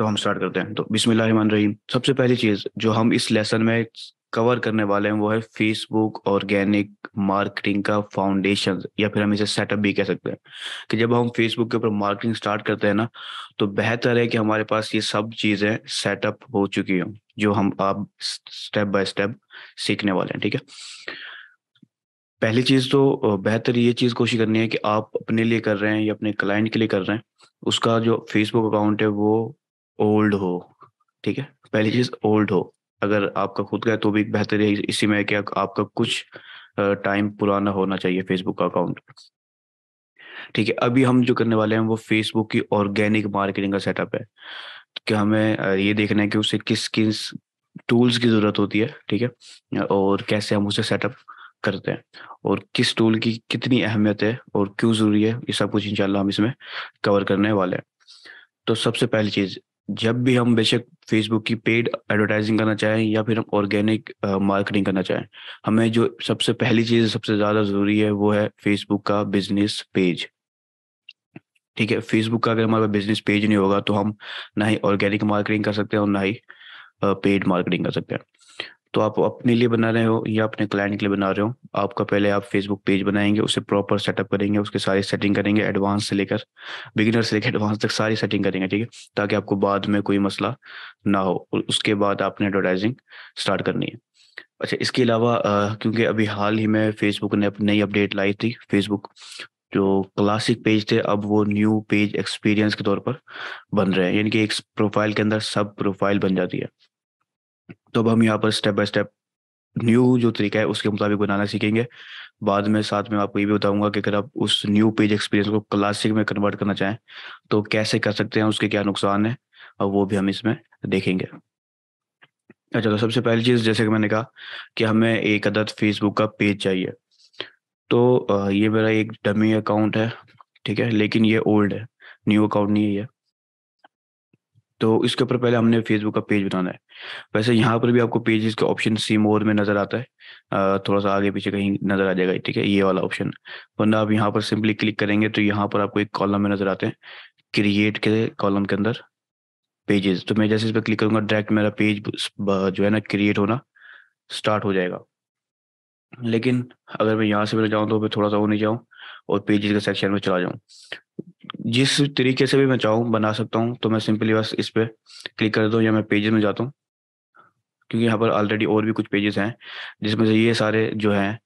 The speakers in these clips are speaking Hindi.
तो हम स्टार्ट करते हैं। तो बिस्मिल्लाहिर्रहमानिर्रहीम। सबसे पहली चीज जो हम इस लेसन में कवर करने वाले हैं वो है फेसबुक ऑर्गेनिक मार्केटिंग का फाउंडेशन, या फिर हम इसे सेटअप भी कह सकते हैं। कि जब हम फेसबुक के ऊपर मार्केटिंग स्टार्ट करते हैं ना, तो बेहतर है कि हमारे पास ये सब चीजें सेटअप हो चुकी हों, जो हम आप स्टेप बाय स्टेप सीखने वाले हैं। ठीक है, पहली चीज तो बेहतर ये चीज कोशिश करनी है कि आप अपने लिए कर रहे हैं या अपने क्लाइंट के लिए कर रहे हैं, उसका जो फेसबुक अकाउंट है वो ओल्ड हो। ठीक है, पहली चीज ओल्ड हो। अगर आपका खुद का है तो भी बेहतर है इसी में कि आपका कुछ टाइम पुराना होना चाहिए फेसबुक का अकाउंट। ठीक है, अभी हम जो करने वाले हैं वो फेसबुक की ऑर्गेनिक मार्केटिंग का सेटअप है, कि हमें ये देखना है कि उसे किस किस टूल्स की जरूरत होती है। ठीक है, और कैसे हम उसे सेटअप करते हैं और किस टूल की कितनी अहमियत है और क्यों जरूरी है, ये सब कुछ इंशाल्लाह हम इसमें कवर करने वाले हैं। तो सबसे पहली चीज़, जब भी हम बेशक फेसबुक की पेड एडवर्टाइजिंग करना चाहें या फिर हम ऑर्गेनिक मार्केटिंग करना चाहें, हमें जो सबसे पहली चीज सबसे ज्यादा जरूरी है वो है फेसबुक का बिजनेस पेज। ठीक है, फेसबुक का अगर हमारे पास बिजनेस पेज नहीं होगा तो हम ना ही ऑर्गेनिक मार्केटिंग कर सकते हैं और ना ही पेड मार्केटिंग कर सकते हैं। तो आप अपने लिए बना रहे हो या अपने क्लाइंट के लिए बना रहे हो, आपका पहले आप फेसबुक पेज बनाएंगे, उसे प्रॉपर सेटअप करेंगे, उसके सारी सेटिंग करेंगे, एडवांस से लेकर बिगिनर से लेकर एडवांस तक सारी सेटिंग करेंगे। ठीक है, ताकि आपको बाद में कोई मसला ना हो। उसके बाद आपने एडवर्टाइजिंग स्टार्ट करनी है। अच्छा, इसके अलावा क्योंकि अभी हाल ही में फेसबुक ने नई अपडेट लाई थी, फेसबुक जो क्लासिक पेज थे अब वो न्यू पेज एक्सपीरियंस के तौर पर बन रहे हैं, यानी कि एक प्रोफाइल के अंदर सब प्रोफाइल बन जाती है। तो अब हम यहाँ पर स्टेप बाय स्टेप न्यू जो तरीका है उसके मुताबिक बनाना सीखेंगे। बाद में साथ में आपको ये भी बताऊंगा कि अगर आप उस न्यू पेज एक्सपीरियंस को क्लासिक में कन्वर्ट करना चाहें तो कैसे कर सकते हैं, उसके क्या नुकसान है, और वो भी हम इसमें देखेंगे। अच्छा, तो सबसे पहली चीज़ जैसे कि मैंने कहा कि हमें एक अदद फेसबुक का पेज चाहिए। तो ये मेरा एक डमी अकाउंट है, ठीक है, लेकिन ये ओल्ड है, न्यू अकाउंट नहीं है ये। तो इसके ऊपर पहले हमने फेसबुक का पेज बनाना है। वैसे यहाँ पर भी आपको पेजेस के ऑप्शन सी मोर में नजर आता है, थोड़ा सा आगे पीछे कहीं नजर आ जाएगा। ठीक है, ये वाला ऑप्शन, वरना आप यहाँ पर सिंपली क्लिक करेंगे तो यहाँ पर आपको एक कॉलम में नजर आते हैं, क्रिएट के कॉलम के अंदर पेजेस। तो मैं जैसे इस पर क्लिक करूंगा डायरेक्ट मेरा पेज जो है ना क्रिएट होना स्टार्ट हो जाएगा। लेकिन अगर मैं यहाँ से पहले जाऊँ तो मैं थोड़ा सा वो नहीं जाऊँ और पेजेस के सेक्शन में चला जाऊँ, जिस तरीके से भी मैं चाहूँ बना सकता हूँ। तो मैं सिंपली बस इस पर क्लिक कर दूँ या मैं पेजेस में जाता हूँ, क्योंकि यहाँ पर ऑलरेडी और भी कुछ पेजेस हैं जिसमें से ये सारे जो हैं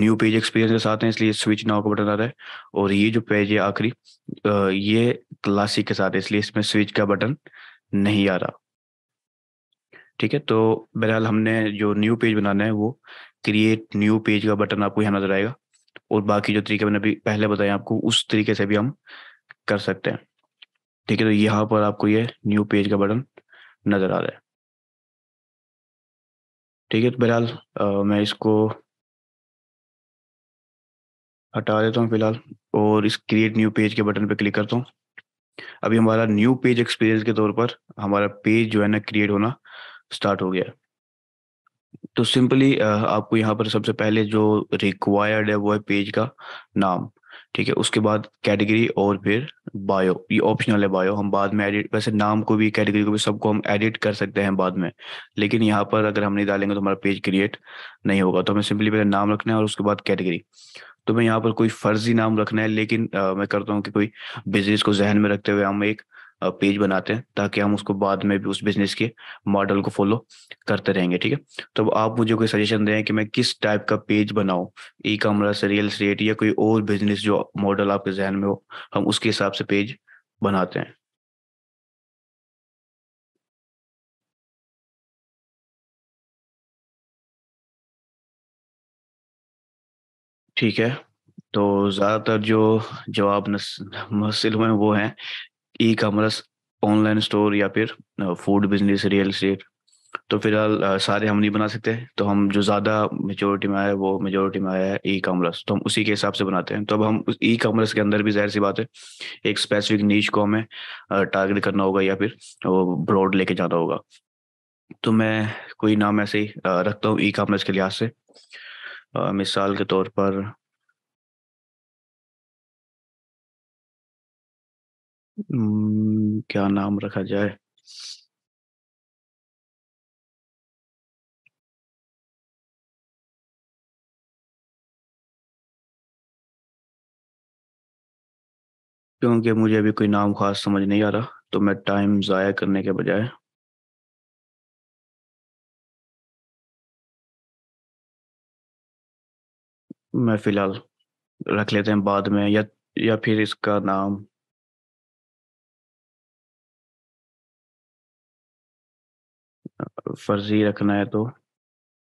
न्यू पेज एक्सपीरियंस के साथ हैं, इसलिए स्विच नाउ का बटन आ रहा है। और ये जो पेज है आखिरी ये क्लासिक के साथ है, इसलिए इसमें स्विच का बटन नहीं आ रहा। ठीक है, तो बहरहाल हमने जो न्यू पेज बनाना है वो क्रिएट न्यू पेज का बटन आपको यहाँ नजर आएगा, और बाकी जो तरीके मैंने अभी पहले बताया आपको उस तरीके से भी हम कर सकते हैं। ठीक है, तो यहाँ पर आपको ये न्यू पेज का बटन नजर आ रहा है। ठीक है, तो बहरहाल मैं इसको हटा देता हूँ फिलहाल, और इस क्रिएट न्यू पेज के बटन पे क्लिक करता हूँ। अभी हमारा न्यू पेज एक्सपीरियंस के तौर पर हमारा पेज जो है ना क्रिएट होना स्टार्ट हो गया है। तो सिंपली आपको यहाँ पर सबसे पहले जो रिक्वायर्ड है वो है पेज का नाम। ठीक है, उसके बाद कैटेगरी और फिर बायो। ये ऑप्शनल है बायो, हम बाद में एडिट, वैसे नाम को भी कैटेगरी को भी सबको हम एडिट कर सकते हैं बाद में, लेकिन यहाँ पर अगर हम नहीं डालेंगे तो हमारा पेज क्रिएट नहीं होगा। तो हमें सिंपली पहले नाम रखना है और उसके बाद कैटेगरी। तो मैं यहाँ पर कोई फर्जी नाम रखना है, लेकिन मैं करता हूँ कि कोई बिजनेस को जहन में रखते हुए हम एक पेज बनाते हैं, ताकि हम उसको बाद में भी उस बिजनेस के मॉडल को फॉलो करते रहेंगे। ठीक है, तो आप मुझे कोई सजेशन दें कि मैं किस टाइप का पेज बनाऊं, ई कॉमर्स, रियल एस्टेट या कोई और बिजनेस जो मॉडल आपके जहन में हो, हम उसके हिसाब से पेज बनाते हैं। ठीक है, तो ज्यादातर जो जवाब हासिल हुए वो हैं ई कॉमर्स, ऑनलाइन स्टोर या फिर फूड बिजनेस, रियल एस्टेट। तो फिलहाल सारे हम नहीं बना सकते, तो हम जो ज़्यादा मेजोरिटी में आया है वो मेजोरिटी में आया है ई कॉमर्स, तो हम उसी के हिसाब से बनाते हैं। तो अब हम उस ई कॉमर्स के अंदर भी जाहिर सी बात है एक स्पेसिफिक नीश को हमें टारगेट करना होगा या फिर वो ब्रॉड लेके जाना होगा। तो मैं कोई नाम ऐसे ही रखता हूँ ई कॉमर्स के लिहाज से, मिसाल के तौर पर क्या नाम रखा जाए, क्योंकि मुझे अभी कोई नाम खास समझ नहीं आ रहा, तो मैं टाइम ज़ाया करने के बजाय मैं फ़िलहाल रख लेते हैं बाद में, या फिर इसका नाम फर्जी रखना है तो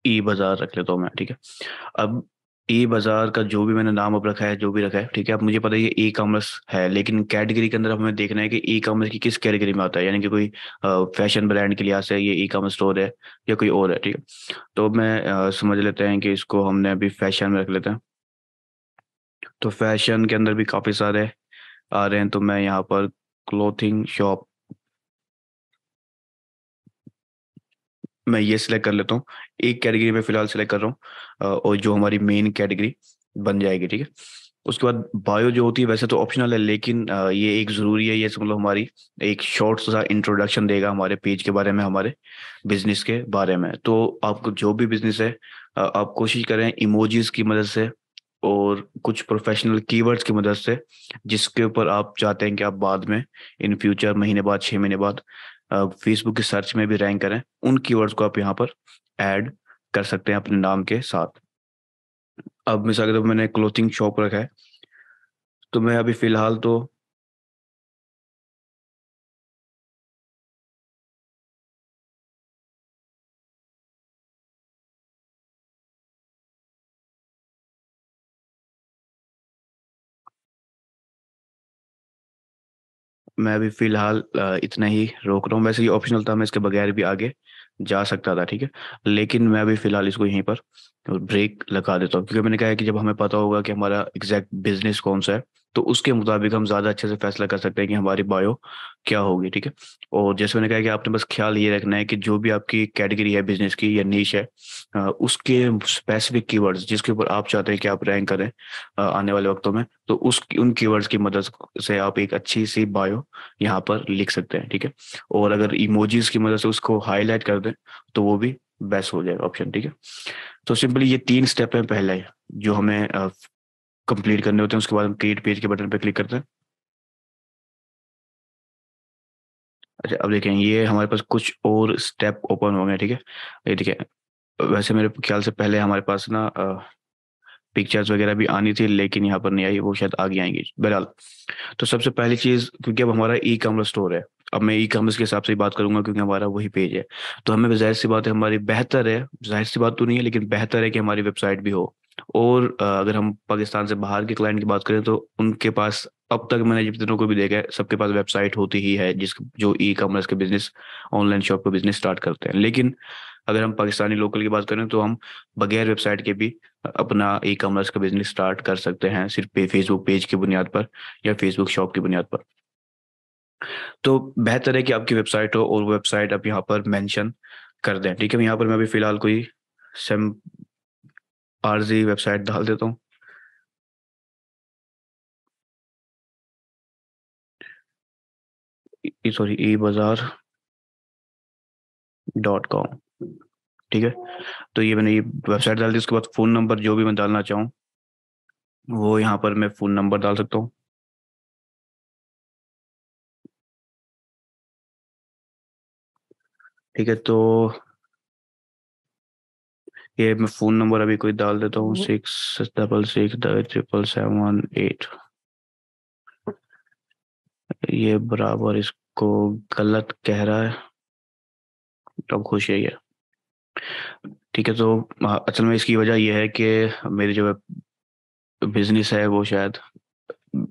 ई बाज़ार रख लेता हूँ मैं। ठीक है, अब ई बाज़ार का जो भी मैंने नाम अब रखा है, जो भी रखा है, ठीक है, अब मुझे पता है ये ई कॉमर्स है, लेकिन कैटेगरी के अंदर हमें देखना है कि ई कॉमर्स की किस कैटेगरी में आता है, यानी कि कोई फैशन ब्रांड के लिहाज से ये ई कॉमर्स स्टोर है या कोई और है। ठीक है, तो मैं समझ लेते हैं कि इसको हमने अभी फैशन में रख लेते हैं। तो फैशन के अंदर भी काफ़ी सारे आ रहे हैं, तो मैं यहाँ पर क्लोथिंग शॉप मैं ये सिलेक्ट कर लेता हूँ, एक कैटेगरी में फिलहाल सिलेक्ट कर रहा हूँ और जो हमारी मेन कैटेगरी बन जाएगी। ठीक है, उसके बाद बायो जो होती है वैसे तो ऑप्शनल है, लेकिन ये एक ज़रूरी है, ये मतलब हमारी एक शॉर्ट सा इंट्रोडक्शन देगा हमारे पेज के बारे में, हमारे बिजनेस के बारे में। तो आपको जो भी बिजनेस है आप कोशिश करें इमोजीज़ की मदद से और कुछ प्रोफेशनल कीवर्ड्स की मदद से, जिसके ऊपर आप चाहते हैं कि आप बाद में इन फ्यूचर महीने बाद 6 महीने बाद फेसबुक के सर्च में भी रैंक करें, उन कीवर्ड्स को आप यहाँ पर ऐड कर सकते हैं अपने नाम के साथ। अब मिसाल के तौर पर मैंने क्लोथिंग शॉप रखा है, तो मैं अभी फ़िलहाल तो इतना ही रोक रहा हूँ। वैसे ये ऑप्शनल था, मैं इसके बगैर भी आगे जा सकता था, ठीक है, लेकिन मैं अभी फ़िलहाल इसको यहीं पर ब्रेक लगा देता हूँ, क्योंकि मैंने कहा है कि जब हमें पता होगा कि हमारा एग्जैक्ट बिजनेस कौन सा है, तो उसके मुताबिक हम ज़्यादा अच्छे से फैसला कर सकते हैं कि हमारी बायो क्या होगी। ठीक है, और जैसे मैंने कहा कि आपने बस ख्याल ये रखना है कि जो भी आपकी कैटेगरी है बिजनेस की या नीश है, उसके स्पेसिफिक कीवर्ड्स जिसके ऊपर आप चाहते हैं कि आप रैंक करें आने वाले वक्तों में, तो उन कीवर्ड्स की मदद से आप एक अच्छी सी बायो यहाँ पर लिख सकते हैं। ठीक है, और अगर इमोजीज की मदद से उसको हाईलाइट कर दें तो वो भी बेस्ट हो जाएगा ऑप्शन। ठीक है, तो सिंपली ये 3 स्टेप हैं पहला है जो हमें कंप्लीट करने होते हैं। उसके बाद हम क्रिएट पेज के बटन पर क्लिक करते हैं। अच्छा, अब देखें ये हमारे पास कुछ और स्टेप ओपन हो गए। ठीक है, ये देखिए, वैसे मेरे ख्याल से पहले हमारे पास ना पिक्चर्स वगैरह भी आनी थी, लेकिन यहाँ पर नहीं आई, वो शायद आगे आएंगी। बहरहाल, तो सबसे पहली चीज़, क्योंकि अब हमारा ई कॉमर्स स्टोर है, अब मैं ई कॉमर्स के हिसाब से ही बात करूंगा क्योंकि हमारा वही पेज है, तो हमें जाहिर सी बात है हमारी बेहतर है, जाहिर सी बात तो नहीं है लेकिन बेहतर है कि हमारी वेबसाइट भी हो। और अगर हम पाकिस्तान से बाहर के क्लाइंट की बात करें तो उनके पास, अब तक मैंने जितनों को भी देखा है, सबके पास वेबसाइट होती ही है, जो ई कॉमर्स के बिजनेस, ऑनलाइन शॉप का बिजनेस स्टार्ट करते हैं। लेकिन अगर हम पाकिस्तानी लोकल की बात करें तो हम बगैर वेबसाइट के भी अपना ई कॉमर्स का बिजनेस स्टार्ट कर सकते हैं, सिर्फ फेसबुक पेज की बुनियाद पर या फेसबुक शॉप की बुनियाद पर। तो बेहतर है कि आपकी वेबसाइट हो और वेबसाइट आप यहाँ पर मेंशन कर दें। ठीक है, यहाँ पर मैं अभी फिलहाल कोई आरजी वेबसाइट डाल देता हूँ। Sorry, ebazaar.com। ठीक है, तो ये मैंने ये वेबसाइट डाल दी। उसके बाद फ़ोन नंबर जो भी मैं डालना चाहूँ वो यहाँ पर मैं फ़ोन नंबर डाल सकता हूँ। ठीक है, तो ये मैं फ़ोन नंबर अभी कोई डाल देता हूँ 666 777 1 8। ये बराबर इसको गलत कह रहा है, तब खुश है ये। ठीक है, तो असल में इसकी वजह यह है कि मेरी जो बिजनेस है वो शायद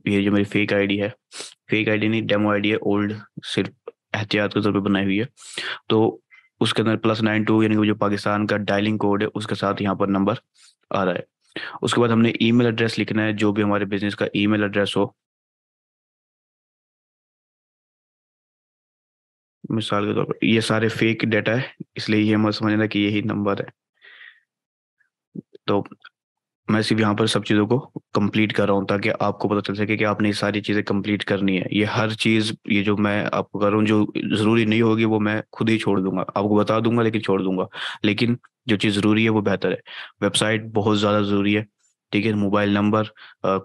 ये जो मेरी फेक आईडी नहीं, डेमो आईडी है, ओल्ड, सिर्फ एहतियात के तौर पे बनाई हुई है। तो उसके अंदर +92 यानी कि जो पाकिस्तान का डायलिंग कोड है उसके साथ यहाँ पर नंबर आ रहा है। उसके बाद हमने ईमेल एड्रेस लिखना है, जो भी हमारे बिजनेस का ईमेल एड्रेस हो। मिसाल के तौर पर ये सारे फेक डाटा है, इसलिए ये मत समझना कि यही नंबर है। तो मैं सिर्फ यहाँ पर सब चीज़ों को कंप्लीट कर रहा हूँ ताकि आपको पता चल सके कि आपने ये सारी चीज़ें कंप्लीट करनी है। ये हर चीज़ ये जो मैं आपको कर रहा हूँ जो ज़रूरी नहीं होगी वो मैं खुद ही छोड़ दूंगा, आपको बता दूंगा लेकिन छोड़ दूंगा, लेकिन जो चीज़ ज़रूरी है वो बेहतर है। वेबसाइट बहुत ज़्यादा ज़रूरी है, ठीक है। मोबाइल नंबर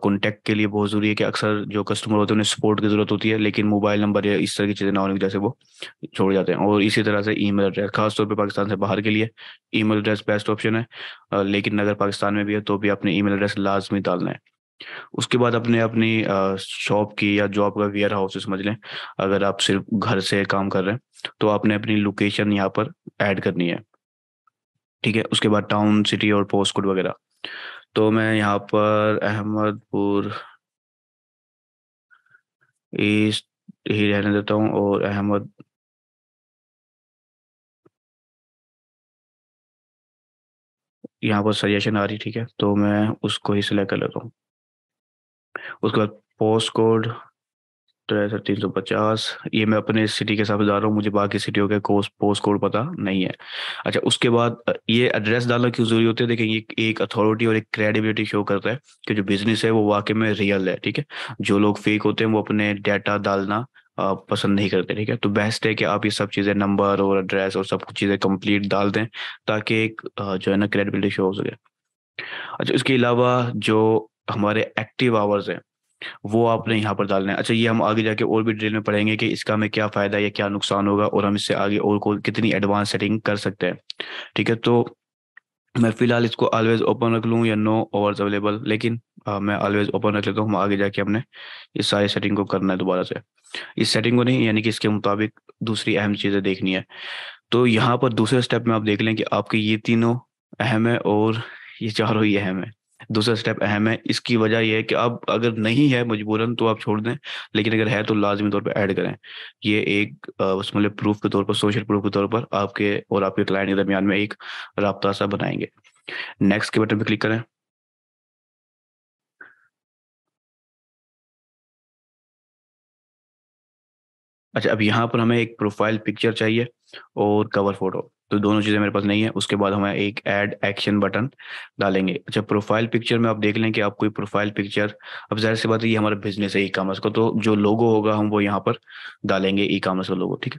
कॉन्टैक्ट के लिए बहुत ज़रूरी है कि अक्सर जो कस्टमर होते हैं उन्हें सपोर्ट की ज़रूरत होती है, लेकिन मोबाइल नंबर या इस तरह की चीज़ें ना होने की वजह से वो छोड़ जाते हैं। और इसी तरह से ईमेल एड्रेस, खासतौर पे पाकिस्तान से बाहर के लिए ईमेल एड्रेस बेस्ट ऑप्शन है, लेकिन अगर पाकिस्तान में भी है तो भी अपने ईमेल एड्रेस लाजमी डालना है। उसके बाद अपने अपनी शॉप की या जॉब का वेयर हाउस समझ लें, अगर आप सिर्फ घर से काम कर रहे हैं तो आपने अपनी लोकेशन यहाँ पर ऐड करनी है, ठीक है। उसके बाद टाउन, सिटी और पोस्ट कोड वगैरह, तो मैं यहाँ पर अहमदपुर ईस्ट ही रहने देता हूँ और यहाँ पर सजेशन आ रही, ठीक है, तो मैं उसको ही सिलेक्ट कर लेता हूँ। उसके बाद पोस्ट कोड 350, ये मैं अपने सिटी के हिसाब से डाल रहा हूँ, मुझे बाकी सिटियों के पोस्ट कोड पता नहीं है। अच्छा, उसके बाद ये एड्रेस डालना क्यों जरूरी होता है? देखिए, ये एक अथॉरिटी और एक क्रेडिबिलिटी शो करता है कि जो बिजनेस है वो वाकई में रियल है, ठीक है। जो लोग फेक होते हैं वो अपने डाटा डालना पसंद नहीं करते, ठीक है। तो बेस्ट है कि आप ये सब चीज़ें, नंबर और एड्रेस और सब कुछ चीज़ें कंप्लीट डाल दें ताकि एक जो है ना क्रेडिबिलिटी शो हो सके। अच्छा, इसके अलावा जो हमारे एक्टिव आवर्स हैं वो आपने यहाँ पर डालना है। अच्छा, ये हम आगे जाके और भी डिटेल में पढ़ेंगे कि इसका हमें क्या फ़ायदा या क्या नुकसान होगा और हम इससे आगे और को कितनी एडवांस सेटिंग कर सकते हैं, ठीक है। तो मैं फिलहाल इसको ऑलवेज ओपन रख लूँ या नो आवर्स अवेलेबल, लेकिन मैं ऑलवेज ओपन रख लेता हूँ। हम आगे जाके हमने इस सारी सेटिंग को करना है दोबारा से, इस सेटिंग को नहीं, यानी कि इसके मुताबिक दूसरी अहम चीज़ें देखनी है। तो यहाँ पर दूसरे स्टेप में आप देख लें कि आपके ये तीनों अहम है और ये चारों ही अहम है। दूसरा स्टेप अहम है, इसकी वजह यह है कि अब अगर नहीं है मजबूरन तो आप छोड़ दें, लेकिन अगर है तो लाजमी तौर पे ऐड करें। ये एक मतलब प्रूफ के तौर पर, सोशल प्रूफ के तौर पर आपके और आपके क्लाइंट के दरमियान में एक राब्ता सा बनाएंगे। नेक्स्ट के बटन पे क्लिक करें। अच्छा, अब यहाँ पर हमें एक प्रोफाइल पिक्चर चाहिए और कवर फोटो, तो दोनों चीज़ें मेरे पास नहीं है। उसके बाद हमें एक ऐड एक्शन बटन डालेंगे। अच्छा, प्रोफाइल पिक्चर में आप देख लें कि आप कोई प्रोफाइल पिक्चर, अब जाहिर सी बात है ये हमारा बिजनेस है ई कॉमर्स का, तो जो लोगो होगा हम वो यहाँ पर डालेंगे, ई कॉमर्स का लोगो, ठीक है।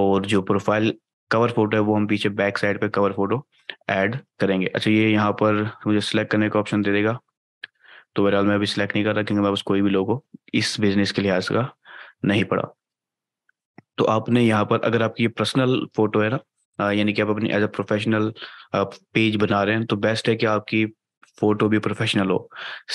और जो प्रोफाइल कवर फोटो है वो हम पीछे बैक साइड पे कवर फोटो ऐड करेंगे। अच्छा, ये यहाँ पर मुझे सिलेक्ट करने का ऑप्शन दे देगा, तो बहरहाल मैं अभी सिलेक्ट नहीं कर रहा क्योंकि मेरे पास कोई भी लोगो इस बिजनेस के लिहाज का नहीं पड़ा। तो आपने यहाँ पर, अगर आपकी ये पर्सनल फोटो है ना, यानी कि आप अपनी एज ए प्रोफेशनल पेज बना रहे हैं, तो बेस्ट है कि आपकी फोटो भी प्रोफेशनल हो,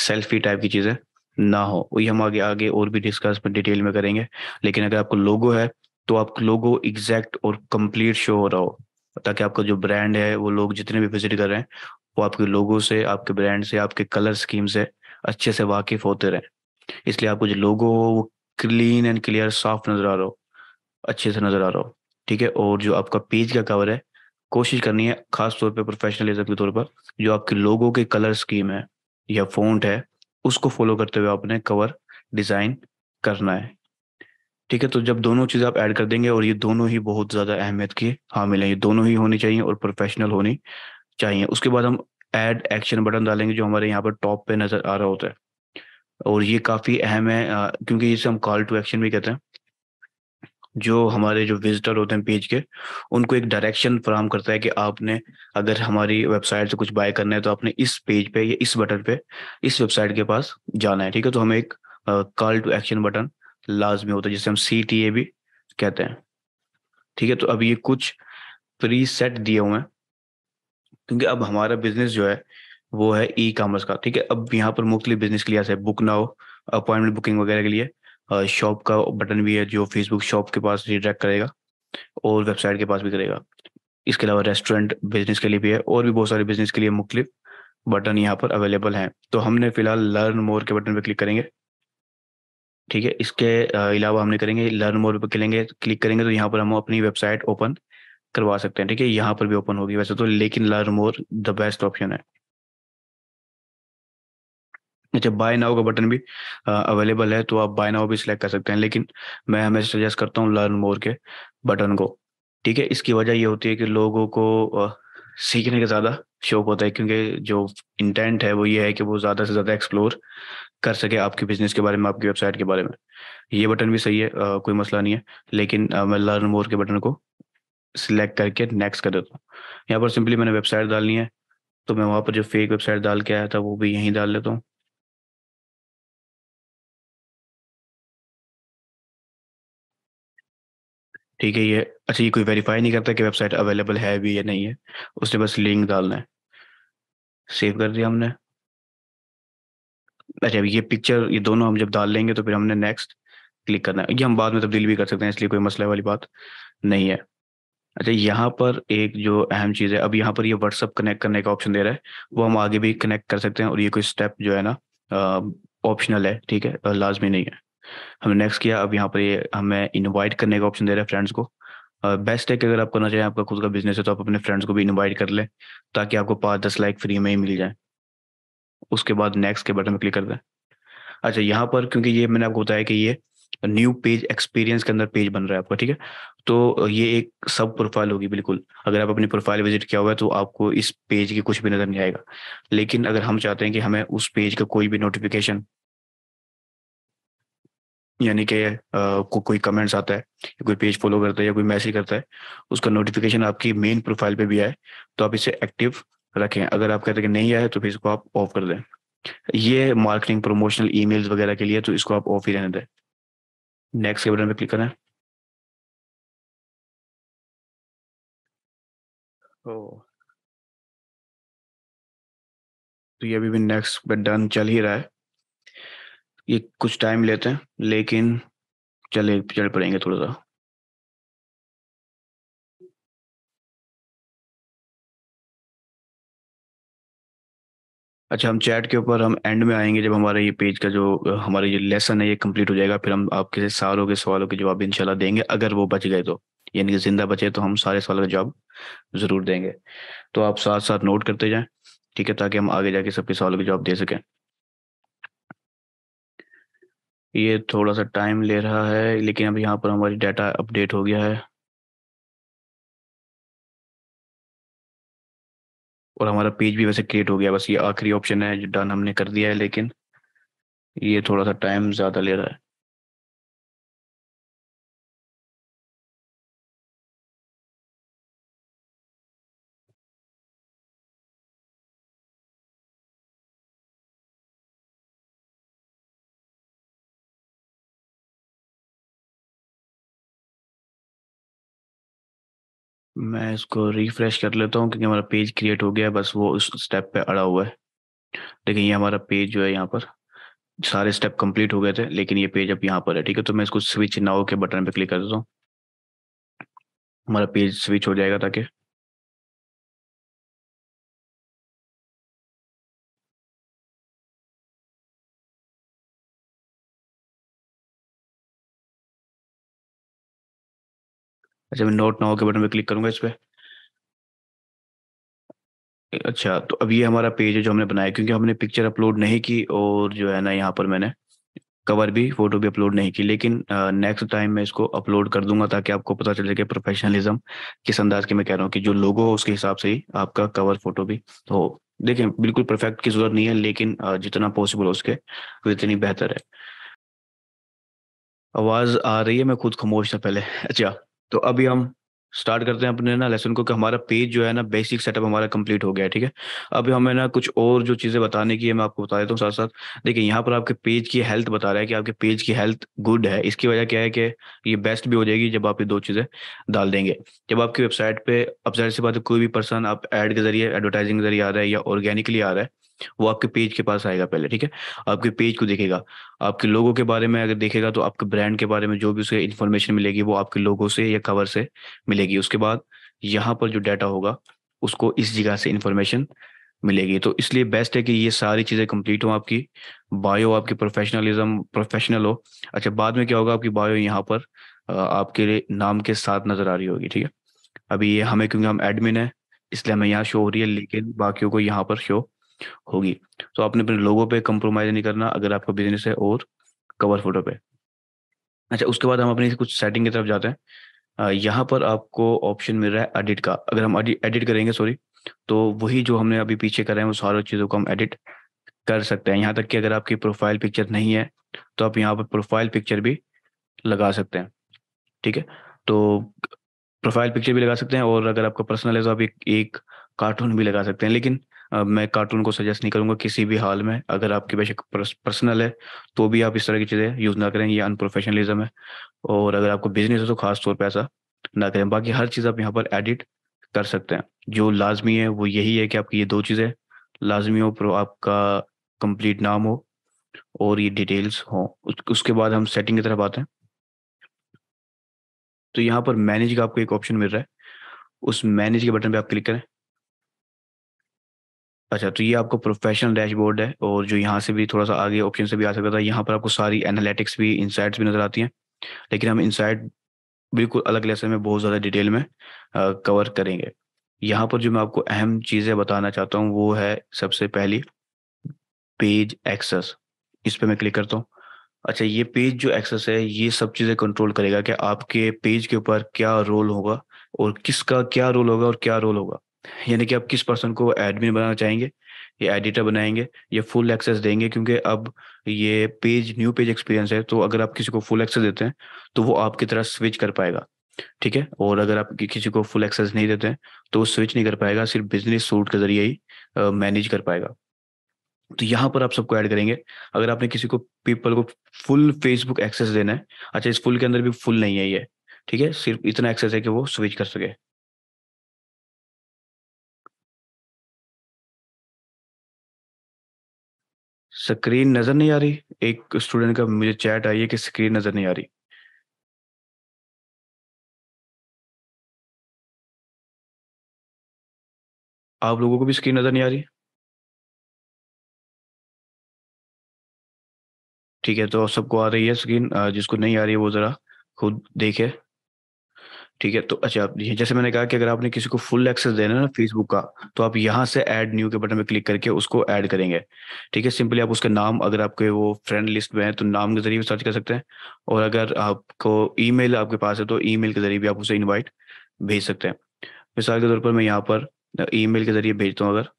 सेल्फी टाइप की चीज़ें ना हो। वही हम आगे आगे और भी डिस्कस में डिटेल में करेंगे, लेकिन अगर आपको लोगो है तो आप लोगो एग्जैक्ट और कंप्लीट शो हो रहा हो ताकि आपका जो ब्रांड है वो लोग जितने भी विजिट कर रहे हैं वो आपके लोगो से, आपके ब्रांड से, आपके कलर स्कीम से अच्छे से वाकिफ होते रहें। इसलिए आपको जो लोगो हो वो क्लीन एंड क्लियर, साफ नज़र आ रहा हो, अच्छे से नज़र आ रहा हो, ठीक है। और जो आपका पेज का कवर है कोशिश करनी है खास तौर पे प्रोफेशनलिज्म के तौर पर जो आपके लोगों के कलर स्कीम है या फॉन्ट है उसको फॉलो करते हुए आपने कवर डिज़ाइन करना है, ठीक है। तो जब दोनों चीज़ें आप ऐड कर देंगे, और ये दोनों ही बहुत ज़्यादा अहमियत की हामिल है, ये दोनों ही होनी चाहिए और प्रोफेशनल होनी चाहिए। उसके बाद हम ऐड एक्शन बटन डालेंगे जो हमारे यहाँ पर टॉप पे नज़र आ रहा होता है, और ये काफ़ी अहम है क्योंकि इसे हम कॉल टू एक्शन भी कहते हैं। जो हमारे जो विजिटर होते हैं पेज के, उनको एक डायरेक्शन फराहम करता है कि आपने अगर हमारी वेबसाइट से कुछ बाय करना है तो आपने इस पेज पे या इस बटन पे इस वेबसाइट के पास जाना है, ठीक है। तो हमें एक कॉल टू एक्शन बटन लाजमी होता है जिसे हम CTA भी कहते हैं, ठीक है। तो अब ये कुछ प्री सेट दिए हुए हैं क्योंकि अब हमारा बिजनेस जो है वो है ई कामर्स का, ठीक है। अब यहाँ पर मुख्तलिफ बिजनेस के लिए है, बुक नाउ, अपॉइंटमेंट बुकिंग वगैरह के लिए शॉप का बटन भी है जो फेसबुक शॉप के पास रिडायरेक्ट करेगा और वेबसाइट के पास भी करेगा। इसके अलावा रेस्टोरेंट बिजनेस के लिए भी है, और भी बहुत सारे बिजनेस के लिए मुख्तलिफ बटन यहाँ पर अवेलेबल हैं। तो हमने फिलहाल लर्न मोर के बटन पर क्लिक करेंगे, ठीक है। इसके अलावा हमने करेंगे लर्न मोर पर क्लिक करेंगे तो यहाँ पर हम अपनी वेबसाइट ओपन करवा सकते हैं, ठीक है। यहाँ पर भी ओपन होगी वैसे तो, लेकिन learn more the best option है। अच्छा, बाय नाउ का बटन भी अवेलेबल है, तो आप बाय नाउ भी सिलेक्ट कर सकते हैं, लेकिन मैं हमेशा सजेस्ट करता हूँ लर्न मोर के बटन को, ठीक है। इसकी वजह ये होती है कि लोगों को सीखने का ज़्यादा शौक होता है, क्योंकि जो इंटेंट है वो ये है कि वो ज़्यादा से ज़्यादा एक्सप्लोर कर सके आपके बिजनेस के बारे में, आपकी वेबसाइट के बारे में। ये बटन भी सही है, कोई मसला नहीं है, लेकिन मैं लर्न मोर के बटन को सिलेक्ट करके नेक्स्ट कर देता हूँ। यहाँ पर सिंपली मैंने वेबसाइट डालनी है, तो मैं वहाँ पर जो फेक वेबसाइट डाल के आया था वो भी यहीं डाल लेता हूँ। ठीक है, ये अच्छा, ये कोई वेरीफाई नहीं करता कि वेबसाइट अवेलेबल है भी या नहीं है, उसने बस लिंक डालना है। सेव कर दिया हमने। अच्छा, अब ये पिक्चर, ये दोनों हम जब डाल लेंगे तो फिर हमने नेक्स्ट क्लिक करना है। ये हम बाद में तब्दील भी कर सकते हैं, इसलिए कोई मसले वाली बात नहीं है। अच्छा, यहाँ पर एक जो अहम चीज़ है, अब यहाँ पर ये व्हाट्सअप कनेक्ट करने का ऑप्शन दे रहा है, वो हम आगे भी कनेक्ट कर सकते हैं। और ये कोई स्टेप जो है ना ऑप्शनल है, ठीक है, लाजमी नहीं है। हमने नेक्स्ट किया। अब यहाँ पर ये हमें इनवाइट करने का ऑप्शन दे रहा है फ्रेंड्स को। बेस्ट है कि अगर आप करना चाहें, आपका खुद का बिजनेस है, तो आप अपने फ्रेंड्स को भी इनवाइट कर लें, ताकि आपको 5-10 लाइक फ्री में ही मिल जाए। उसके बाद नेक्स्ट के बटन पर क्लिक कर दें। अच्छा, यहाँ पर क्योंकि ये मैंने आपको बताया कि ये न्यू पेज एक्सपीरियंस के अंदर पेज बन रहा है आपका, ठीक है, तो ये एक सब प्रोफाइल होगी। बिल्कुल, अगर आप अपनी प्रोफाइल विजिट किया हुआ है तो आपको इस पेज की कुछ भी नजर नहीं आएगा, लेकिन अगर हम चाहते हैं कि हमें उस पेज का कोई भी नोटिफिकेशन, यानी कि कोई कमेंट्स आता है, कोई पेज फॉलो करता है या कोई मैसेज करता है, उसका नोटिफिकेशन आपकी मेन प्रोफाइल पे भी आए, तो आप इसे एक्टिव रखें। अगर आप कहते हैं कि नहीं आए तो फिर इसको आप ऑफ कर दें। ये मार्केटिंग प्रमोशनल ईमेल्स वगैरह के लिए, तो इसको आप ऑफ ही रहने दें। नेक्स्ट के बटन पे क्लिक करना है। तो ये अभी भी नेक्स्ट पे डन चल ही रहा है। ये कुछ टाइम लेते हैं, लेकिन चल पड़ेंगे थोड़ा सा। अच्छा, हम चैट के ऊपर हम एंड में आएंगे, जब हमारा ये पेज का जो हमारा ये लेसन है ये कंप्लीट हो जाएगा, फिर हम आपके सारों के सवालों के जवाब इंशाल्लाह देंगे, अगर वो बच गए तो, यानी कि जिंदा बचे तो हम सारे सवालों के जवाब जरूर देंगे। तो आप साथ साथ नोट करते जाएं, ठीक है, ताकि हम आगे जाके सबके सवालों के जवाब दे सकें। ये थोड़ा सा टाइम ले रहा है, लेकिन अब यहाँ पर हमारी डाटा अपडेट हो गया है और हमारा पेज भी वैसे क्रिएट हो गया। बस ये आखिरी ऑप्शन है जो डन हमने कर दिया है, लेकिन ये थोड़ा सा टाइम ज़्यादा ले रहा है। मैं इसको रिफ्रेश कर लेता हूँ, क्योंकि हमारा पेज क्रिएट हो गया है, बस वो उस स्टेप पे अड़ा हुआ है। लेकिन ये हमारा पेज जो है, यहाँ पर सारे स्टेप कंप्लीट हो गए थे, लेकिन ये पेज अब यहाँ पर है, ठीक है। तो मैं इसको स्विच नाउ के बटन पे क्लिक कर देता हूँ, हमारा पेज स्विच हो जाएगा, ताकि अच्छा, मैं नोट नाउ के बटन पे क्लिक करूंगा इस पे। अच्छा, तो अब ये हमारा पेज है जो हमने बनाया, क्योंकि हमने पिक्चर अपलोड नहीं की और जो है ना यहाँ पर मैंने कवर भी, फोटो भी अपलोड नहीं की, लेकिन नेक्स्ट टाइम मैं इसको अपलोड कर दूंगा, ताकि आपको पता चले कि प्रोफेशनलिज्म किस अंदाज के मैं कह रहा हूँ, कि जो लोगो हो उसके हिसाब से ही आपका कवर फोटो भी हो। देखें, बिल्कुल परफेक्ट की जरूरत नहीं है, लेकिन जितना पॉसिबल हो उसके उतनी बेहतर है। आवाज़ आ रही है, मैं खुद खामोश था पहले। अच्छा, तो अभी हम स्टार्ट करते हैं अपने ना लेसन को, कि हमारा पेज जो है ना बेसिक सेटअप हमारा कंप्लीट हो गया है, ठीक है। अभी हमें ना कुछ और जो चीज़ें बताने की है मैं आपको बता देता हूँ साथ साथ। देखिए, यहाँ पर आपके पेज की हेल्थ बता रहा है कि आपके पेज की हेल्थ गुड है। इसकी वजह क्या है कि ये बेस्ट भी हो जाएगी जब आप ये दो चीज़ें डाल देंगे। जब आपकी वेबसाइट पर, अब जाहिर सी बात है, कोई भी पर्सन आप एड के जरिए, एडवर्टाइजिंग के जरिए आ रहा है या ऑर्गेनिकली आ रहा है, वो आपके पेज के पास आएगा पहले, ठीक है। आपके पेज को देखेगा, आपके लोगों के बारे में अगर देखेगा तो आपके ब्रांड के बारे में जो भी उसे इन्फॉर्मेशन मिलेगी वो आपके लोगों से या कवर से मिलेगी। उसके बाद यहाँ पर जो डाटा होगा उसको इस जगह से इन्फॉर्मेशन मिलेगी। तो इसलिए बेस्ट है कि ये सारी चीज़ें कंप्लीट हो, आपकी बायो, आपकी प्रोफेशनलिज्म प्रोफेशनल हो। अच्छा, बाद में क्या होगा, आपकी बायो यहाँ पर आपके नाम के साथ नजर आ रही होगी, ठीक है। अभी ये हमें, क्योंकि हम एडमिन है इसलिए हमें यहाँ शो हो रही है, लेकिन बाकियों को यहाँ पर शो होगी। तो आपने अपने लोगों पे कंप्रोमाइज नहीं करना अगर आपका बिजनेस है, और कवर फोटो पे। अच्छा, उसके बाद हम अपनी कुछ सेटिंग की तरफ जाते हैं। यहाँ पर आपको ऑप्शन मिल रहा है एडिट का। अगर हम एडिट करेंगे, सॉरी, तो वही जो हमने अभी पीछे करा है वो सारी चीज़ों को हम एडिट कर सकते हैं। यहाँ तक कि अगर आपकी प्रोफाइल पिक्चर नहीं है तो आप यहाँ पर प्रोफाइल पिक्चर भी लगा सकते हैं, ठीक है। तो प्रोफाइल पिक्चर भी लगा सकते हैं, और अगर आपका पर्सनल है तो आप एक कार्टून भी लगा सकते हैं। लेकिन मैं कार्टून को सजेस्ट नहीं करूंगा किसी भी हाल में। अगर आपकी बेशक पर्सनल है तो भी आप इस तरह की चीज़ें यूज़ ना करें, ये अनप्रोफेशनलिज्म है। और अगर आपको बिजनेस है तो खास तौर पर ऐसा ना करें। बाकी हर चीज़ आप यहाँ पर एडिट कर सकते हैं। जो लाजमी है वो यही है कि आपकी ये दो चीज़ें लाजमी हो, पर आपका कंप्लीट नाम हो और ये डिटेल्स हो। उसके बाद हम सेटिंग की तरफ आते हैं। तो यहाँ पर मैनेज का आपको एक ऑप्शन मिल रहा है, उस मैनेज के बटन पे आप क्लिक करें। अच्छा, तो ये आपका प्रोफेशनल डैशबोर्ड है, और जो यहाँ से भी थोड़ा सा आगे ऑप्शन से भी आ सकता था। यहाँ पर आपको सारी एनालिटिक्स भी, इनसाइट्स भी नजर आती हैं, लेकिन हम इनसाइट बिल्कुल अलग लेसन में बहुत ज़्यादा डिटेल में कवर करेंगे। यहाँ पर जो मैं आपको अहम चीज़ें बताना चाहता हूँ वो है सबसे पहली पेज एक्सेस। इस पर मैं क्लिक करता हूँ। अच्छा, ये पेज जो एक्सेस है ये सब चीज़ें कंट्रोल करेगा कि आपके पेज के ऊपर क्या रोल होगा और किसका क्या रोल होगा और क्या रोल होगा। यानी कि आप किस पर्सन को एडमिन बनाना चाहेंगे या एडिटर बनाएंगे या फुल एक्सेस देंगे, क्योंकि अब ये पेज न्यू पेज एक्सपीरियंस है। तो अगर आप किसी को फुल एक्सेस देते हैं तो वो आपकी तरह स्विच कर पाएगा, ठीक है। और अगर आप किसी को फुल एक्सेस नहीं देते हैं तो वो स्विच नहीं कर पाएगा, सिर्फ बिजनेस सूट के जरिए ही मैनेज कर पाएगा। तो यहाँ पर आप सबको ऐड करेंगे। अगर आपने किसी को पीपल को फुल फेसबुक एक्सेस देना है, अच्छा इस फुल के अंदर भी फुल नहीं है ये, ठीक है, सिर्फ इतना एक्सेस है कि वो स्विच कर सके। स्क्रीन नजर नहीं आ रही, एक स्टूडेंट का मुझे चैट आई है कि स्क्रीन नजर नहीं आ रही। आप लोगों को भी स्क्रीन नजर नहीं आ रही? ठीक है, तो सबको आ रही है स्क्रीन। जिसको नहीं आ रही है वो ज़रा खुद देखे, ठीक है। तो अच्छा, आप जैसे मैंने कहा कि अगर आपने किसी को फुल एक्सेस देना है ना फेसबुक का, तो आप यहाँ से ऐड न्यू के बटन पे क्लिक करके उसको ऐड करेंगे, ठीक है। सिंपली आप उसका नाम, अगर आपके वो फ्रेंड लिस्ट में है तो नाम के जरिए भी सर्च कर सकते हैं, और अगर आपको ईमेल आपके पास है तो ईमेल के जरिए भी आप उसे इन्वाइट भेज सकते हैं। मिसाल के तौर पर मैं यहाँ पर ईमेल के जरिए भेजता हूँ अगर,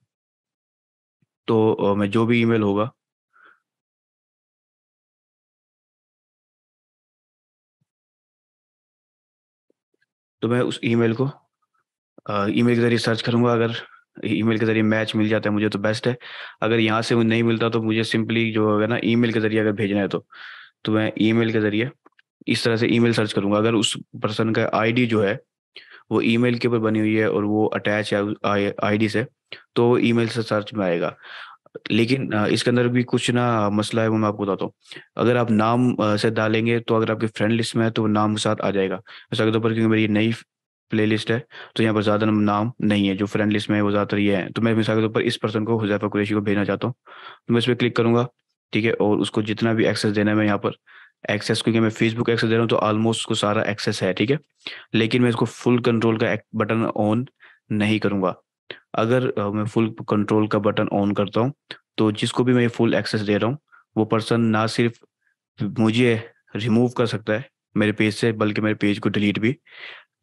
तो मैं जो भी ईमेल होगा, तो मैं उस ईमेल को ईमेल के जरिए सर्च करूंगा। अगर ईमेल के जरिए मैच मिल जाता है मुझे तो बेस्ट है, अगर यहाँ से नहीं मिलता तो मुझे सिंपली जो होगा ना ईमेल के जरिए अगर भेजना है तो मैं ईमेल के जरिए इस तरह से ईमेल सर्च करूंगा। अगर उस पर्सन का आईडी जो है वो ईमेल के ऊपर बनी हुई है और वो अटैच है आईडी से, तो ईमेल से सर्च में आएगा। लेकिन इसके अंदर भी कुछ ना मसला है, वो मैं आपको बताता हूँ। अगर आप नाम से डालेंगे तो अगर आपके फ्रेंड लिस्ट में है तो नाम के साथ आ जाएगा। मिसाल के तौर पर, क्योंकि मेरी नई प्लेलिस्ट है तो यहाँ पर ज़्यादा नाम नहीं है, जो फ्रेंड लिस्ट में है वो ज़्यादातर ये है। तो मैं मिसाल के तौर पर इस पर्सन को, हुज़ैफा कुरैशी को भेजना चाहता हूँ, तो मैं इस पर क्लिक करूँगा, ठीक है। और उसको जितना भी एक्सेस देना है मैं यहाँ पर एक्सेस, क्योंकि मैं फेसबुक एक्सेस दे रहा हूँ तो ऑलमोस्ट उसको सारा एक्सेस है, ठीक है। लेकिन मैं इसको फुल कंट्रोल का बटन ऑन नहीं करूँगा। अगर मैं फुल कंट्रोल का बटन ऑन करता हूँ तो जिसको भी मैं फुल एक्सेस दे रहा हूँ वो पर्सन ना सिर्फ मुझे रिमूव कर सकता है मेरे पेज से, बल्कि मेरे पेज को डिलीट भी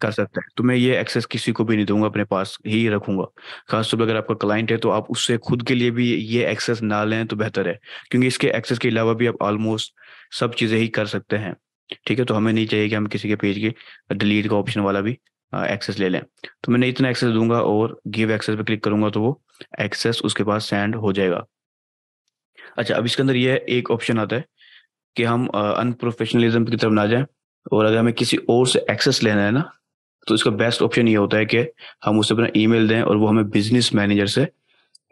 कर सकता है। तो मैं ये एक्सेस किसी को भी नहीं दूंगा, अपने पास ही रखूंगा। खासतौर पर अगर आपका क्लाइंट है तो आप उससे खुद के लिए भी ये एक्सेस ना लें तो बेहतर है, क्योंकि इसके एक्सेस के अलावा भी आप ऑलमोस्ट सब चीज़ें ही कर सकते हैं, ठीक है। तो हमें नहीं चाहिए कि हम किसी के पेज के डिलीट का ऑप्शन वाला भी एक्सेस ले लें। तो मैंने इतना एक्सेस दूंगा और गिव एक्सेस पे क्लिक करूंगा तो वो एक्सेस उसके पास सेंड हो जाएगा। अच्छा, अब इसके अंदर ये एक ऑप्शन आता है कि हम अनप्रोफेशनलिज्म की तरफ ना जाएं, और अगर हमें किसी और से एक्सेस लेना है ना तो इसका बेस्ट ऑप्शन ये होता है कि हम उसे अपना ईमेल दें और वो हमें बिजनेस मैनेजर से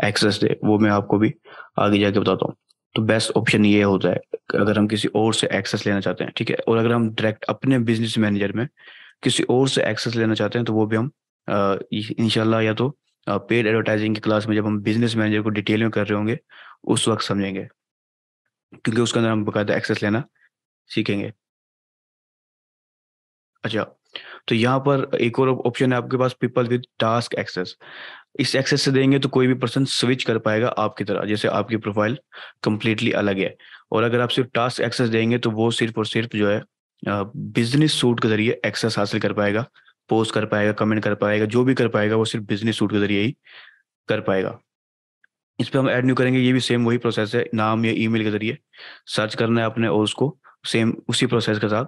एक्सेस दे। वो मैं आपको भी आगे जाके बताता हूँ। तो बेस्ट ऑप्शन ये होता है अगर हम किसी और से एक्सेस लेना चाहते हैं, ठीक है। और अगर हम डायरेक्ट अपने बिजनेस मैनेजर में किसी और से एक्सेस लेना चाहते हैं तो वो भी हम इंशाल्लाह या तो पेड एडवर्टाइजिंग की क्लास में जब हम बिजनेस मैनेजर को डिटेल में कर रहे होंगे उस वक्त समझेंगे, क्योंकि उसके अंदर हम बाकायदा एक्सेस लेना सीखेंगे। अच्छा, तो यहाँ पर एक और ऑप्शन है आपके पास, पीपल विद टास्क एक्सेस। इस एक्सेस से देंगे तो कोई भी पर्सन स्विच कर पाएगा आपकी तरह, जैसे आपकी प्रोफाइल कंप्लीटली अलग है। और अगर आप सिर्फ टास्क एक्सेस देंगे तो वो सिर्फ और सिर्फ जो है बिजनेस सूट के जरिए एक्सेस हासिल कर पाएगा, पोस्ट कर पाएगा, कमेंट कर पाएगा, जो भी कर पाएगा वो सिर्फ बिजनेस सूट के जरिए ही कर पाएगा। इस पर हम ऐड न्यू करेंगे, ये भी सेम वही प्रोसेस है, नाम या ईमेल के जरिए सर्च करना है आपने और उसको सेम उसी प्रोसेस के साथ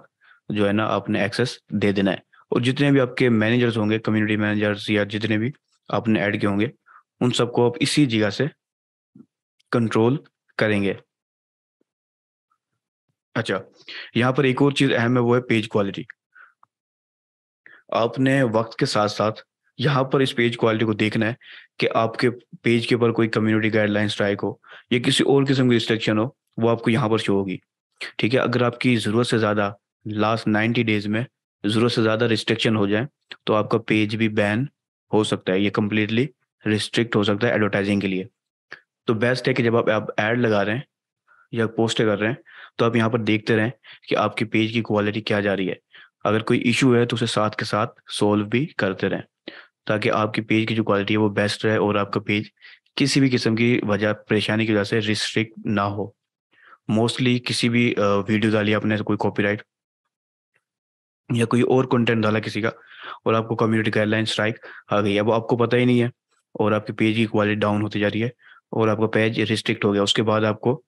जो है ना आपने एक्सेस दे देना है। और जितने भी आपके मैनेजर्स होंगे, कम्युनिटी मैनेजर्स या जितने भी आपने ऐड किए होंगे, उन सबको आप इसी जगह से कंट्रोल करेंगे। अच्छा, यहाँ पर एक और चीज अहम है, वो है पेज क्वालिटी। आपने वक्त के साथ साथ यहाँ पर इस पेज क्वालिटी को देखना है कि आपके पेज के ऊपर कोई कम्युनिटी गाइडलाइन स्ट्राइक हो या किसी और किस्म की रिस्ट्रिक्शन हो, वो आपको यहाँ पर शो होगी। ठीक है, अगर आपकी जरूरत से ज्यादा लास्ट 90 डेज में जरूरत से ज्यादा रिस्ट्रिक्शन हो जाए तो आपका पेज भी बैन हो सकता है, ये कम्प्लीटली रिस्ट्रिक्ट हो सकता है एडवर्टाइजिंग के लिए। तो बेस्ट है कि जब आप ऐड लगा रहे हैं या पोस्ट कर रहे हैं तो आप यहाँ पर देखते रहें कि आपके पेज की क्वालिटी क्या जा रही है। अगर कोई इशू है तो उसे साथ के साथ सोल्व भी करते रहें ताकि आपकी पेज की जो क्वालिटी है वो बेस्ट रहे और आपका पेज किसी भी किस्म की वजह, परेशानी की वजह से रिस्ट्रिक्ट ना हो। मोस्टली किसी भी वीडियो डाली आपने, कोई कॉपीराइट या कोई और कंटेंट डाला किसी का और आपको कम्युनिटी गाइडलाइन स्ट्राइक आ गई है, वो आपको पता ही नहीं है और आपके पेज की क्वालिटी डाउन होती जा रही है और आपका पेज रिस्ट्रिक्ट हो गया। उसके बाद आपको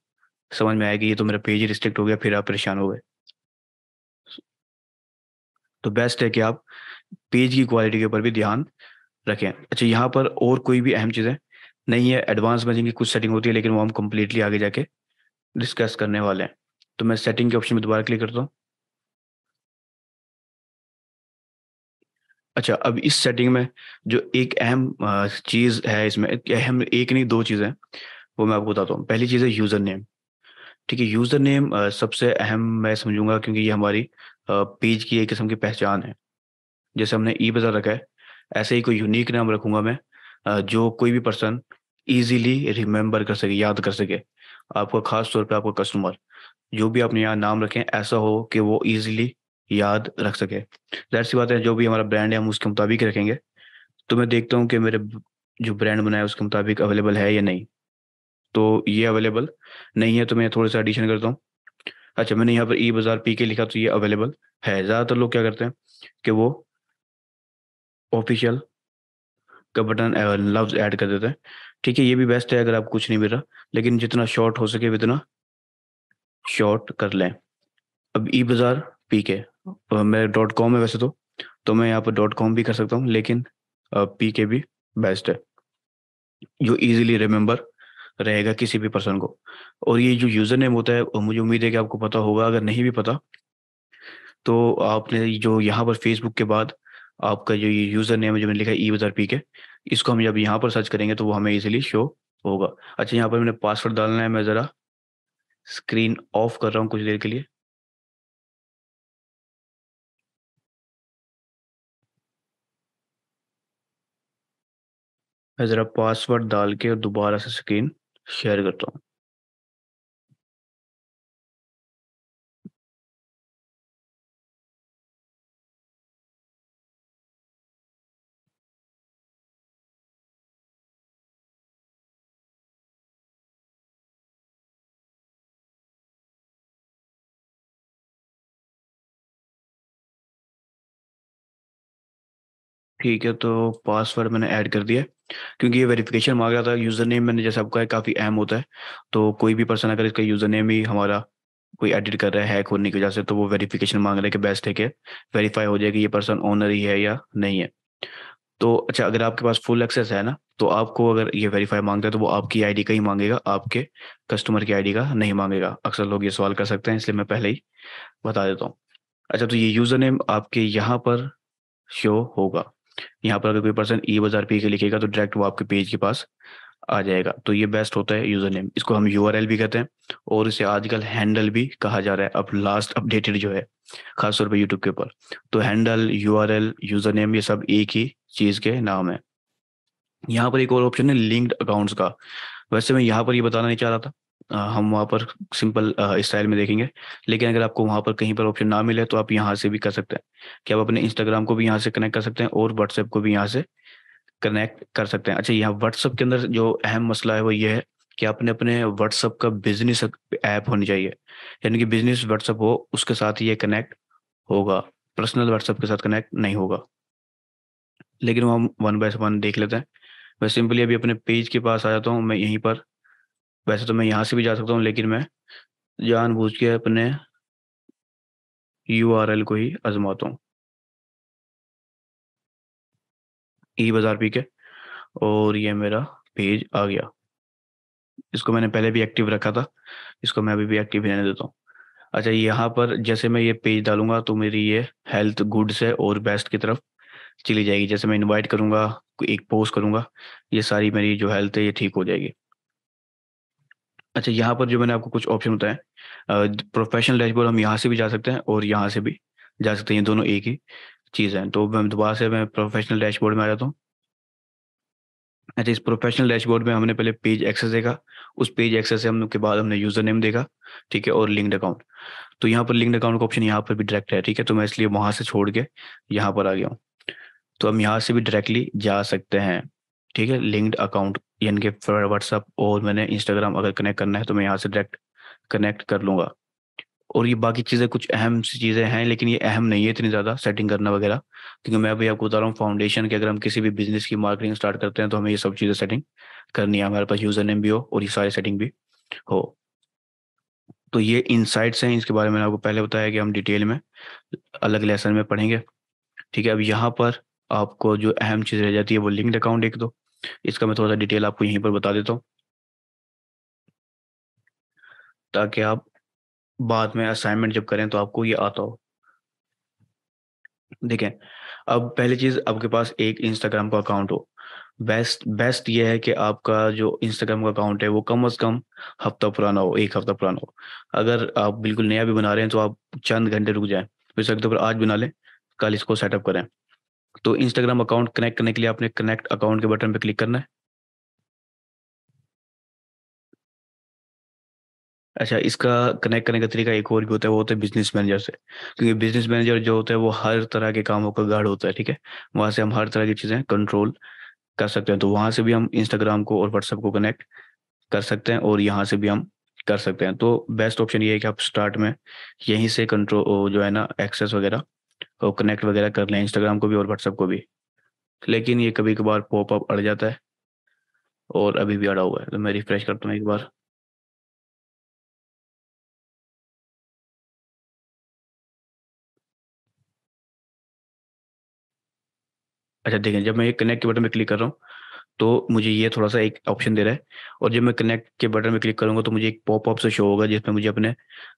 समझ में आएगी ये तो मेरा पेज रिस्ट्रिक्ट हो गया, फिर आप परेशान हो गए। तो बेस्ट है कि आप पेज की क्वालिटी के ऊपर भी ध्यान रखें। अच्छा, यहाँ पर और कोई भी अहम चीज़ें नहीं है, एडवांस में जिनकी कुछ सेटिंग होती है लेकिन वो हम कम्प्लीटली आगे जाके डिस्कस करने वाले हैं। तो मैं सेटिंग के ऑप्शन में दोबारा क्लिक करता हूँ। अच्छा, अब इस सेटिंग में जो एक अहम चीज़ है, इसमें अहम एक नहीं दो चीज़ें, वो मैं आपको बताता हूँ। पहली चीज़ है यूज़र नेम। ठीक है, यूज़र नेम सबसे अहम मैं समझूंगा क्योंकि ये हमारी पेज की एक किस्म की पहचान है। जैसे हमने ई बाजार रखा है, ऐसे ही कोई यूनिक नाम रखूंगा मैं जो कोई भी पर्सन इजीली रिमेंबर कर सके, याद कर सके। आपका खास तौर पे आपका कस्टमर, जो भी आपने यहाँ नाम रखें ऐसा हो कि वो इजीली याद रख सके। जाहिर सी बात है जो भी हमारा ब्रांड है हम उसके मुताबिक रखेंगे। तो मैं देखता हूँ कि मेरे जो ब्रांड बनाया उसके मुताबिक अवेलेबल है या नहीं, तो ये अवेलेबल नहीं है तो मैं थोड़ा सा एडिशन करता हूँ। अच्छा, मैंने यहाँ पर ई बाजार पी के लिखा तो ये अवेलेबल है। ज़्यादातर लोग क्या करते हैं कि वो ऑफिशियल का बटन लफ्ज ऐड कर देते हैं। ठीक है, ये भी बेस्ट है अगर आप कुछ नहीं मिल रहा, लेकिन जितना शॉर्ट हो सके उतना शॉर्ट कर लें। अब ई बाजार पी के, मेरा .com है वैसे तो मैं यहाँ पर .com भी कर सकता हूँ, लेकिन पी के भी बेस्ट है जो ईजिली रिमेम्बर रहेगा किसी भी पर्सन को। और ये जो यूज़र नेम होता है मुझे उम्मीद है कि आपको पता होगा, अगर नहीं भी पता तो आपने जो यहाँ पर फेसबुक के बाद आपका जो ये यूज़र नेम है जो मैंने लिखा है ई बाजार पी के, इसको हम जब यहाँ पर सर्च करेंगे तो वो हमें इजीली शो होगा। अच्छा, यहाँ पर मैंने पासवर्ड डालना है, मैं ज़रा स्क्रीन ऑफ कर रहा हूँ कुछ देर के लिए। मैं ज़रा पासवर्ड डाल के और दोबारा से स्क्रीन शेयर करता हूँ। ठीक है, तो पासवर्ड मैंने ऐड कर दिया क्योंकि ये वेरिफिकेशन मांग रहा था। यूज़र नेम मैंने जैसा आपका है काफ़ी अहम होता है, तो कोई भी पर्सन अगर इसका यूज़र नेम ही हमारा कोई एडिट कर रहा है हैक होने की वजह से, तो वो वेरिफिकेशन मांग रहा है कि बेस्ट है कि वेरीफाई हो जाए कि ये पर्सन ओनर ही है या नहीं है। तो अच्छा, अगर आपके पास फुल एक्सेस है ना, तो आपको अगर ये वेरीफाई मांगता है तो वो आपकी आई डी का ही मांगेगा, आपके कस्टमर की आई डी का नहीं मांगेगा। अक्सर लोग ये सवाल कर सकते हैं, इसलिए मैं पहले ही बता देता हूँ। अच्छा, तो ये यूज़र नेम आपके यहाँ पर शो होगा। यहाँ पर अगर कोई पर्सन ई बाजार पी के लिखेगा तो डायरेक्ट वो आपके पेज के पास आ जाएगा। तो ये बेस्ट होता है यूज़र नेम। इसको हम यूआरएल भी कहते हैं और इसे आजकल हैंडल भी कहा जा रहा है। अब लास्ट अपडेटेड जो है खासतौर पर यूट्यूब के ऊपर, तो हैंडल, यूआरएल, यूज़र नेम, ये सब एक ही चीज़ के नाम है। यहाँ पर एक और ऑप्शन है लिंक्ड अकाउंट्स का। वैसे मैं यहाँ पर ये बताना नहीं चाह रहा था, हम वहाँ पर सिंपल स्टाइल में देखेंगे, लेकिन अगर आपको वहाँ पर कहीं पर ऑप्शन ना मिले तो आप यहाँ से भी कर सकते हैं कि आप अपने इंस्टाग्राम को भी यहाँ से कनेक्ट कर सकते हैं और व्हाट्सएप को भी यहाँ से कनेक्ट कर सकते हैं। अच्छा, यहाँ व्हाट्सएप के अंदर जो अहम मसला है वो ये है कि आपने अपने व्हाट्सएप का बिजनेस ऐप होनी चाहिए, यानी कि बिजनेस व्हाट्सएप हो उसके साथ ये कनेक्ट होगा, पर्सनल व्हाट्सएप के साथ कनेक्ट नहीं होगा। लेकिन वो हम 1 by 1 देख लेते हैं। मैं सिंपली अभी अपने पेज के पास आ जाता हूँ। मैं यहीं पर, वैसे तो मैं यहाँ से भी जा सकता हूँ, लेकिन मैं जानबूझ के अपने URL को ही आजमाता हूँ, eBazaar.pk के, और ये मेरा पेज आ गया। इसको मैंने पहले भी एक्टिव रखा था, इसको मैं अभी भी एक्टिव रहने देता हूँ। अच्छा, यहाँ पर जैसे मैं ये पेज डालूंगा तो मेरी ये हेल्थ गुड्स है और बेस्ट की तरफ चली जाएगी। जैसे मैं इनवाइट करूंगा, एक पोस्ट करूंगा, ये सारी मेरी जो हेल्थ है ये ठीक हो जाएगी। अच्छा, यहाँ पर जो मैंने आपको कुछ ऑप्शन बताए, प्रोफेशनल डैशबोर्ड, हम यहाँ से भी जा सकते हैं और यहाँ से भी जा सकते हैं, दोनों एक ही चीज़ है। तो मैं दोबारा से मैं प्रोफेशनल डैशबोर्ड में आ जाता हूँ। अच्छा, इस प्रोफेशनल डैशबोर्ड में हमने पहले पेज एक्सेस देखा, उस पेज एक्सेस से हमने के बाद हमने यूजर नेम देखा, ठीक है, और लिंक्ड अकाउंट। तो यहाँ पर लिंक्ड अकाउंट का ऑप्शन यहाँ पर भी डायरेक्ट है, ठीक है, तो मैं इसलिए वहां से छोड़ के यहाँ पर आ गया हूँ। तो हम यहाँ से भी डायरेक्टली जा सकते हैं, ठीक है, लिंक्ड अकाउंट यानी कि व्हाट्सअप और मैंने इंस्टाग्राम अगर कनेक्ट करना है तो मैं यहाँ से डायरेक्ट कनेक्ट कर लूँगा। और ये बाकी चीज़ें कुछ अहम सी चीज़ें हैं, लेकिन ये अहम नहीं है इतनी ज़्यादा सेटिंग करना वगैरह, क्योंकि मैं अभी आपको बता रहा हूँ फाउंडेशन के, अगर हम किसी भी बिजनेस की मार्केटिंग स्टार्ट करते हैं तो हमें ये सब चीज़ें सेटिंग करनी है, हमारे पास यूज़र नेम भी हो और ये सारी सेटिंग भी हो। तो ये इनसाइट्स हैं, इसके बारे में आपको पहले बताया कि हम डिटेल में अलग लेसन में पढ़ेंगे, ठीक है। अब यहाँ पर आपको जो अहम चीज़ रह जाती है वो लिंक्ड अकाउंट एक दो, इसका मैं थोड़ा सा डिटेल आपको यहीं पर बता देता हूँ ताकि आप बाद में असाइनमेंट जब करें तो आपको ये आता हो। देखें, अब पहली चीज़ आपके पास एक इंस्टाग्राम का अकाउंट हो, बेस्ट ये है कि आपका जो इंस्टाग्राम का अकाउंट है वो कम से कम हफ्ता पुराना हो, एक हफ्ता पुराना हो। अगर आप बिल्कुल नया भी बना रहे हैं तो आप चंद घंटे रुक जाएं, इस हफ्ते पर आज बना लें, कल इसको सेटअप करें। तो इंस्टाग्राम अकाउंट कनेक्ट करने के लिए आपने कनेक्ट अकाउंट के बटन पर क्लिक करना है। अच्छा, इसका कनेक्ट करने का तरीका एक और भी होता है, वो होता है बिजनेस मैनेजर से, क्योंकि बिजनेस मैनेजर जो होता है वो हर तरह के कामों का गार्ड होता है, ठीक है, वहाँ से हम हर तरह की चीज़ें कंट्रोल कर सकते हैं। तो वहाँ से भी हम इंस्टाग्राम को और व्हाट्सएप को कनेक्ट कर सकते हैं और यहाँ से भी हम कर सकते हैं। तो बेस्ट ऑप्शन ये है कि आप स्टार्ट में यहीं से कंट्रोल जो है ना, एक्सेस वगैरह और कनेक्ट वगैरह कर लें, इंस्टाग्राम को भी और व्हाट्सएप को भी। लेकिन ये कभी कभार पॉपअप अड़ जाता है और अभी भी अड़ा हुआ है, तो मैं रिफ्रेश करता हूँ एक बार। अच्छा, देखें, जब मैं ये कनेक्ट के बटन पे क्लिक कर रहा हूँ तो मुझे ये थोड़ा सा एक ऑप्शन दे रहा है, और जब मैं कनेक्ट के बटन पे क्लिक करूँगा तो मुझे एक पॉपअप से शो होगा जिसमें मुझे अपने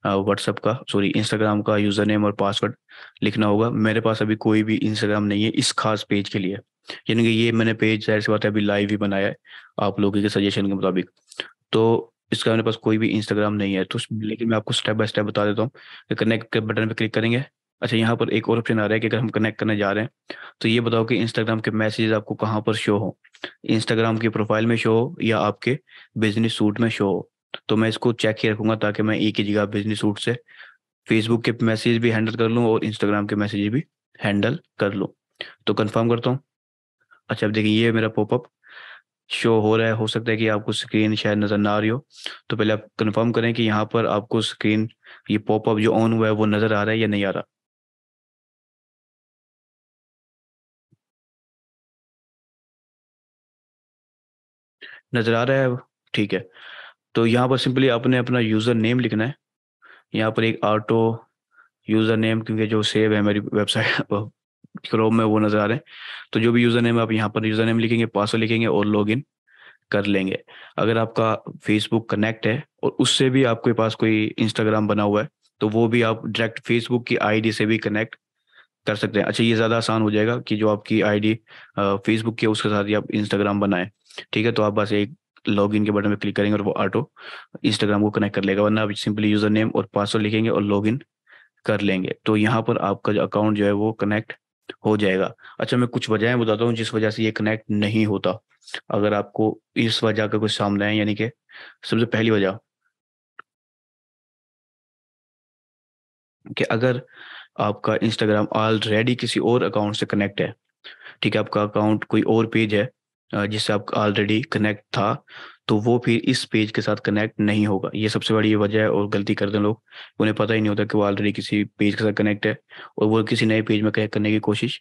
व्हाट्सअप का, सॉरी, इंस्टाग्राम का यूज़र नेम और पासवर्ड लिखना होगा। मेरे पास अभी कोई भी इंस्टाग्राम नहीं है इस खास पेज के लिए, यानी कि ये मैंने पेज, जाहिर सी बात है, अभी लाइव ही बनाया है आप लोगों के सजेशन के मुताबिक, तो इसका मेरे पास कोई भी इंस्टाग्राम नहीं है। तो लेकिन मैं आपको स्टेप बाय स्टेप बता देता हूँ। कनेक्ट के बटन पर क्लिक करेंगे। अच्छा, यहाँ पर एक और ऑप्शन आ रहा है कि अगर हम कनेक्ट करने जा रहे हैं तो ये बताओ कि इंस्टाग्राम के मैसेजेस आपको कहाँ पर शो हो, इंस्टाग्राम की प्रोफाइल में शो हो या आपके बिजनेस सूट में शो हो। तो मैं इसको चेक ही रखूँगा ताकि मैं एक ही जगह बिजनेस सूट से फेसबुक के मैसेज भी हैंडल कर लूँ और इंस्टाग्राम के मैसेज भी हैंडल कर लूँ। तो कन्फर्म करता हूँ। अच्छा, अब देखिए ये मेरा पॉपअप शो हो रहा है। हो सकता है कि आपको स्क्रीन शायद नज़र ना आ रही हो, तो पहले आप कन्फर्म करें कि यहाँ पर आपको स्क्रीन, ये पॉपअप जो ऑन हुआ है वो नज़र आ रहा है या नहीं आ रहा। नज़र आ रहा है, ठीक है। तो यहाँ पर सिंपली आपने अपना यूज़र नेम लिखना है। यहाँ पर एक ऑटो यूज़र नेम, क्योंकि जो सेव है मेरी वेबसाइट क्रोम में, वो नज़र आ रहे हैं। तो जो भी यूज़र नेम है आप यहाँ पर यूज़र नेम लिखेंगे, पासवर्ड लिखेंगे और लॉगिन कर लेंगे। अगर आपका फेसबुक कनेक्ट है और उससे भी आपके पास कोई इंस्टाग्राम बना हुआ है तो वो भी आप डायरेक्ट फेसबुक की आईडी से भी कनेक्ट कर सकते हैं। अच्छा, ये ज़्यादा आसान हो जाएगा कि जो आपकी आईडी फेसबुक की है उसके साथ ही आप इंस्टाग्राम बनाएं, ठीक है। तो आप बस एक लॉगिन के बटन में क्लिक करेंगे और वो ऑटो इंस्टाग्राम को कनेक्ट कर लेगा, वरना आप सिंपली यूज़र नेम और पासवर्ड लिखेंगे और लॉगिन कर लेंगे। तो यहाँ पर आपका जो अकाउंट जो है वो कनेक्ट हो जाएगा। अच्छा, मैं कुछ वजहें बताता हूँ जिस वजह से ये कनेक्ट नहीं होता। अगर आपको इस वजह का कुछ सामना है, यानी कि सबसे पहली वजह कि अगर आपका इंस्टाग्राम ऑलरेडी किसी और अकाउंट से कनेक्ट है, ठीक है, आपका अकाउंट कोई और पेज है जिससे आप ऑलरेडी कनेक्ट था, तो वो फिर इस पेज के साथ कनेक्ट नहीं होगा। ये सबसे बड़ी वजह है, और गलती करते हैं लोग, उन्हें पता ही नहीं होता कि वो ऑलरेडी किसी पेज के साथ कनेक्ट है और वो किसी नए पेज में कनेक्ट करने की कोशिश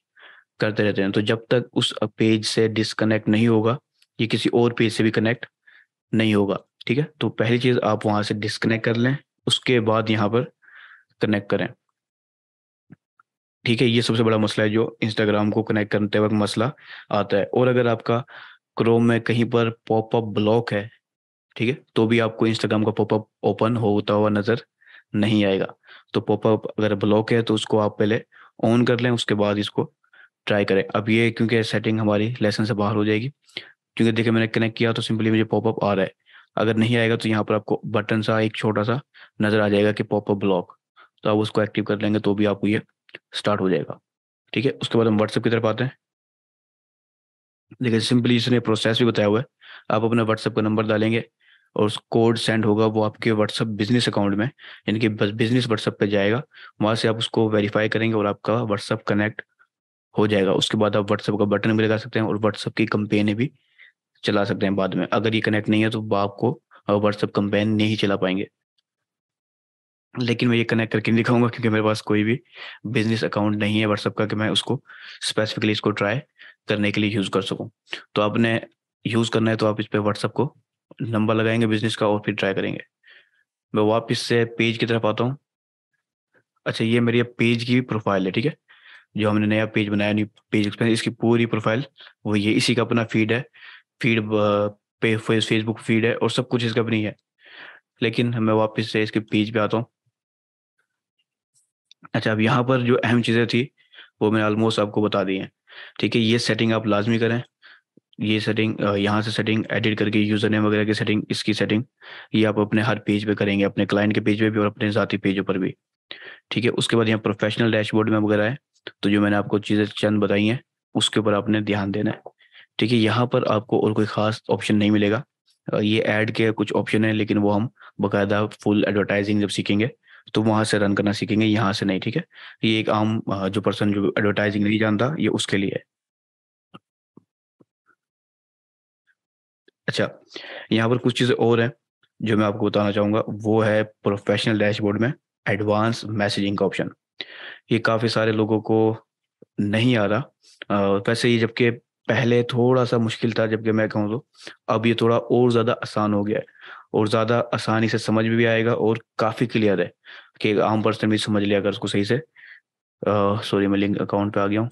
करते रहते हैं। तो जब तक उस पेज से डिसकनेक्ट नहीं होगा, ये किसी और पेज से भी कनेक्ट नहीं होगा, ठीक है। तो पहली चीज आप वहां से डिसकनेक्ट कर लें, उसके बाद यहाँ पर कनेक्ट करें, ठीक है। ये सबसे बड़ा मसला है जो इंस्टाग्राम को कनेक्ट करते वक्त मसला आता है। और अगर आपका क्रोम में कहीं पर पॉपअप ब्लॉक है, ठीक है, तो भी आपको इंस्टाग्राम का पॉपअप ओपन होता हुआ नजर नहीं आएगा। तो पॉपअप अगर ब्लॉक है तो उसको आप पहले ऑन कर लें, उसके बाद इसको ट्राई करें। अब ये क्योंकि सेटिंग हमारी लेसन से बाहर हो जाएगी, क्योंकि देखिए मैंने कनेक्ट किया तो सिंपली मुझे पॉपअप आ रहा है। अगर नहीं आएगा तो यहाँ पर आपको बटन सा एक छोटा सा नजर आ जाएगा कि पॉपअप ब्लॉक, तो आप उसको एक्टिव कर लेंगे तो भी आपको ये स्टार्ट हो जाएगा, ठीक है। उसके बाद हम व्हाट्सएप की तरफ आते हैं। देखिए सिंपली इसने प्रोसेस भी बताया हुआ है। आप अपना व्हाट्सएप का नंबर डालेंगे और कोड सेंड होगा, वो आपके व्हाट्सएप बिजनेस अकाउंट में, यानी कि बिजनेस व्हाट्सएप पे जाएगा। वहां से आप उसको वेरीफाई करेंगे और आपका व्हाट्सएप कनेक्ट हो जाएगा। उसके बाद आप व्हाट्सएप का बटन भी लगा सकते हैं और व्हाट्सएप की कंपेन भी चला सकते हैं बाद में। अगर ये कनेक्ट नहीं है तो आपको व्हाट्सएप कंपेन नहीं चला पाएंगे, लेकिन मैं ये कनेक्ट करके नहीं दिखाऊंगा क्योंकि मेरे पास कोई भी बिजनेस अकाउंट नहीं है व्हाट्सएप का कि मैं उसको स्पेसिफिकली इसको ट्राई करने के लिए यूज कर सकूं। तो आपने यूज करना है तो आप इस पे व्हाट्सएप को नंबर लगाएंगे बिजनेस का और फिर ट्राई करेंगे। मैं वापस से पेज की तरफ आता हूँ। अच्छा, ये मेरी पेज की प्रोफाइल है, ठीक है, जो हमने नया पेज बनाया, न्यू पेज एक्सपीरियंस, इसकी पूरी प्रोफाइल वो ये, इसी का अपना फीड है, फीड पे फेसबुक फीड है और सब कुछ इसका अपनी है। लेकिन मैं वापस से इसके पेज पे आता हूँ। अच्छा, अब यहाँ पर जो अहम चीज़ें थी वो मैंने ऑलमोस्ट आपको बता दी हैं, ठीक है। ये सेटिंग आप लाजमी करें, ये सेटिंग यहाँ से सेटिंग एडिट करके यूजर नेम वगैरह की सेटिंग, इसकी सेटिंग ये आप अपने हर पेज पे करेंगे, अपने क्लाइंट के पेज पे भी और अपने जाती पेजों पर भी, ठीक है। उसके बाद यहाँ प्रोफेशनल डैशबोर्ड में वगैरह है, तो जो मैंने आपको चीज़ें चंद बताई हैं उसके ऊपर आपने ध्यान देना है, ठीक है। यहाँ पर आपको और कोई खास ऑप्शन नहीं मिलेगा। ये ऐड के कुछ ऑप्शन है लेकिन वो हम बाकायदा फुल एडवर्टाइजिंग जब सीखेंगे तो वहां से रन करना सीखेंगे, यहाँ से नहीं, ठीक है। ये एक आम जो पर्सन जो एडवर्टाइजिंग नहीं जानता ये उसके लिए है। अच्छा, यहाँ पर कुछ चीजें और हैं जो मैं आपको बताना चाहूंगा, वो है प्रोफेशनल डैशबोर्ड में एडवांस मैसेजिंग का ऑप्शन। ये काफी सारे लोगों को नहीं आ रहा वैसे ये, जबकि पहले थोड़ा सा मुश्किल था, जबकि मैं कहूँ तो अब ये थोड़ा और ज़्यादा आसान हो गया है और ज़्यादा आसानी से समझ भी आएगा और काफ़ी क्लियर है कि आम पर्सन भी समझ लिया अगर उसको सही से। सॉरी, मैं लिंक अकाउंट पे आ गया हूँ,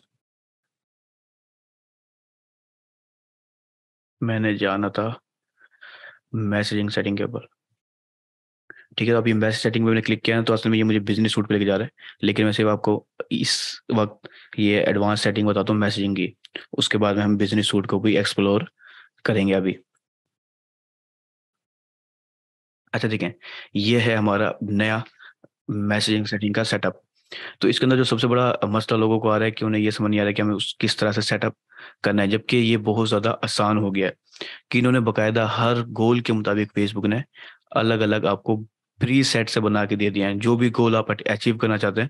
मैंने जाना था मैसेजिंग सेटिंग के ऊपर, ठीक है। तो अभी मैसेज सेटिंग में मैंने क्लिक किया है तो असल में ये मुझे बिजनेस सूट पे लेके जा रहा है, लेकिन मैं सिर्फ आपको इस वक्त ये एडवांस सेटिंग बताता हूँ मैसेजिंग की। उसके बाद में हम बिजनेस सूट को भी एक्सप्लोर करेंगे अभी। अच्छा देखें, ये है हमारा नया मैसेजिंग सेटिंग का सेटअप। तो इसके अंदर जो सबसे बड़ा मसला लोगों को आ रहा है कि उन्हें ये समझ नहीं आ रहा है कि हमें किस तरह से सेटअप करना है, जबकि ये बहुत ज़्यादा आसान हो गया है कि इन्होंने बाकायदा हर गोल के मुताबिक फेसबुक ने अलग अलग आपको प्री सेट से बना के दे दिया है। जो भी गोल आप अचीव करना चाहते हैं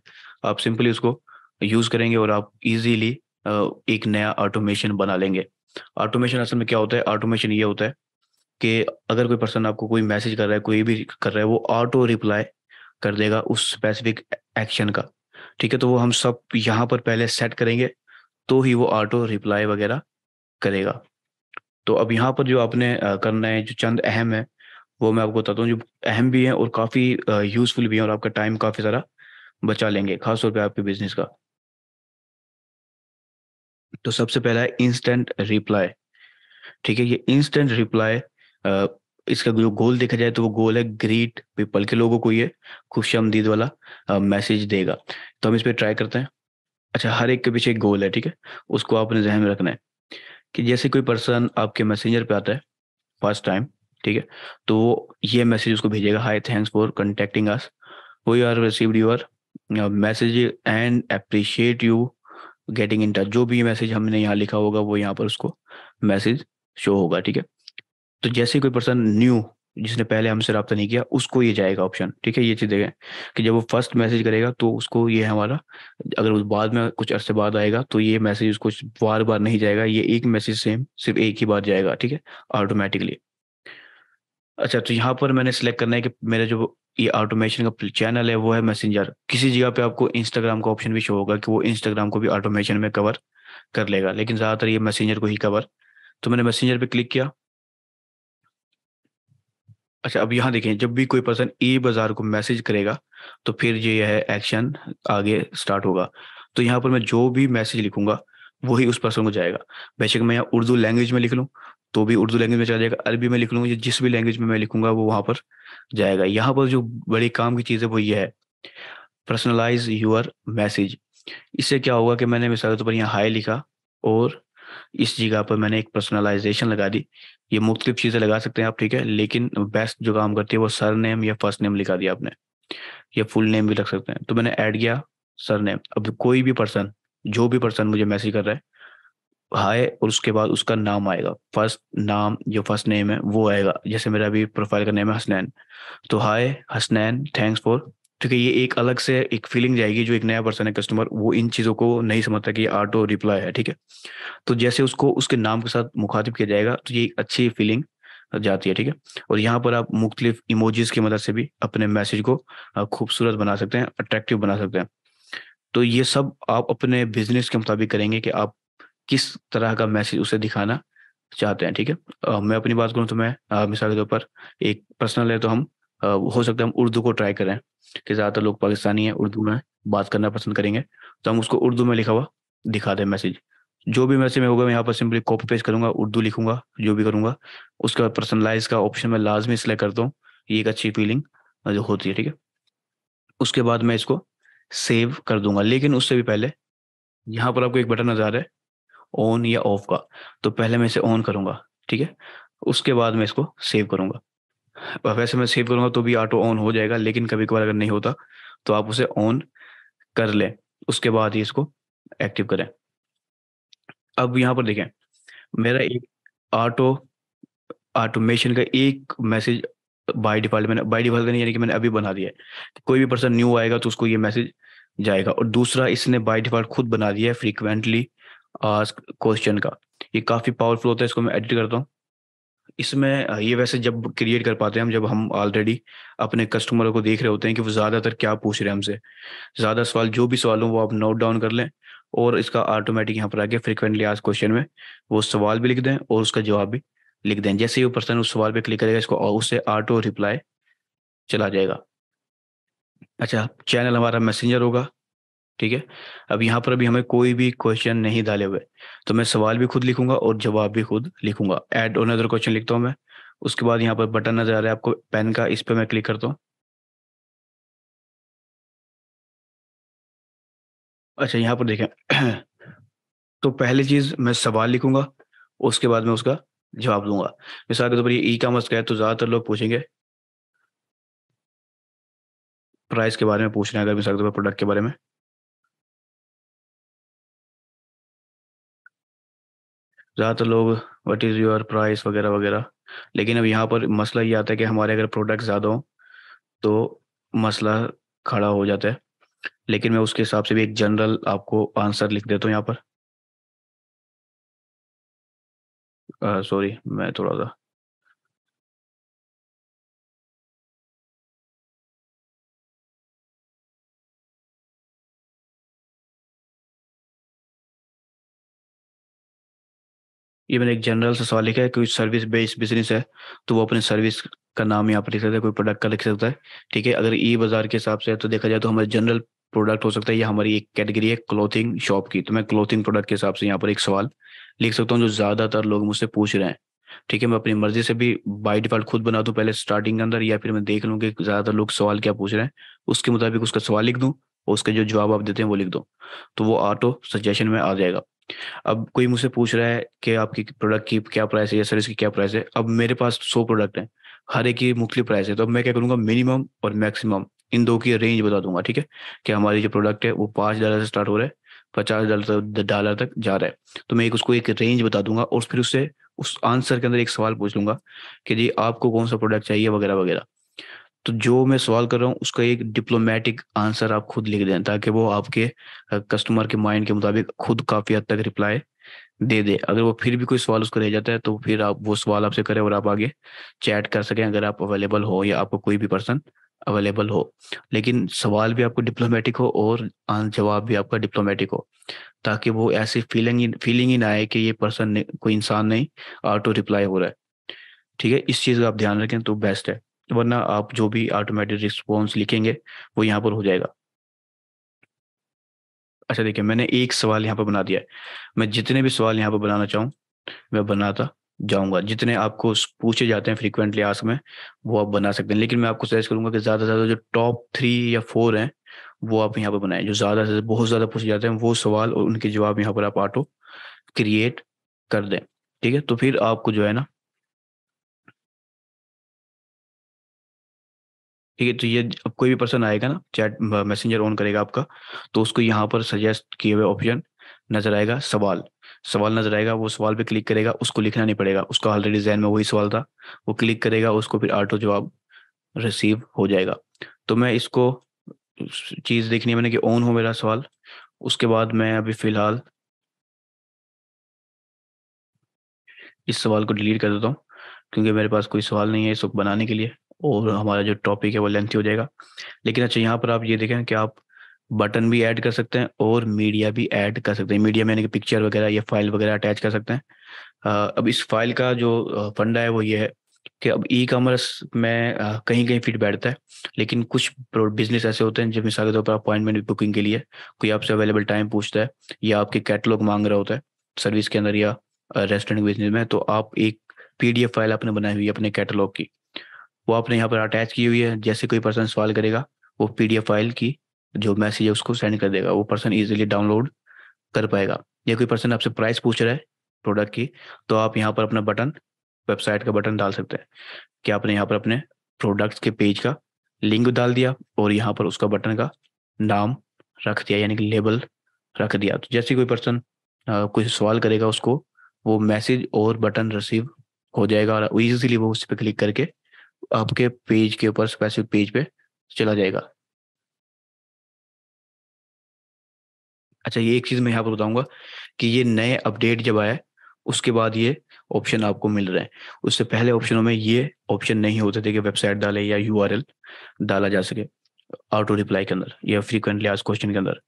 आप सिंपली उसको यूज़ करेंगे और आप इजीली एक नया ऑटोमेशन बना लेंगे। ऑटोमेशन असल में क्या होता है? ऑटोमेशन ये होता है कि अगर कोई पर्सन आपको कोई मैसेज कर रहा है, कोई भी कर रहा है, वो ऑटो रिप्लाई कर देगा उस स्पेसिफिक एक्शन का, ठीक है। तो वो हम सब यहाँ पर पहले सेट करेंगे तो ही वो ऑटो रिप्लाई वगैरह करेगा। तो अब यहाँ पर जो आपने करना है, जो चंद अहम है वो मैं आपको बताता हूँ, जो अहम भी हैं और काफ़ी यूजफुल भी हैं और आपका टाइम काफ़ी सारा बचा लेंगे, खासतौर पर आपके बिजनेस का। तो सबसे पहला है इंस्टेंट रिप्लाई, ठीक है। ये इंस्टेंट रिप्लाई, इसका जो गोल देखा जाए तो वो गोल है ग्रीट पीपल के, लोगों को ये खुशामदीद वाला मैसेज देगा। तो हम इस पर ट्राई करते हैं। अच्छा, हर एक के पीछे एक गोल है, ठीक है, उसको आपने जहन में रखना है कि जैसे कोई पर्सन आपके मैसेंजर पे आता है फर्स्ट टाइम, ठीक है, तो ये मैसेज उसको भेजेगा, hi thanks for contacting us, we are received your message and appreciate you getting in touch. जो भी मैसेज हमने यहाँ लिखा होगा वो यहाँ पर उसको मैसेज शो होगा, ठीक है। तो जैसे कोई पर्सन न्यू, जिसने पहले हमसे रब्ता नहीं किया, उसको ये जाएगा ऑप्शन, ठीक है। ये चीज़ देखें कि जब वो फर्स्ट मैसेज करेगा तो उसको ये हमारा, अगर उस बाद में कुछ अरसे बाद आएगा तो ये मैसेज उसको बार बार नहीं जाएगा, ये एक मैसेज सेम सिर्फ एक ही बार जाएगा, ठीक है, ऑटोमेटिकली। अच्छा, तो यहाँ पर मैंने सेलेक्ट करना है कि मेरा जो ये ऑटोमेशन का चैनल है वो है मैसेंजर। किसी जगह पे आपको इंस्टाग्राम का ऑप्शन भी शो होगा कि वो इंस्टाग्राम को भी ऑटोमेशन में कवर कर लेगा, लेकिन ज़्यादातर ये मैसेंजर को ही कवर। तो मैंने मैसेंजर पे क्लिक किया। अच्छा, अब यहाँ देखें, जब भी कोई पर्सन ई बाज़ार को मैसेज करेगा तो फिर ये है एक्शन आगे स्टार्ट होगा। तो यहाँ पर मैं जो भी मैसेज लिखूंगा वही उस पर्सन को जाएगा। बेशक मैं यहाँ उर्दू लैंग्वेज में लिख लूँ तो भी उर्दू लैंग्वेज में चला जाएगा, अरबी में लिख लूँ या जिस भी लैंग्वेज में मैं लिखूंगा वो वहाँ पर जाएगा। यहाँ पर जो बड़े काम की चीज़ है वो ये है, पर्सनलाइज यूअर मैसेज। इससे क्या होगा कि मैंने मिसाल के तौर पर यहाँ हाई लिखा और इस जगह पर मैंने एक पर्सनलाइजेशन लगा दी। ये मुख्तलिफ चीज़ें लगा सकते हैं आप, ठीक है, लेकिन बेस्ट जो काम करती है वो सर नेम या फर्स्ट नेम लिखा दिया आपने, या फुल नेम भी रख सकते हैं। तो मैंने ऐड किया सर नेम। अब कोई भी पर्सन, जो भी पर्सन मुझे मैसेज कर रहा है हाय, और उसके बाद उसका नाम आएगा, फर्स्ट नाम जो फर्स्ट नेम है वो आएगा। जैसे मेरा अभी प्रोफाइल का नेम है हसनैन, तो हाय हसनैन थैंक्स फॉर, ठीक है। ये एक अलग से एक फीलिंग जाएगी, जो एक नया पर्सन है कस्टमर, वो इन चीज़ों को नहीं समझता कि ऑटो रिप्लाई है, ठीक है। तो जैसे उसको उसके नाम के साथ मुखातिब किया जाएगा तो ये एक अच्छी फीलिंग जाती है, ठीक है। और यहाँ पर आप मुख्तलिफ इमोजीज की मदद से भी अपने मैसेज को खूबसूरत बना सकते हैं, अट्रैक्टिव बना सकते हैं। तो ये सब आप अपने बिजनेस के मुताबिक करेंगे कि आप किस तरह का मैसेज उसे दिखाना चाहते हैं, ठीक है। मैं अपनी बात करूँ तो मैं मिसाल के तौर पर, एक पर्सनल है तो हम हो सकता है हम उर्दू को ट्राई करें कि ज़्यादातर लोग पाकिस्तानी हैं, उर्दू में बात करना पसंद करेंगे, तो हम उसको उर्दू में लिखा हुआ दिखा दें मैसेज। जो भी मैसेज में होगा मैं यहाँ पर सिंपली कॉपी पेस्ट करूँगा, उर्दू लिखूंगा, जो भी करूँगा। उसके बाद पर्सनलाइज का ऑप्शन मैं लाजमी सिलेक्ट करता हूँ, ये एक अच्छी फीलिंग जो होती है, ठीक है। उसके बाद मैं इसको सेव कर दूंगा, लेकिन उससे भी पहले यहाँ पर आपको एक बटन नजर आ रहा है ऑन या ऑफ का, तो पहले मैं इसे ऑन करूँगा, ठीक है। उसके बाद मैं इसको सेव करूँगा। वैसे मैं सेव करूँगा तो भी ऑटो ऑन हो जाएगा, लेकिन कभी कभार अगर नहीं होता तो आप उसे ऑन कर लें, उसके बाद ही इसको एक्टिव करें। अब यहाँ पर देखें, मेरा एक ऑटोमेशन का एक मैसेज बाय डिफ़ॉल्ट यानी कि मैंने अभी बना दिया है। कोई भी पर्सन न्यू आएगा तो उसको ये मैसेज जाएगा। और दूसरा, इसने बाय डिफ़ॉल्ट खुद बना दिया है फ्रीक्वेंटली आस्क्ड क्वेश्चन का। ये काफ़ी पावरफुल होता है, इसको मैं एडिट करता हूँ। इसमें ये वैसे जब क्रिएट कर पाते हैं हम, जब हम ऑलरेडी अपने कस्टमरों को देख रहे होते हैं कि वो ज़्यादातर क्या पूछ रहे हैं हमसे, ज़्यादा सवाल, जो भी सवाल हो वो आप नोट डाउन कर लें और इसका ऑटोमेटिक यहाँ पर आके फ्रीक्वेंटली आस्क्ड क्वेश्चन में वो सवाल भी लिख दें और उसका जवाब भी लिख दें। जैसे ही वो पर्सन उस सवाल पे क्लिक करेगा, इसको उससे ऑटो रिप्लाई चला जाएगा। अच्छा, चैनल हमारा मैसेंजर होगा, ठीक है। अब यहाँ पर अभी हमें कोई भी क्वेश्चन नहीं डाले हुए, तो मैं सवाल भी खुद लिखूंगा और जवाब भी खुद लिखूंगा। ऐड ऑन अदर क्वेश्चन लिखता हूँ मैं। उसके बाद यहाँ पर बटन नजर आ रहा है आपको पेन का, इस पर मैं क्लिक करता हूँ। अच्छा, यहाँ पर देखें तो पहली चीज मैं सवाल लिखूंगा, उसके बाद मैं उसका जवाब दूंगा। मिसाल के तौर पर ये ई कॉमर्स का है तो ज्यादातर लोग पूछेंगे प्राइस के बारे में, पूछ रहे हैं अगर मिसाल के तौर पर प्रोडक्ट के बारे में। ज़्यादातर लोग व्हाट इज़ योर प्राइस वगैरह वगैरह। लेकिन अब यहाँ पर मसला ये आता है कि हमारे अगर प्रोडक्ट ज़्यादा हो तो मसला खड़ा हो जाता है, लेकिन मैं उसके हिसाब से भी एक जनरल आपको आंसर लिख देता हूँ यहाँ पर। सॉरी, मैं थोड़ा सा ये मैंने एक जनरल से सवाल लिखा है। कोई सर्विस बेस्ड बिजनेस है तो वो अपने सर्विस का नाम यहाँ पर लिख सकता है, कोई प्रोडक्ट का लिख सकता है, ठीक है। अगर ई बाज़ार के हिसाब से तो देखा जाए तो हमारे जनरल प्रोडक्ट हो सकता है, या हमारी एक कैटेगरी है क्लोथिंग शॉप की, तो मैं क्लोथिंग प्रोडक्ट के हिसाब से यहाँ पर एक सवाल लिख सकता हूँ जो ज़्यादातर लोग मुझसे पूछ रहे हैं, ठीक है। मैं अपनी मर्जी से भी बाय डिफ़ॉल्ट खुद बना दूँ पहले स्टार्टिंग के अंदर, या फिर मैं देख लूँ कि ज़्यादातर लोग सवाल क्या पूछ रहे हैं, उसके मुताबिक उसका सवाल लिख दूँ और उसका जो जवाब आप देते हैं वो लिख दूँ, तो वो ऑटो सजेशन में आ जाएगा। अब कोई मुझसे पूछ रहा है कि आपकी प्रोडक्ट की क्या प्राइस है या सर्विस की क्या प्राइस है। अब मेरे पास 100 प्रोडक्ट हैं, हर एक की मुख्तलिफ प्राइस है, तो अब मैं क्या करूँगा, मिनिमम और मैक्सिमम इन दो की रेंज बता दूंगा, ठीक है। कि हमारी जो प्रोडक्ट है वो $5 से स्टार्ट हो रहा है, $50 तक जा रहा है, तो मैं एक उसको एक रेंज बता दूंगा और फिर उससे उस आंसर के अंदर एक सवाल पूछ लूंगा कि जी आपको कौन सा प्रोडक्ट चाहिए वगैरह वगैरह। तो जो मैं सवाल कर रहा हूँ उसका एक डिप्लोमेटिक आंसर आप खुद लिख दें, ताकि वो आपके कस्टमर के माइंड के मुताबिक खुद काफ़ी हद तक रिप्लाई दे दे। अगर वो फिर भी कोई सवाल उसको रह जाता है तो फिर आप वो सवाल आपसे करें और आप आगे चैट कर सकें अगर आप अवेलेबल हो, या आपको कोई भी पर्सन अवेलेबल हो, लेकिन सवाल भी आपको डिप्लोमेटिक हो और जवाब भी आपका डिप्लोमेटिक हो, ताकि वो ऐसी फीलिंग ही ना आए कि ये पर्सन कोई इंसान नहीं, ऑटो रिप्लाई हो रहा है। ठीक है, इस चीज़ का आप ध्यान रखें तो बेस्ट है, वरना आप जो भी ऑटोमेटिक रिस्पॉन्स लिखेंगे वो यहाँ पर हो जाएगा। अच्छा देखिए, मैंने एक सवाल यहाँ पर बना दिया है। मैं जितने भी सवाल यहाँ पर बनाना चाहूँ मैं बनाता जाऊँगा, जितने आपको पूछे जाते हैं फ्रीक्वेंटली आस्क में वो आप बना सकते हैं, लेकिन मैं आपको सजेस्ट करूँगा कि ज़्यादा से ज़्यादा जो टॉप 3 या 4 हैं वो आप यहाँ पर बनाएं। जो ज़्यादा से बहुत ज़्यादा पूछे जाते हैं वो सवाल और उनके जवाब यहाँ पर आप ऑटो क्रिएट कर दें। ठीक है, तो फिर आपको जो है ना, ठीक है, तो ये अब कोई भी पर्सन आएगा ना, चैट मैसेंजर ऑन करेगा आपका, तो उसको यहाँ पर सजेस्ट किए हुए ऑप्शन नजर आएगा, सवाल नजर आएगा। वो सवाल पे क्लिक करेगा, उसको लिखना नहीं पड़ेगा, उसका ऑलरेडी जहन में वही सवाल था, वो क्लिक करेगा, उसको फिर ऑटो जवाब रिसीव हो जाएगा। तो मैं इसको चीज़ देखनी है मैंने कि ऑन हो मेरा सवाल, उसके बाद मैं अभी फिलहाल इस सवाल को डिलीट कर देता हूँ क्योंकि मेरे पास कोई सवाल नहीं है इसको बनाने के लिए और हमारा जो टॉपिक है वो लेंथी हो जाएगा। लेकिन अच्छा, यहाँ पर आप ये देखें कि आप बटन भी ऐड कर सकते हैं और मीडिया भी ऐड कर सकते हैं। मीडिया में यानी कि पिक्चर वगैरह या फाइल वगैरह अटैच कर सकते हैं। अब इस फाइल का जो फंडा है वो ये है कि अब ई कॉमर्स में कहीं कहीं फिट बैठता है, लेकिन कुछ बिजनेस ऐसे होते हैं जब मिसाल के तौर पर अपॉइंटमेंट बुकिंग के लिए कोई आपसे अवेलेबल टाइम पूछता है या आपके कैटलॉग मांग रहा होता है सर्विस के अंदर या रेस्टोरेंट बिजनेस में, तो आप एक PDF फाइल आपने बनाई हुई है अपने कैटलॉग की, वो आपने यहाँ पर अटैच की हुई है। जैसे कोई पर्सन सवाल करेगा वो PDF फाइल की जो मैसेज है उसको सेंड कर देगा, वो पर्सन इजीली डाउनलोड कर पाएगा। या कोई पर्सन आपसे प्राइस पूछ रहा है प्रोडक्ट की, तो आप यहाँ पर अपना बटन, वेबसाइट का बटन डाल सकते हैं कि आपने यहाँ पर अपने प्रोडक्ट्स के पेज का लिंक डाल दिया और यहाँ पर उसका बटन का नाम रख दिया, यानी कि लेबल रख दिया। तो जैसे कोई पर्सन कुछ सवाल करेगा उसको वो मैसेज और बटन रिसीव हो जाएगा और ईजिली वो उस पर क्लिक करके आपके पेज के ऊपर स्पेसिफिक पेज पे चला जाएगा। अच्छा, ये एक चीज मैं यहाँ पर बताऊंगा कि ये नए अपडेट जब आया उसके बाद ये ऑप्शन आपको मिल रहे हैं। उससे पहले ऑप्शनों में ये ऑप्शन नहीं होते थे कि वेबसाइट डाले या URL डाला जा सके ऑटो रिप्लाई के अंदर या फ्रीक्वेंटली आस्क्ड क्वेश्चन के अंदर।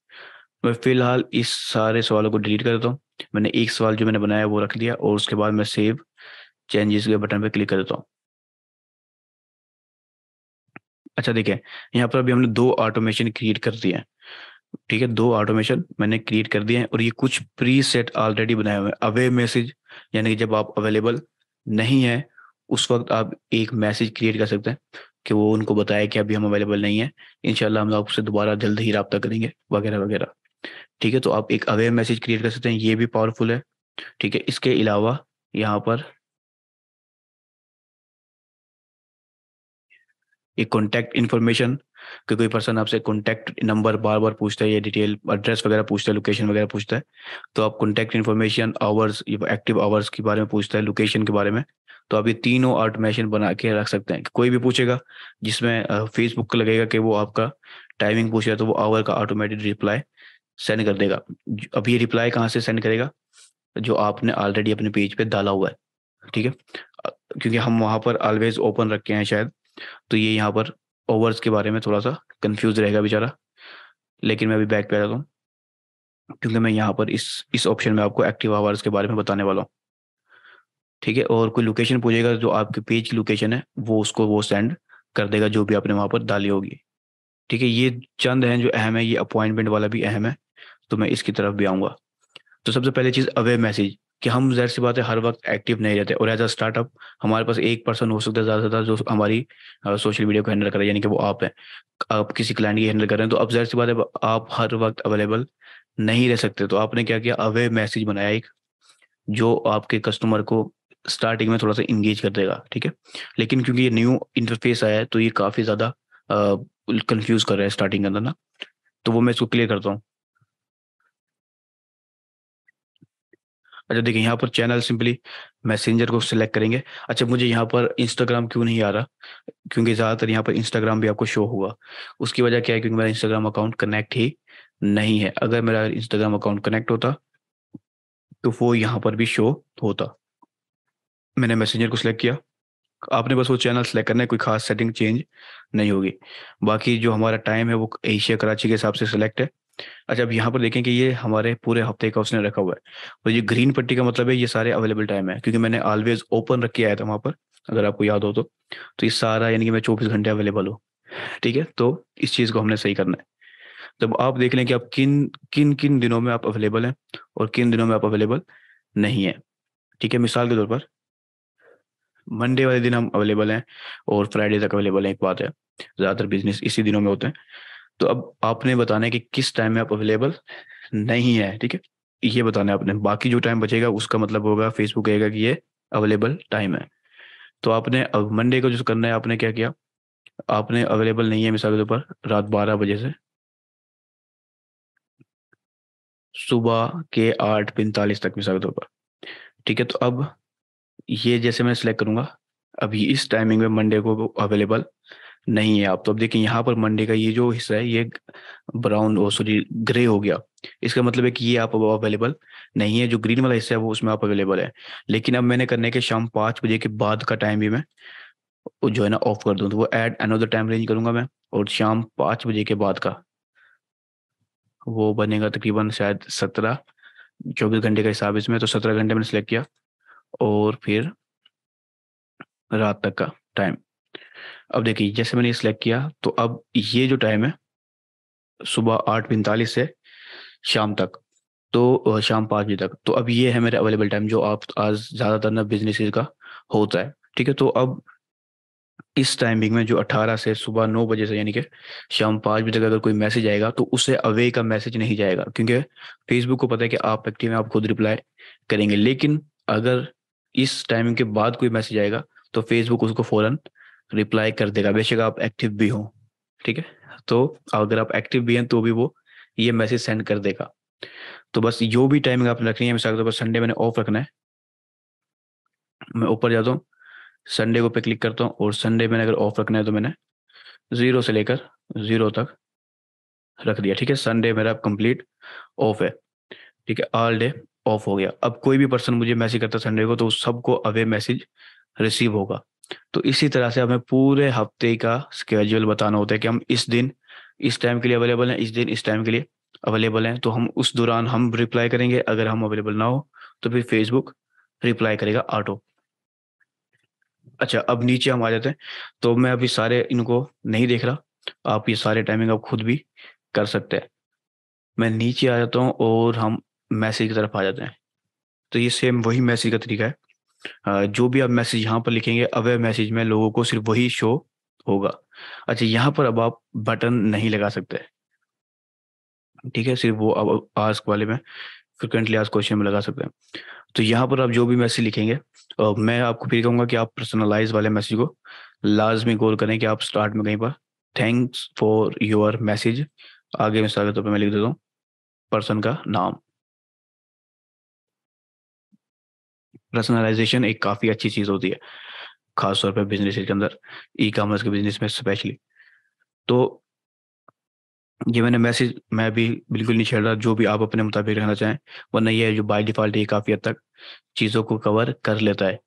मैं फिलहाल इस सारे सवालों को डिलीट कर देता हूँ। मैंने एक सवाल जो मैंने बनाया वो रख दिया और उसके बाद मैं सेव चेंजेस के बटन पर क्लिक कर देता हूँ। अच्छा देखिए, यहाँ पर अभी हमने 2 ऑटोमेशन क्रिएट कर दिए हैं। ठीक है, 2 ऑटोमेशन मैंने क्रिएट कर दिए हैं और ये कुछ प्री सेट ऑलरेडी बनाए हुए हैं। अवे मैसेज यानी कि जब आप अवेलेबल नहीं है उस वक्त आप एक मैसेज क्रिएट कर सकते हैं कि वो उनको बताए कि अभी हम अवेलेबल नहीं है, इंशाल्लाह हम आपसे दोबारा जल्द ही रब्ता करेंगे वगैरह वगैरह। ठीक है, तो आप एक अवे मैसेज क्रिएट कर सकते हैं, ये भी पावरफुल है। ठीक है, इसके अलावा यहाँ पर एक कॉन्टैक्ट इन्फॉर्मेशन कि कोई पर्सन आपसे कॉन्टैक्ट नंबर बार बार पूछता है या डिटेल एड्रेस वगैरह पूछता है, लोकेशन वगैरह पूछता है, तो आप contact information, hours, active hours के बारे में पूछता है, लोकेशन के बारे में, तो आप ये तीनों ऑटोमेशन बना के रख सकते हैं। कोई भी पूछेगा, जिसमें फेसबुक को लगेगा कि वो आपका टाइमिंग पूछ रहा है तो वो आवर का ऑटोमेटेड रिप्लाई सेंड कर देगा। अब ये रिप्लाई कहाँ से सेंड करेगा? जो आपने ऑलरेडी अपने पेज पर डाला हुआ है। ठीक है, क्योंकि हम वहाँ पर ऑलवेज ओपन रखे हैं शायद, तो ये यहाँ पर ओवर्स के बारे में थोड़ा सा कंफ्यूज रहेगा बेचारा, लेकिन मैं अभी बैक पे आ जाता हूँ क्योंकि मैं यहाँ पर इस ऑप्शन में आपको एक्टिव आवर्स के बारे में बताने वाला हूँ। ठीक है, और कोई लोकेशन पूछेगा जो आपके पेज की लोकेशन है वो उसको वो सेंड कर देगा जो भी आपने वहाँ पर डाली होगी। ठीक है, ये चंद हैं जो अहम है, ये अपॉइंटमेंट वाला भी अहम है, तो मैं इसकी तरफ भी आऊँगा। तो सबसे पहले चीज़ अवे मैसेज कि हम ज़ाहिर सी बात है हर वक्त एक्टिव नहीं रहते और एज अ स्टार्टअप हमारे पास एक पर्सन हो सकता है ज़्यादा से ज़्यादा जो हमारी सोशल मीडिया को हैंडल कर रहा है, यानी कि वो आप हैं। आप किसी क्लाइंट की हैंडल कर रहे हैं तो अब ज़ाहिर सी बात है आप हर वक्त अवेलेबल नहीं रह सकते, तो आपने क्या किया, अवे मैसेज बनाया एक जो आपके कस्टमर को स्टार्टिंग में थोड़ा सा इंगेज कर देगा। ठीक है, लेकिन क्योंकि ये न्यू इंटरफेस आया है तो ये काफ़ी ज़्यादा कन्फ्यूज़ कर रहा है स्टार्टिंग के अंदर ना, तो वो मैं इसको क्लियर करता हूँ। अच्छा देखिए, यहाँ पर चैनल सिंपली मैसेंजर को सिलेक्ट करेंगे। अच्छा, मुझे यहाँ पर इंस्टाग्राम क्यों नहीं आ रहा? क्योंकि ज़्यादातर यहाँ पर इंस्टाग्राम भी आपको शो होगा। उसकी वजह क्या है? क्योंकि मेरा इंस्टाग्राम अकाउंट कनेक्ट ही नहीं है। अगर मेरा इंस्टाग्राम अकाउंट कनेक्ट होता तो वो यहाँ पर भी शो होता। मैंने मैसेंजर को सिलेक्ट किया, आपने बस वो चैनल सेलेक्ट करना है, कोई खास सेटिंग चेंज नहीं होगी। बाकी जो हमारा टाइम है वो एशिया कराची के हिसाब से सेलेक्ट है। अच्छा, अब यहाँ पर देखें कि ये हमारे पूरे हफ्ते का उसने रखा हुआ है, और ये ग्रीन पट्टी का मतलब है ये सारे अवेलेबल टाइम है, क्योंकि मैंने ऑलवेज ओपन रख के आया था वहाँ पर, अगर आपको याद हो तो ये सारा यानी कि मैं 24 घंटे अवेलेबल हूँ। ठीक है, तो इस चीज़ को हमने सही करना है। जब आप देख लें कि आप किन किन दिनों में आप अवेलेबल हैं और किन दिनों में आप अवेलेबल नहीं हैं। ठीक है, मिसाल के तौर पर मंडे वाले दिन हम अवेलेबल हैं और फ्राइडे तक अवेलेबल हैं, एक बात है, ज़्यादातर बिजनेस इसी दिनों में होते हैं। तो अब आपने बताना है कि किस टाइम में आप अवेलेबल नहीं है। ठीक है, ये बताना है आपने। बाकी जो टाइम बचेगा उसका मतलब होगा फेसबुक कहेगा कि ये अवेलेबल टाइम है। तो आपने अब मंडे को जो करना है, आपने क्या किया, आपने अवेलेबल नहीं है मिसाल के तौर पर रात 12 बजे से सुबह के 8:45 तक मिसाल के तौर पर। ठीक है, तो अब ये जैसे मैं सिलेक्ट करूंगा, अब ये इस टाइमिंग में मंडे को अवेलेबल नहीं है आप। तो अब देखिए यहाँ पर मंडे का ये जो हिस्सा है ये ब्राउन और सॉरी ग्रे हो गया, इसका मतलब है कि ये आप अवेलेबल नहीं है। जो ग्रीन वाला हिस्सा है वो उसमें आप अवेलेबल है। लेकिन अब मैंने करने के शाम 5 बजे के बाद का टाइम भी मैं जो है ना ऑफ कर दूँ, तो वो ऐड अनदर टाइम रेंज करूंगा मैं, और शाम 5 बजे के बाद का वो बनेगा तकरीबन शायद 17, 24 घंटे का हिसाब इसमें, तो 17 घंटे मैंने सेलेक्ट किया, और फिर रात तक का टाइम। अब देखिए जैसे मैंने सेलेक्ट किया, तो अब ये जो टाइम है सुबह 8:45 से शाम तक, तो शाम 5 बजे तक, तो अब ये है मेरा अवेलेबल टाइम जो आप आज ज़्यादातर ना बिजनेसेस का होता है। ठीक है, तो अब इस टाइमिंग में जो 18 से सुबह 9 बजे से यानी कि शाम 5 बजे तक अगर कोई मैसेज आएगा तो उसे अवे का मैसेज नहीं जाएगा, क्योंकि फेसबुक को पता है कि आप एक्टिव हैं, आप खुद रिप्लाई करेंगे। लेकिन अगर इस टाइमिंग के बाद कोई मैसेज आएगा तो फेसबुक उसको फौरन रिप्लाई कर देगा, बेशक आप एक्टिव भी हो। ठीक है, तो अगर आप एक्टिव भी हैं तो भी वो ये मैसेज सेंड कर देगा। तो बस जो भी टाइमिंग आपने रखनी है, मिसाल के तौर पर संडे मैंने ऑफ रखना है, मैं ऊपर जाता हूँ, संडे को पे क्लिक करता हूँ, और संडे मैंने अगर ऑफ रखना है तो मैंने 0 से लेकर 0 तक रख दिया। ठीक है, संडे मेरा कंप्लीट ऑफ है। ठीक है, ऑल डे ऑफ हो गया। अब कोई भी पर्सन मुझे मैसेज करता संडे को तो सबको अवे मैसेज रिसीव होगा। तो इसी तरह से हमें पूरे हफ्ते का स्केड्यूल बताना होता है कि हम इस दिन इस टाइम के लिए अवेलेबल हैं, इस दिन इस टाइम के लिए अवेलेबल हैं, तो हम उस दौरान हम रिप्लाई करेंगे। अगर हम अवेलेबल ना हो तो फिर फेसबुक रिप्लाई करेगा ऑटो। अच्छा, अब नीचे हम आ जाते हैं, तो मैं अभी सारे इनको नहीं देख रहा, आप ये सारे टाइमिंग आप खुद भी कर सकते हैं। मैं नीचे आ जाता हूँ और हम मैसेज की तरफ आ जाते हैं। तो ये सेम वही मैसेज का तरीका है, जो भी आप मैसेज यहाँ पर लिखेंगे अवे मैसेज में लोगों को सिर्फ वही शो होगा। अच्छा, यहाँ पर अब आप बटन नहीं लगा सकते। ठीक है, सिर्फ वो अब आस्क वाले में फ्रिक्वेंटली आस्क क्वेश्चन में लगा सकते हैं। तो यहाँ पर आप जो भी मैसेज लिखेंगे, मैं आपको फिर कहूँगा कि आप पर्सनलाइज वाले मैसेज को लाजमी गौर करें कि आप स्टार्ट में कहीं पर थैंक्स फॉर योर मैसेज, आगे में सारे तौर पर मैं लिख देता हूँ पर्सन का नाम। पर्सनलाइजेशन एक काफ़ी अच्छी चीज़ होती है, खासतौर पर बिजनेस के अंदर, ई कॉमर्स के बिजनेस में स्पेशली। तो ये मैंने मैसेज मैं भी बिल्कुल नहीं छेड़ रहा, जो भी आप अपने मुताबिक रहना चाहें, वरना ये जो बाय डिफ़ॉल्ट ये काफ़ी हद तक चीज़ों को कवर कर लेता है।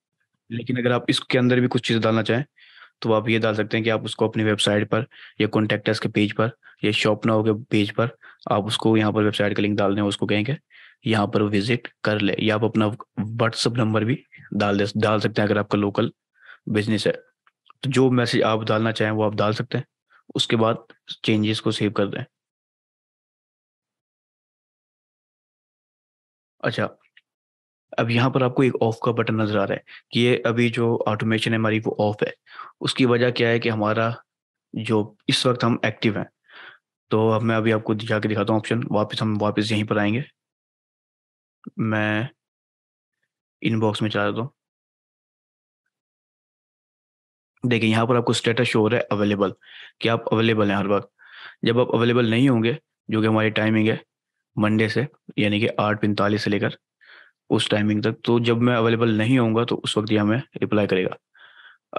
लेकिन अगर आप इसके अंदर भी कुछ चीज़ें डालना चाहें तो आप ये डाल सकते हैं कि आप उसको अपनी वेबसाइट पर या कॉन्टैक्ट अस के पेज पर या शॉप नाउ के पेज पर आप उसको यहाँ पर वेबसाइट का लिंक डाल दें, उसको कहेंगे यहाँ पर विजिट कर ले, या आप अपना व्हाट्सअप नंबर भी डाल सकते हैं अगर आपका लोकल बिजनेस है। तो जो मैसेज आप डालना चाहें वो आप डाल सकते हैं, उसके बाद चेंजेस को सेव कर दें। अच्छा, अब यहाँ पर आपको एक ऑफ का बटन नजर आ रहा है कि ये अभी जो ऑटोमेशन है हमारी वो ऑफ है। उसकी वजह क्या है कि हमारा जो इस वक्त हम एक्टिव हैं, तो अब मैं अभी आपको जाके दिखाता हूँ ऑप्शन, हम वापस यहीं पर आएंगे। मैं इनबॉक्स में चला जाता हूँ, देखिए यहाँ पर आपको स्टेटस शो हो रहा है अवेलेबल, कि आप अवेलेबल हैं हर वक्त। जब आप अवेलेबल नहीं होंगे, जो कि हमारी टाइमिंग है मंडे से यानी कि 8:45 से लेकर उस टाइमिंग तक, तो जब मैं अवेलेबल नहीं होऊंगा तो उस वक्त ये हमें रिप्लाई करेगा।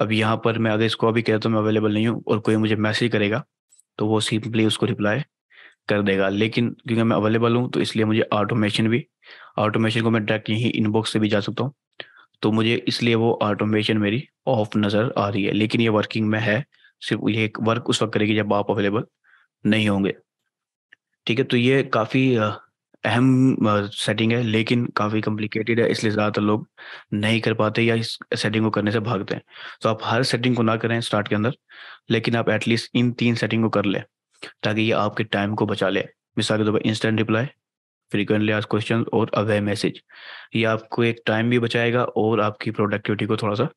अब यहाँ पर मैं अगर इसको अभी कहता हूँ मैं अवेलेबल नहीं हूँ और कोई मुझे मैसेज करेगा तो वो सिंपली उसको रिप्लाई कर देगा। लेकिन क्योंकि मैं अवेलेबल हूँ तो इसलिए मुझे ऑटोमेशन को मैं डायरेक्ट यहीं इनबॉक्स से भी जा सकता हूँ, तो मुझे इसलिए वो ऑटोमेशन मेरी ऑफ नज़र आ रही है, लेकिन ये वर्किंग में है। सिर्फ ये एक वर्क उस वक्त करेगी जब आप अवेलेबल नहीं होंगे। ठीक है, तो ये काफ़ी अहम सेटिंग है, लेकिन काफ़ी कॉम्प्लिकेटेड है, इसलिए ज़्यादातर लोग नहीं कर पाते या इस सेटिंग को करने से भागते हैं। तो आप हर सेटिंग को ना करें स्टार्ट के अंदर, लेकिन आप एटलीस्ट इन 3 सेटिंग को कर लें ताकि ये आपके टाइम को बचा ले। मिसाल के तौर पर instant reply, frequently asked question और अवे मैसेज। ये आपको एक टाइम भी बचाएगा और आपकी प्रोडक्टिविटी को थोड़ा सा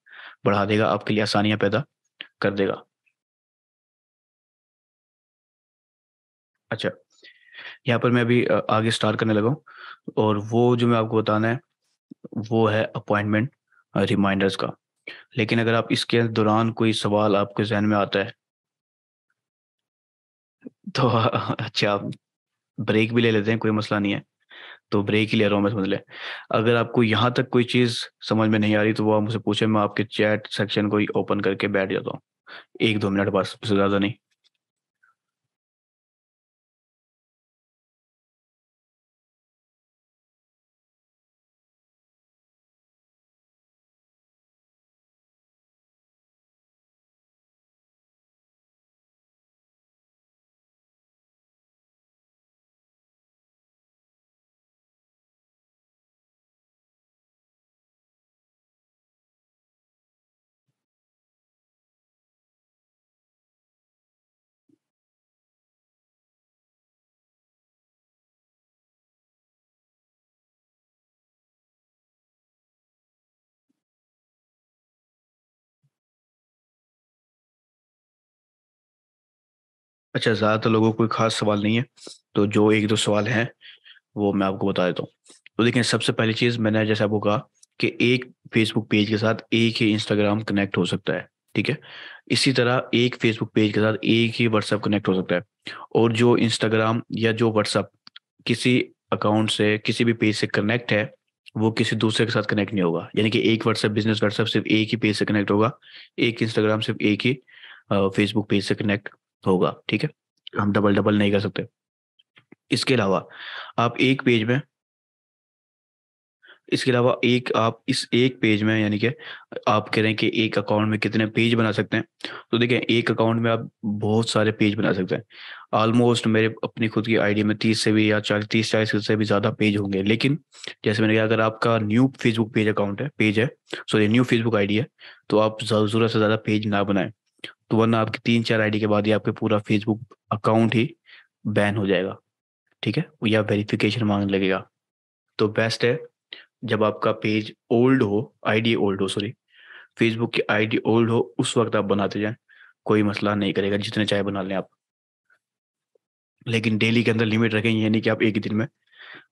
बढ़ा देगा, आपके लिए आसानियाँ पैदा कर देगा। अच्छा, यहाँ पर मैं अभी आगे स्टार्ट करने लगा हूँ, और वो जो मैं आपको बताना है वो है अपॉइंटमेंट रिमाइंडर्स का। लेकिन अगर आप इसके दौरान कोई सवाल आपके जहन में आता है तो अच्छा, आप ब्रेक भी ले लेते हैं, कोई मसला नहीं है। तो ब्रेक ही ले रहा हूँ मैं, समझ लें। अगर आपको यहाँ तक कोई चीज़ समझ में नहीं आ रही तो वो आप मुझसे पूछें, मैं आपके चैट सेक्शन को ही ओपन करके बैठ जाता हूँ 1-2 मिनट बाद, उससे ज़्यादा नहीं। अच्छा, ज़्यादातर लोगों को कोई खास सवाल नहीं है, तो जो 1-2 सवाल हैं वो मैं आपको बता देता हूँ। तो देखिए, सबसे पहली चीज़ मैंने जैसे आपको कहा कि एक फेसबुक पेज के साथ एक ही इंस्टाग्राम कनेक्ट हो सकता है। ठीक है, इसी तरह एक फेसबुक पेज के साथ एक ही व्हाट्सएप कनेक्ट हो सकता है, और जो इंस्टाग्राम या जो व्हाट्सएप किसी अकाउंट से किसी भी पेज से कनेक्ट है वो किसी दूसरे के साथ कनेक्ट नहीं होगा। यानी कि एक व्हाट्सएप बिजनेस व्हाट्सएप सिर्फ एक ही पेज से कनेक्ट होगा, एक इंस्टाग्राम सिर्फ एक ही फेसबुक पेज से कनेक्ट होगा। ठीक है, हम डबल नहीं कर सकते। इसके अलावा एक आप इस एक पेज में, यानी कि आप कह रहे हैं कि एक अकाउंट में कितने पेज बना सकते हैं, तो देखिए एक अकाउंट में आप बहुत सारे पेज बना सकते हैं। ऑलमोस्ट मेरे अपनी खुद की आईडी में 30 से भी या 40 से भी ज़्यादा पेज होंगे। लेकिन जैसे मैंने कहा, अगर आपका न्यू फेसबुक पेज है सॉरी न्यू फेसबुक आईडी है, तो आप ज़रूरत से ज़्यादा पेज ना बनाएं, तो वरना आपकी 3-4 आईडी के बाद ही आपके पूरा फेसबुक अकाउंट ही बैन हो जाएगा। ठीक है, या वेरिफिकेशन मांगने लगेगा। तो बेस्ट है जब आपका पेज ओल्ड हो, आईडी ओल्ड हो, सॉरी फेसबुक की आईडी ओल्ड हो, उस वक्त आप बनाते जाएं, कोई मसला नहीं करेगा, जितने चाहे बना लें आप। लेकिन डेली के अंदर लिमिट रखें, ये नहीं कि आप एक ही दिन में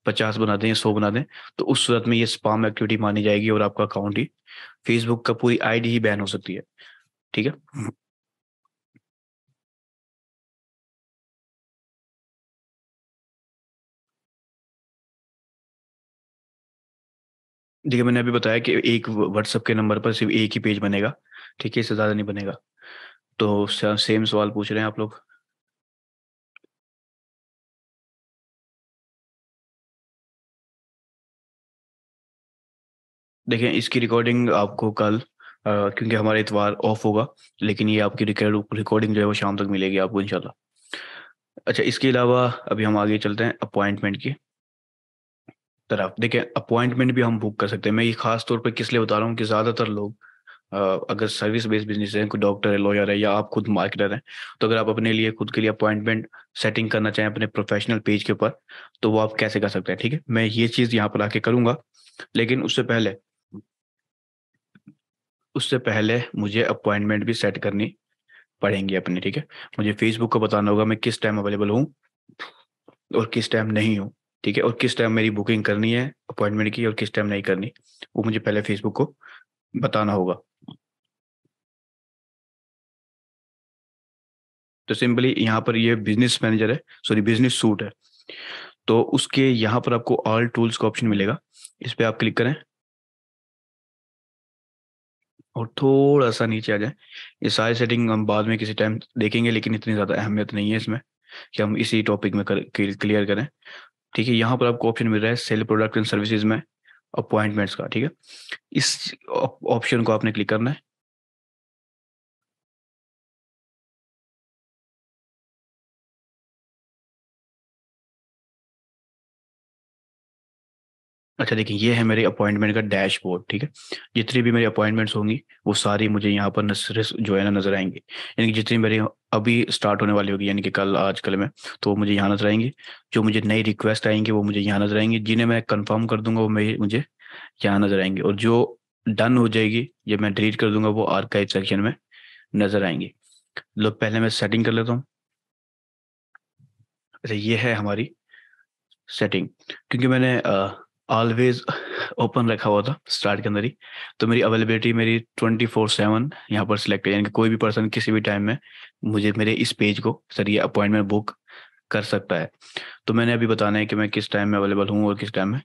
50 बना दें या 100 बना दें, तो उस सूरत में ये स्पाम एक्टिविटी मानी जाएगी और आपका अकाउंट ही फेसबुक का पूरी आईडी ही बैन हो सकती है। ठीक है, देखिए मैंने अभी बताया कि एक व्हाट्सएप के नंबर पर सिर्फ एक ही पेज बनेगा। ठीक है, इससे ज़्यादा नहीं बनेगा। तो सेम सवाल पूछ रहे हैं आप लोग। देखें, इसकी रिकॉर्डिंग आपको कल क्योंकि हमारा इतवार ऑफ होगा, लेकिन ये आपकी रिकॉर्डिंग जो है वो शाम तक मिलेगी आपको इंशाल्लाह। अच्छा, इसके अलावा अभी हम आगे चलते हैं अपॉइंटमेंट की तरफ। देखें, अपॉइंटमेंट भी हम बुक कर सकते हैं। मैं ये खास तौर पर किस लिए बता रहा हूँ कि ज़्यादातर लोग अगर सर्विस बेस्ड बिजनेस हैं, कोई डॉक्टर है, लॉयर है, या आप खुद मार्केटर हैं, तो अगर आप अपने लिए खुद के लिए अपॉइंटमेंट सेटिंग करना चाहें अपने प्रोफेशनल पेज के ऊपर, तो वो आप कैसे कर सकते हैं। ठीक है, मैं ये चीज़ यहाँ पर आके करूँगा, लेकिन उससे पहले मुझे अपॉइंटमेंट भी सेट करनी पड़ेंगी अपनी। ठीक है, मुझे फेसबुक को बताना होगा मैं किस टाइम अवेलेबल हूँ और किस टाइम नहीं हूँ। ठीक है, और किस टाइम मेरी बुकिंग करनी है अपॉइंटमेंट की और किस टाइम नहीं करनी, वो मुझे पहले फेसबुक को बताना होगा। तो सिंपली यहाँ पर ये बिजनेस मैनेजर है, सॉरी बिजनेस सूट है, तो उसके यहाँ पर आपको ऑल टूल्स का ऑप्शन मिलेगा। इस पर आप क्लिक करें और थोड़ा सा नीचे आ जाए। ये सारी सेटिंग हम बाद में किसी टाइम देखेंगे, लेकिन इतनी ज़्यादा अहमियत नहीं है इसमें कि हम इसी टॉपिक में क्लियर करें। ठीक है, यहाँ पर आपको ऑप्शन मिल रहा है सेल प्रोडक्ट एंड सर्विसेज में अपॉइंटमेंट्स का, ठीक है। इस ऑप्शन को आपने क्लिक करना है। अच्छा देखिए, ये है मेरे अपॉइंटमेंट का डैशबोर्ड, ठीक है। जितनी भी मेरी अपॉइंटमेंट्स होंगी वो सारी मुझे यहाँ पर जो है ना नजर आएंगी, यानी कि जितनी मेरी अभी स्टार्ट होने वाली होगी, यानी कि कल आज कल में, तो वो मुझे यहाँ नजर आएंगी। जो मुझे नई रिक्वेस्ट आएंगी वो मुझे यहाँ नजर आएंगी, जिन्हें मैं कन्फर्म कर दूंगा वो मुझे यहाँ नजर आएंगी, और जो डन हो जाएगी जब मैं डिलीट कर दूंगा वो आर्काइव सेक्शन में नजर आएंगी। लो पहले मैं सेटिंग कर लेता हूँ। अच्छा ये है हमारी सेटिंग, क्योंकि मैंने ऑलवेज ओपन रखा हुआ था स्टार्ट के अंदर ही, तो मेरी अवेलेबिलिटी मेरी 24/7 यहाँ पर सिलेक्ट है, यानी कि कोई भी पर्सन किसी भी टाइम में मुझे मेरे इस पेज को सर ये अपॉइंटमेंट बुक कर सकता है। तो मैंने अभी बताना है कि मैं किस टाइम में अवेलेबल हूँ और किस टाइम में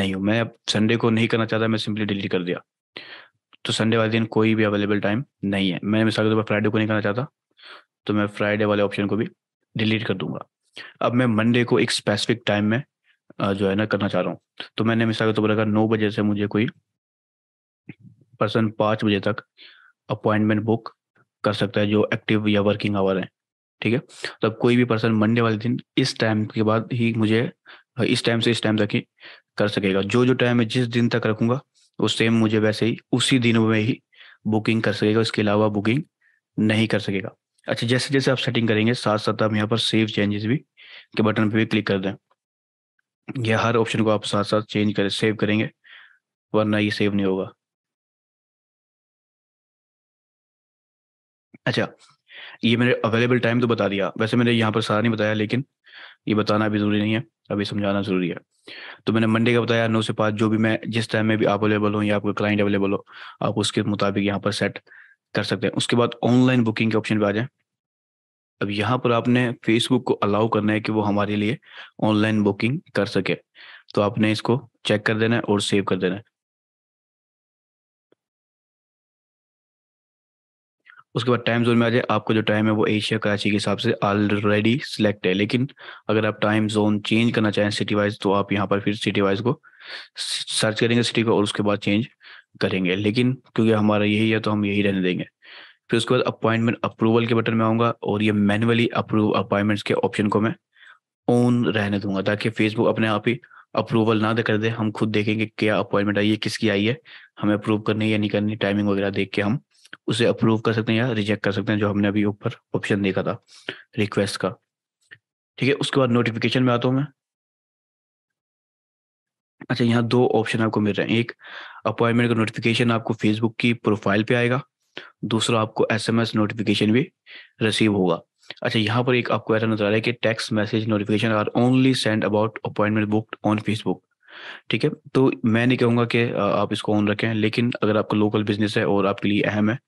नहीं हूँ। मैं अब संडे को नहीं करना चाहता, मैं सिंपली डिलीट कर दिया, तो संडे वाले दिन कोई भी अवेलेबल टाइम नहीं है। मैं मिसाल के तौर पर फ्राइडे को नहीं करना चाहता, तो मैं फ्राइडे वाले ऑप्शन को भी डिलीट कर दूंगा। अब मैं मंडे को एक स्पेसिफिक टाइम में जो है ना करना चाह रहा हूँ, तो मैंने मिसाल के तौर पर अगर 9 बजे से मुझे कोई पर्सन 5 बजे तक अपॉइंटमेंट बुक कर सकता है जो एक्टिव या वर्किंग आवर है, ठीक है। तो अब कोई भी पर्सन मंडे वाले दिन इस टाइम के बाद ही मुझे इस टाइम से इस टाइम तक ही कर सकेगा। जो टाइम मैं जिस दिन तक रखूंगा वो सेम मुझे वैसे ही उसी दिन में ही बुकिंग कर सकेगा, इसके अलावा बुकिंग नहीं कर सकेगा। अच्छा जैसे जैसे आप सेटिंग करेंगे साथ साथ आप यहाँ पर सेव चेंजेस भी के बटन पर भी क्लिक कर दें। यह हर ऑप्शन को आप साथ साथ चेंज करें, सेव करेंगे, वरना ये सेव नहीं होगा। अच्छा ये मेरे अवेलेबल टाइम तो बता दिया, वैसे मैंने यहाँ पर सारा नहीं बताया, लेकिन ये बताना अभी ज़रूरी नहीं है, अभी समझाना ज़रूरी है। तो मैंने मंडे का बताया 9 से 5, जो भी मैं जिस टाइम में भी आप अवेलेबल हो या आपका क्लाइंट अवेलेबल हो आप उसके मुताबिक यहाँ पर सेट कर सकते हैं। उसके बाद ऑनलाइन बुकिंग के ऑप्शन पर आ जाए। अब यहाँ पर आपने फेसबुक को अलाउ करना है कि वो हमारे लिए ऑनलाइन बुकिंग कर सके, तो आपने इसको चेक कर देना है और सेव कर देना है। उसके बाद टाइम जोन में आ जाए। आपका जो टाइम है वो एशिया कराची के हिसाब से ऑलरेडी सिलेक्ट है, लेकिन अगर आप टाइम जोन चेंज करना चाहें सिटी वाइज, तो आप यहाँ पर फिर सिटी वाइज को सर्च करेंगे, सिटी को, और उसके बाद चेंज करेंगे, लेकिन क्योंकि हमारा यही है तो हम यही रहने देंगे। फिर उसके बाद अपॉइंटमेंट अप्रूवल के बटन में आऊँगा और ये मैन्युअली अप्रूव अपॉइंटमेंट्स के ऑप्शन को मैं ऑन रहने दूंगा, ताकि फेसबुक अपने आप ही अप्रूवल ना कर दे। हम खुद देखेंगे क्या अपॉइंटमेंट आई है, किसकी आई है, हमें अप्रूव करनी है या नहीं करनी, टाइमिंग वगैरह देख के हम उसे अप्रूव कर सकते हैं या रिजेक्ट कर सकते हैं, जो हमने अभी ऊपर ऑप्शन देखा था रिक्वेस्ट का, ठीक है। उसके बाद नोटिफिकेशन में आता हूँ मैं। अच्छा यहाँ 2 ऑप्शन आपको मिल रहे हैं, एक अपॉइंटमेंट का नोटिफिकेशन आपको फेसबुक की प्रोफाइल पे आएगा, दूसरा आपको SMS नोटिफिकेशन भी रिसीव होगा। अच्छा यहाँ पर एक आपको ऐसा नजर आ रहा है कि text message notification are only send about appointment booked on Facebook, ठीक है। तो मैं नहीं कहूँगा कि आप इसको ऑन रखें, लेकिन अगर आपका लोकल बिजनेस है और आपके लिए अहम है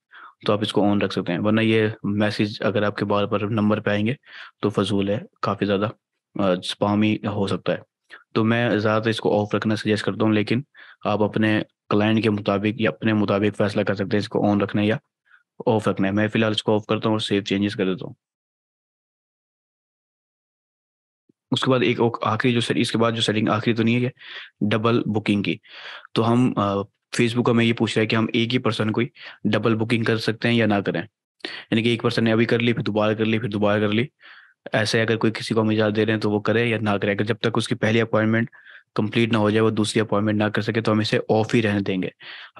तो आप इसको ऑन रख सकते हैं, वरना ये मैसेज अगर आपके बार बार नंबर पर आएंगे तो फजूल है, काफ़ी ज़्यादा स्पामी हो सकता है। तो मैं ज़्यादातर इसको ऑफ रखना सजेस्ट करता हूँ, लेकिन आप अपने क्लाइंट के मुताबिक या अपने मुताबिक फैसला कर सकते हैं इसको ऑन रखना है या ऑफ रखना है। मैं फिलहाल इसको ऑफ करता हूँ और सेव चेंजेस कर देता हूँ। उसके बाद एक आखिरी जो इसके बाद जो सेटिंग आखिरी तो नहीं है, डबल बुकिंग की। तो हम फेसबुक हमें ये पूछ रहा है कि हम एक ही पर्सन को ही डबल बुकिंग कर सकते हैं या ना करें, यानी कि एक पर्सन ने अभी कर ली, फिर दोबारा कर ली, फिर दोबारा कर ली, ऐसे अगर कोई किसी को हम इजाज़त दे रहे हैं तो वो करे या ना करे। अगर जब तक उसकी पहली अपॉइंटमेंट कंप्लीट ना हो जाए, वो दूसरी अपॉइंटमेंट ना कर सके, तो हम इसे ऑफ ही रहने देंगे।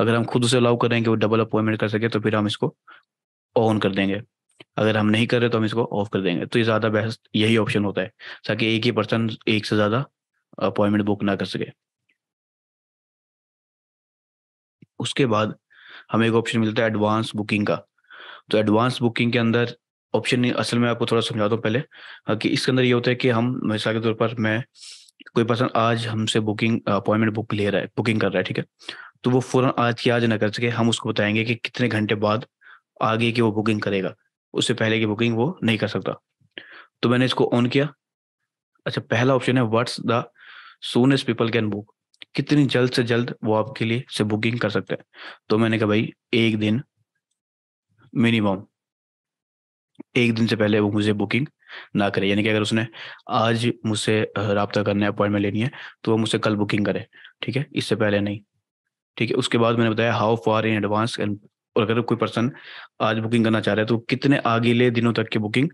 अगर हम खुद उसे अलाउ कर रहे हैं कि वो डबल अपॉइंटमेंट कर सके, तो फिर हम इसको ऑन कर देंगे। अगर हम नहीं कर रहे तो हम इसको ऑफ कर देंगे। तो ये ज़्यादा बेस्ट यही ऑप्शन होता है, ताकि एक ही पर्सन एक से ज़्यादा अपॉइंटमेंट बुक ना कर सके। उसके बाद हमें एक ऑप्शन मिलता है एडवांस बुकिंग का। तो एडवांस बुकिंग के अंदर ऑप्शन असल में आपको थोड़ा समझाता हूँ पहले, कि इसके अंदर ये होता है कि हम मिसाल के तौर पर मैं कोई पर्सन आज हमसे बुकिंग अपॉइंटमेंट बुक ले रहा है, बुकिंग कर रहा है, ठीक है। तो वो फौरन आज की आज ना कर सके, हम उसको बताएंगे कि कितने घंटे बाद आगे की वो बुकिंग करेगा, उससे पहले की बुकिंग वो नहीं कर सकता। तो मैंने इसको ऑन किया। अच्छा पहला ऑप्शन है what's the soonest people can book, कितनी जल्द से जल्द वो आपके लिए से बुकिंग कर सकते हैं। तो मैंने कहा भाई एक दिन मिनिमम, एक दिन से पहले वो मुझे बुकिंग ना करे, यानी कि अगर उसने आज मुझसे रब्ता करना है, अपॉइंटमेंट लेनी है, तो वो मुझसे कल बुकिंग करे। ठीक है, इससे पहले नहीं। ठीक है, उसके बाद मैंने बताया how far in advance, and और अगर कोई पर्सन आज बुकिंग करना चाह रहा है तो कितने अगले दिनों तक की बुकिंग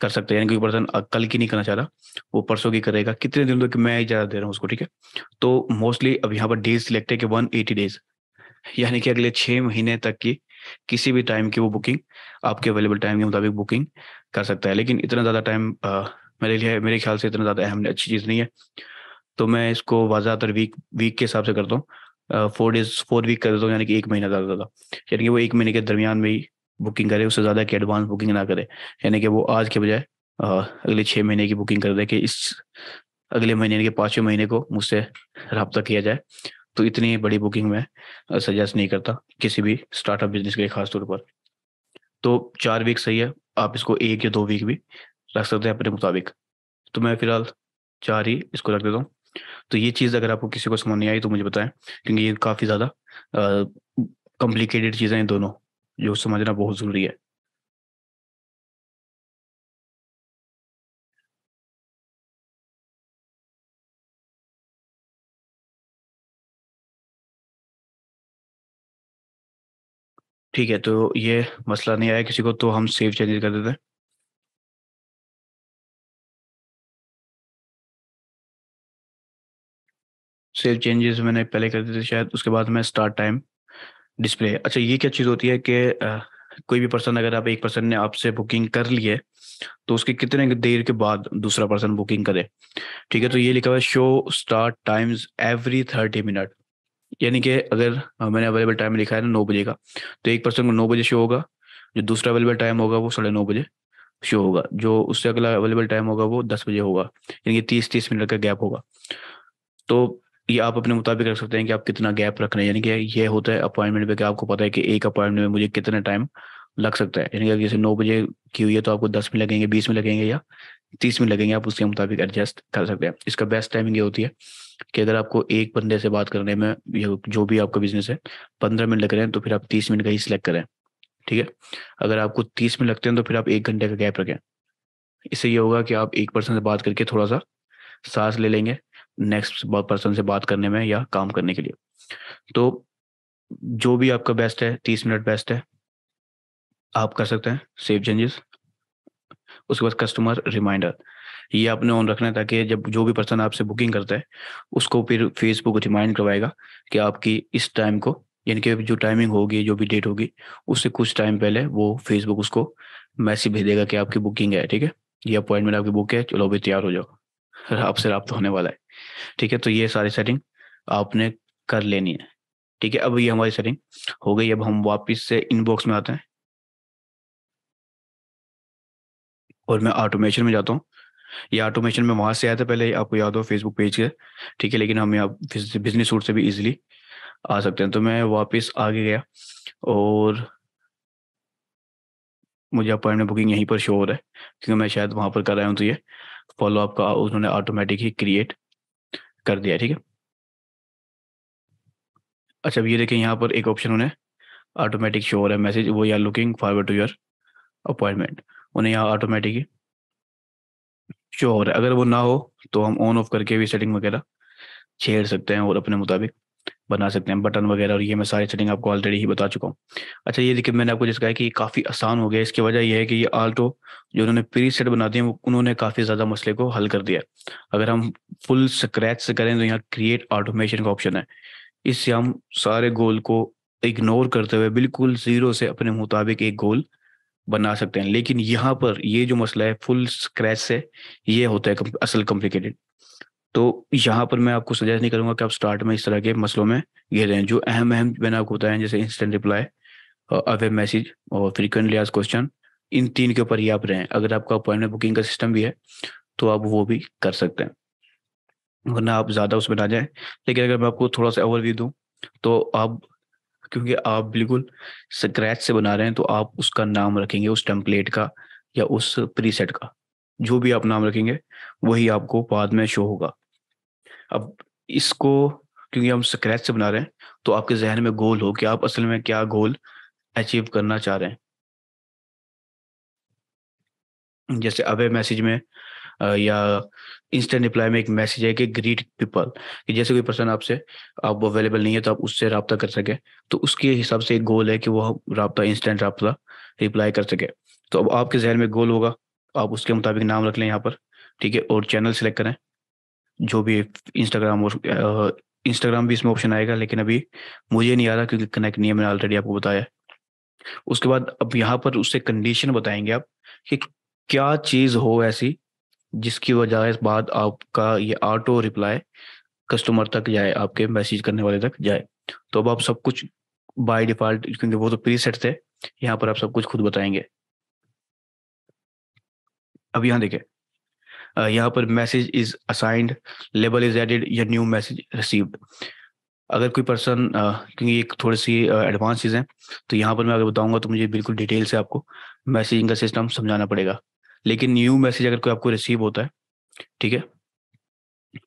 कर सकते हैं, यानी कोई पर्सन कल की नहीं करना चाह रहा, वो परसों की करेगा, कितने दिनों तक मैं इजाजत दे रहा हूँ उसको। ठीक है, तो मोस्टली अब यहाँ पर डेज सिलेक्ट है कि 180 डेज, यानी कि अगले 6 महीने तक की किसी भी टाइम की वो बुकिंग आपके अवेलेबल टाइम के मुताबिक बुकिंग कर सकता है। लेकिन इतना ज़्यादा टाइम मेरे लिए, मेरे ख्याल से इतना ज़्यादा अहम अच्छी चीज़ नहीं है, तो मैं इसको ज़्यादातर वीक के हिसाब से करता हूँ, 4 वीक कर देता हूँ, यानी कि 1 महीना ज़्यादा ज़्यादा, यानी कि वो 1 महीने के दरमियान में ही बुकिंग करे, उससे ज़्यादा कि एडवांस बुकिंग ना करे, यानी कि वो आज के बजाय अगले 6 महीने की बुकिंग कर दे कि इस अगले महीने के 5वें महीने को मुझसे रब्ता किया जाए। तो इतनी बड़ी बुकिंग मैं सजेस्ट नहीं करता किसी भी स्टार्टअप बिजनेस के खास तौर पर। तो 4 वीक सही है, आप इसको 1 या 2 वीक भी रख सकते हैं अपने मुताबिक, तो मैं फिलहाल 4 ही इसको रख देता हूँ। तो ये चीज़ अगर आपको किसी को समझ नहीं आई तो मुझे बताएं, क्योंकि ये काफ़ी ज़्यादा कॉम्प्लिकेटेड चीज़ें हैं दोनों, जो समझना बहुत ज़रूरी है। ठीक है, तो ये मसला नहीं आया किसी को, तो हम सेव चेंजेस कर देते हैं। सेव चेंजेस मैंने पहले कर दिए थे शायद, उसके बाद मैं स्टार्ट टाइम डिस्प्ले। अच्छा, ये क्या चीज़ होती है कि कोई भी पर्सन, अगर आप एक पर्सन ने आपसे बुकिंग कर ली है तो उसके कितने देर के बाद दूसरा पर्सन बुकिंग करे। ठीक है, तो ये लिखा हुआ है show start times every 30 minute, यानी कि अगर मैंने अवेलेबल टाइम लिखा है ना 9 बजे का, तो एक पर्सन को 9 बजे शो होगा, जो दूसरा अवेलेबल टाइम होगा वो 9:30 बजे शो होगा, जो उससे अगला अवेलेबल टाइम होगा वो 10 बजे होगा, यानी कि 30-30 मिनट का गैप होगा। तो ये आप अपने मुताबिक रख सकते हैं कि आप कितना गैप रख रहे हैं, यानी कि ये होता है अपॉइंटमेंट पे कि आपको पता है कि एक अपॉइंटमेंट में मुझे कितना टाइम लग सकता है, यानी कि अगर जैसे 9 बजे की हुई है तो आपको 10 मिनट लगेंगे, 20 मिनट लगेंगे या 30 मिनट लगेंगे, आप उसके मुताबिक एडजस्ट कर सकते हैं। इसका बेस्ट टाइमिंग ये होती है कि अगर आपको एक बंदे से बात करने में जो भी आपका बिजनेस है 15 मिनट लग रहे हैं, तो फिर आप 30 मिनट का ही सिलेक्ट करें। ठीक है, अगर आपको 30 मिनट लगते हैं तो फिर आप 1 घंटे का गैप रखें। इससे ये होगा कि आप एक पर्सन से बात करके थोड़ा सा सांस ले लेंगे नेक्स्ट पर्सन से बात करने में या काम करने के लिए। तो जो भी आपका बेस्ट है, 30 मिनट बेस्ट है, आप कर सकते हैं सेव चेंजेस। उसके बाद कस्टमर रिमाइंडर, ये आपने ऑन रखना है ताकि जब जो भी पर्सन आपसे बुकिंग करता है उसको फिर फेसबुक रिमाइंड करवाएगा कि आपकी इस टाइम को, यानी कि जो टाइमिंग होगी, जो भी डेट होगी, उससे कुछ टाइम पहले वो फेसबुक उसको मैसेज भेजेगा कि आपकी बुकिंग है। ठीक है, ये अपॉइंटमेंट आपकी बुक है, चलो भाई तैयार हो जाओ, आपसे रब्ता होने वाला है। ठीक है, तो ये सारी सेटिंग आपने कर लेनी है। ठीक है, अब ये हमारी सेटिंग हो गई। अब हम वापस से इनबॉक्स में आते हैं और मैं ऑटोमेशन में जाता हूँ। ये ऑटोमेशन में वहाँ से आया था पहले, आपको याद हो, फेसबुक पेज के। ठीक है, लेकिन हम यहाँ बिजनेस सूट से भी इजीली आ सकते हैं। तो मैं वापस आगे गया और मुझे अपॉइंटमेंट बुकिंग यहीं पर शो हो रहा है क्योंकि मैं शायद वहाँ पर कर रहा हूँ, तो ये फॉलोअप का उन्होंने ऑटोमेटिक ही क्रिएट कर दिया। ठीक है, अच्छा, अब ये देखें यहाँ पर एक ऑप्शन उन्हें ऑटोमेटिक शो हो रहा है मैसेज, वो यार looking forward to your appointment, उन्हें यहाँ ऑटोमेटिक ही शो हो रहा है। अगर वो ना हो तो हम ऑन ऑफ करके भी सेटिंग वगैरह छेड़ सकते हैं और अपने मुताबिक बना सकते हैं बटन वगैरह, और ये मैं सारी सेटिंग आपको ऑलरेडी ही बता चुका हूँ। अच्छा, ये देखिए, मैंने आपको जिसका है कि ये काफ़ी आसान हो गया, इसकी वजह यह है कि ये आल्टो जो उन्होंने प्री सेट बना दिए उन्होंने काफ़ी ज़्यादा मसले को हल कर दिया। अगर हम फुल स्क्रैच से करें तो यहाँ क्रिएट ऑटोमेशन का ऑप्शन है, इससे हम सारे गोल को इग्नोर करते हुए बिल्कुल जीरो से अपने मुताबिक एक गोल बना सकते हैं। लेकिन यहाँ पर ये जो मसला है फुल स्क्रैच से, ये होता है असल कॉम्प्लिकेटेड। तो यहाँ पर मैं आपको सजेस्ट नहीं करूँगा कि आप स्टार्ट में इस तरह के मसलों में घिर रहे हैं। जो अहम अहम मैंने आपको बताया है, जैसे इंस्टेंट रिप्लाई, अवे मैसेज और फ्रीक्वेंटली आस्क्ड क्वेश्चन, इन 3 के ऊपर ही आप रहें। अगर आपका अपॉइंटमेंट बुकिंग का सिस्टम भी है तो आप वो भी कर सकते हैं, वरना आप ज़्यादा उसमें ना जाएँ। लेकिन अगर मैं आपको थोड़ा सा ओवरव्यू दूँ तो आप, क्योंकि आप बिल्कुल स्क्रैच से बना रहे हैं, तो आप उसका नाम रखेंगे उस टेम्पलेट का या उस प्रीसेट का, जो भी आप नाम रखेंगे वही आपको बाद में शो होगा। अब इसको क्योंकि हम स्क्रैच से बना रहे हैं तो आपके जहन में गोल हो कि आप असल में क्या गोल अचीव करना चाह रहे हैं। जैसे अवे मैसेज में या इंस्टेंट रिप्लाई में एक मैसेज है कि ग्रीट पीपल, कि जैसे कोई पर्सन आपसे आप अवेलेबल नहीं है तो आप उससे रब्ता कर सके। तो उसके हिसाब से एक गोल है कि वो रब्ता इंस्टेंट रब्ता रिप्लाई कर सके। तो अब आपके जहन में गोल होगा, आप उसके मुताबिक नाम रख लें यहाँ पर, ठीक है, और चैनल सेलेक्ट करें जो भी इंस्टाग्राम, और इंस्टाग्राम भी इसमें ऑप्शन आएगा लेकिन अभी मुझे नहीं आ रहा क्योंकि कनेक्ट नहीं है, मैंने ऑलरेडी आपको बताया। उसके बाद अब यहाँ पर उससे कंडीशन बताएंगे आप कि क्या चीज़ हो ऐसी जिसकी वजह इस बाद आपका ये ऑटो रिप्लाई कस्टमर तक जाए, आपके मैसेज करने वाले तक जाए। तो अब आप सब कुछ बाय डिफॉल्ट, क्योंकि वो तो प्रीसेट थे, यहाँ पर आप सब कुछ खुद बताएंगे। अब यहाँ देखें, यहाँ पर message is assigned, label is added या न्यू मैसेज रिसीव्ड। अगर कोई पर्सन, क्योंकि ये थोड़ी सी एडवांस चीज़ है तो यहाँ पर मैं अगर बताऊंगा तो मुझे बिल्कुल डिटेल से आपको मैसेजिंग का सिस्टम समझाना पड़ेगा। लेकिन न्यू मैसेज अगर कोई आपको रिसीव होता है, ठीक है,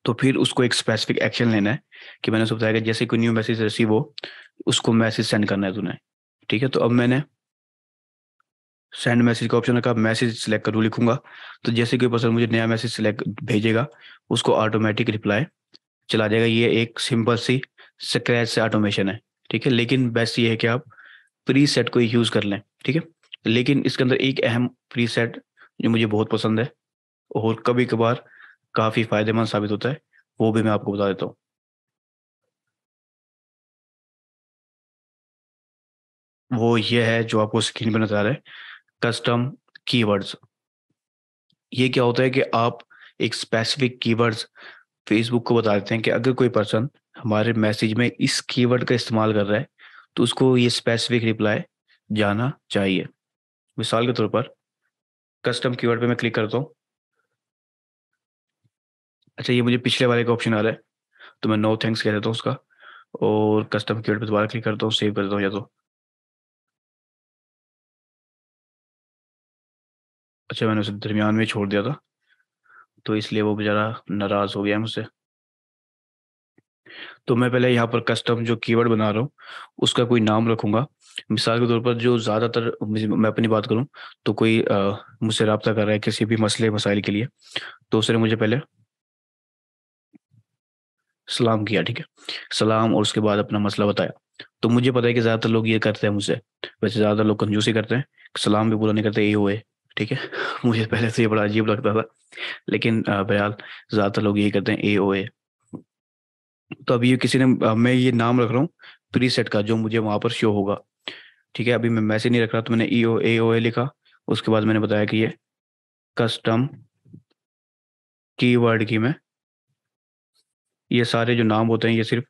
तो फिर उसको एक स्पेसिफिक एक्शन लेना है कि मैंने उसको बताया कि जैसे कोई न्यू मैसेज रिसीव हो उसको मैसेज सेंड करना है तूने, ठीक है। तो अब मैंने सेंड मैसेज का ऑप्शन रखा, मैसेज सेलेक्ट करूँ लिखूंगा, तो जैसे कोई पर्सन मुझे नया मैसेज सेलेक्ट भेजेगा उसको ऑटोमेटिक रिप्लाई चला जाएगा। ये एक सिंपल सी स्क्रैच से ऑटोमेशन है, ठीक है। लेकिन बेस्ट ये है कि आप प्री सेट को यूज कर लें, ठीक है। लेकिन इसके अंदर एक अहम प्री सेट जो मुझे बहुत पसंद है और कभी कभार काफी फायदेमंद साबित होता है वो भी मैं आपको बता देता हूँ। वो ये है जो आपको स्क्रीन पर नजर आ रहा है, कस्टम कीवर्ड्स। ये क्या होता है कि आप एक स्पेसिफिक कीवर्ड्स फेसबुक को बता देते हैं कि अगर कोई पर्सन हमारे मैसेज में इस कीवर्ड का इस्तेमाल कर रहा है तो उसको ये स्पेसिफिक रिप्लाई जाना चाहिए। मिसाल के तौर पर कस्टम कीवर्ड पे मैं क्लिक करता हूँ। अच्छा, ये मुझे पिछले वाले का ऑप्शन आ रहा है तो मैं नो थैंक्स कह देता हूँ उसका, और कस्टम कीवर्ड पे दोबारा क्लिक करता हूँ, सेव कर देता हूँ या तो। अच्छा, मैंने उसे दरमियान में छोड़ दिया था तो इसलिए वो बेचारा नाराज हो गया मुझसे। तो मैं पहले यहाँ पर कस्टम जो कीवर्ड बना रहा हूँ उसका कोई नाम रखूंगा। मिसाल के तौर पर जो ज़्यादातर, मैं अपनी बात करूँ तो कोई मुझसे रब्ता कर रहा है किसी भी मसले मसाइल के लिए, तो उसने मुझे पहले सलाम किया, ठीक है, सलाम, और उसके बाद अपना मसला बताया। तो मुझे पता है कि ज़्यादातर लोग ये करते हैं मुझसे, वैसे ज़्यादातर लोग कंजूसी करते हैं, सलाम भी पूरा नहीं करते, ये हुए, ठीक है। मुझे पहले से ये बड़ा अजीब लगता था लेकिन बहरहाल ज़्यादातर लोग यही करते हैं, ए ओ ए। तो अभी किसी ने, मैं ये नाम रख रहा हूँ प्रीसेट का जो मुझे वहाँ पर शो होगा, ठीक है। अभी मैं मैसेज नहीं रख रहा तो मैंने ई ओ ए ओ ए लिखा, उसके बाद मैंने बताया कि ये कस्टम कीवर्ड की मैं, ये सारे जो नाम होते हैं ये सिर्फ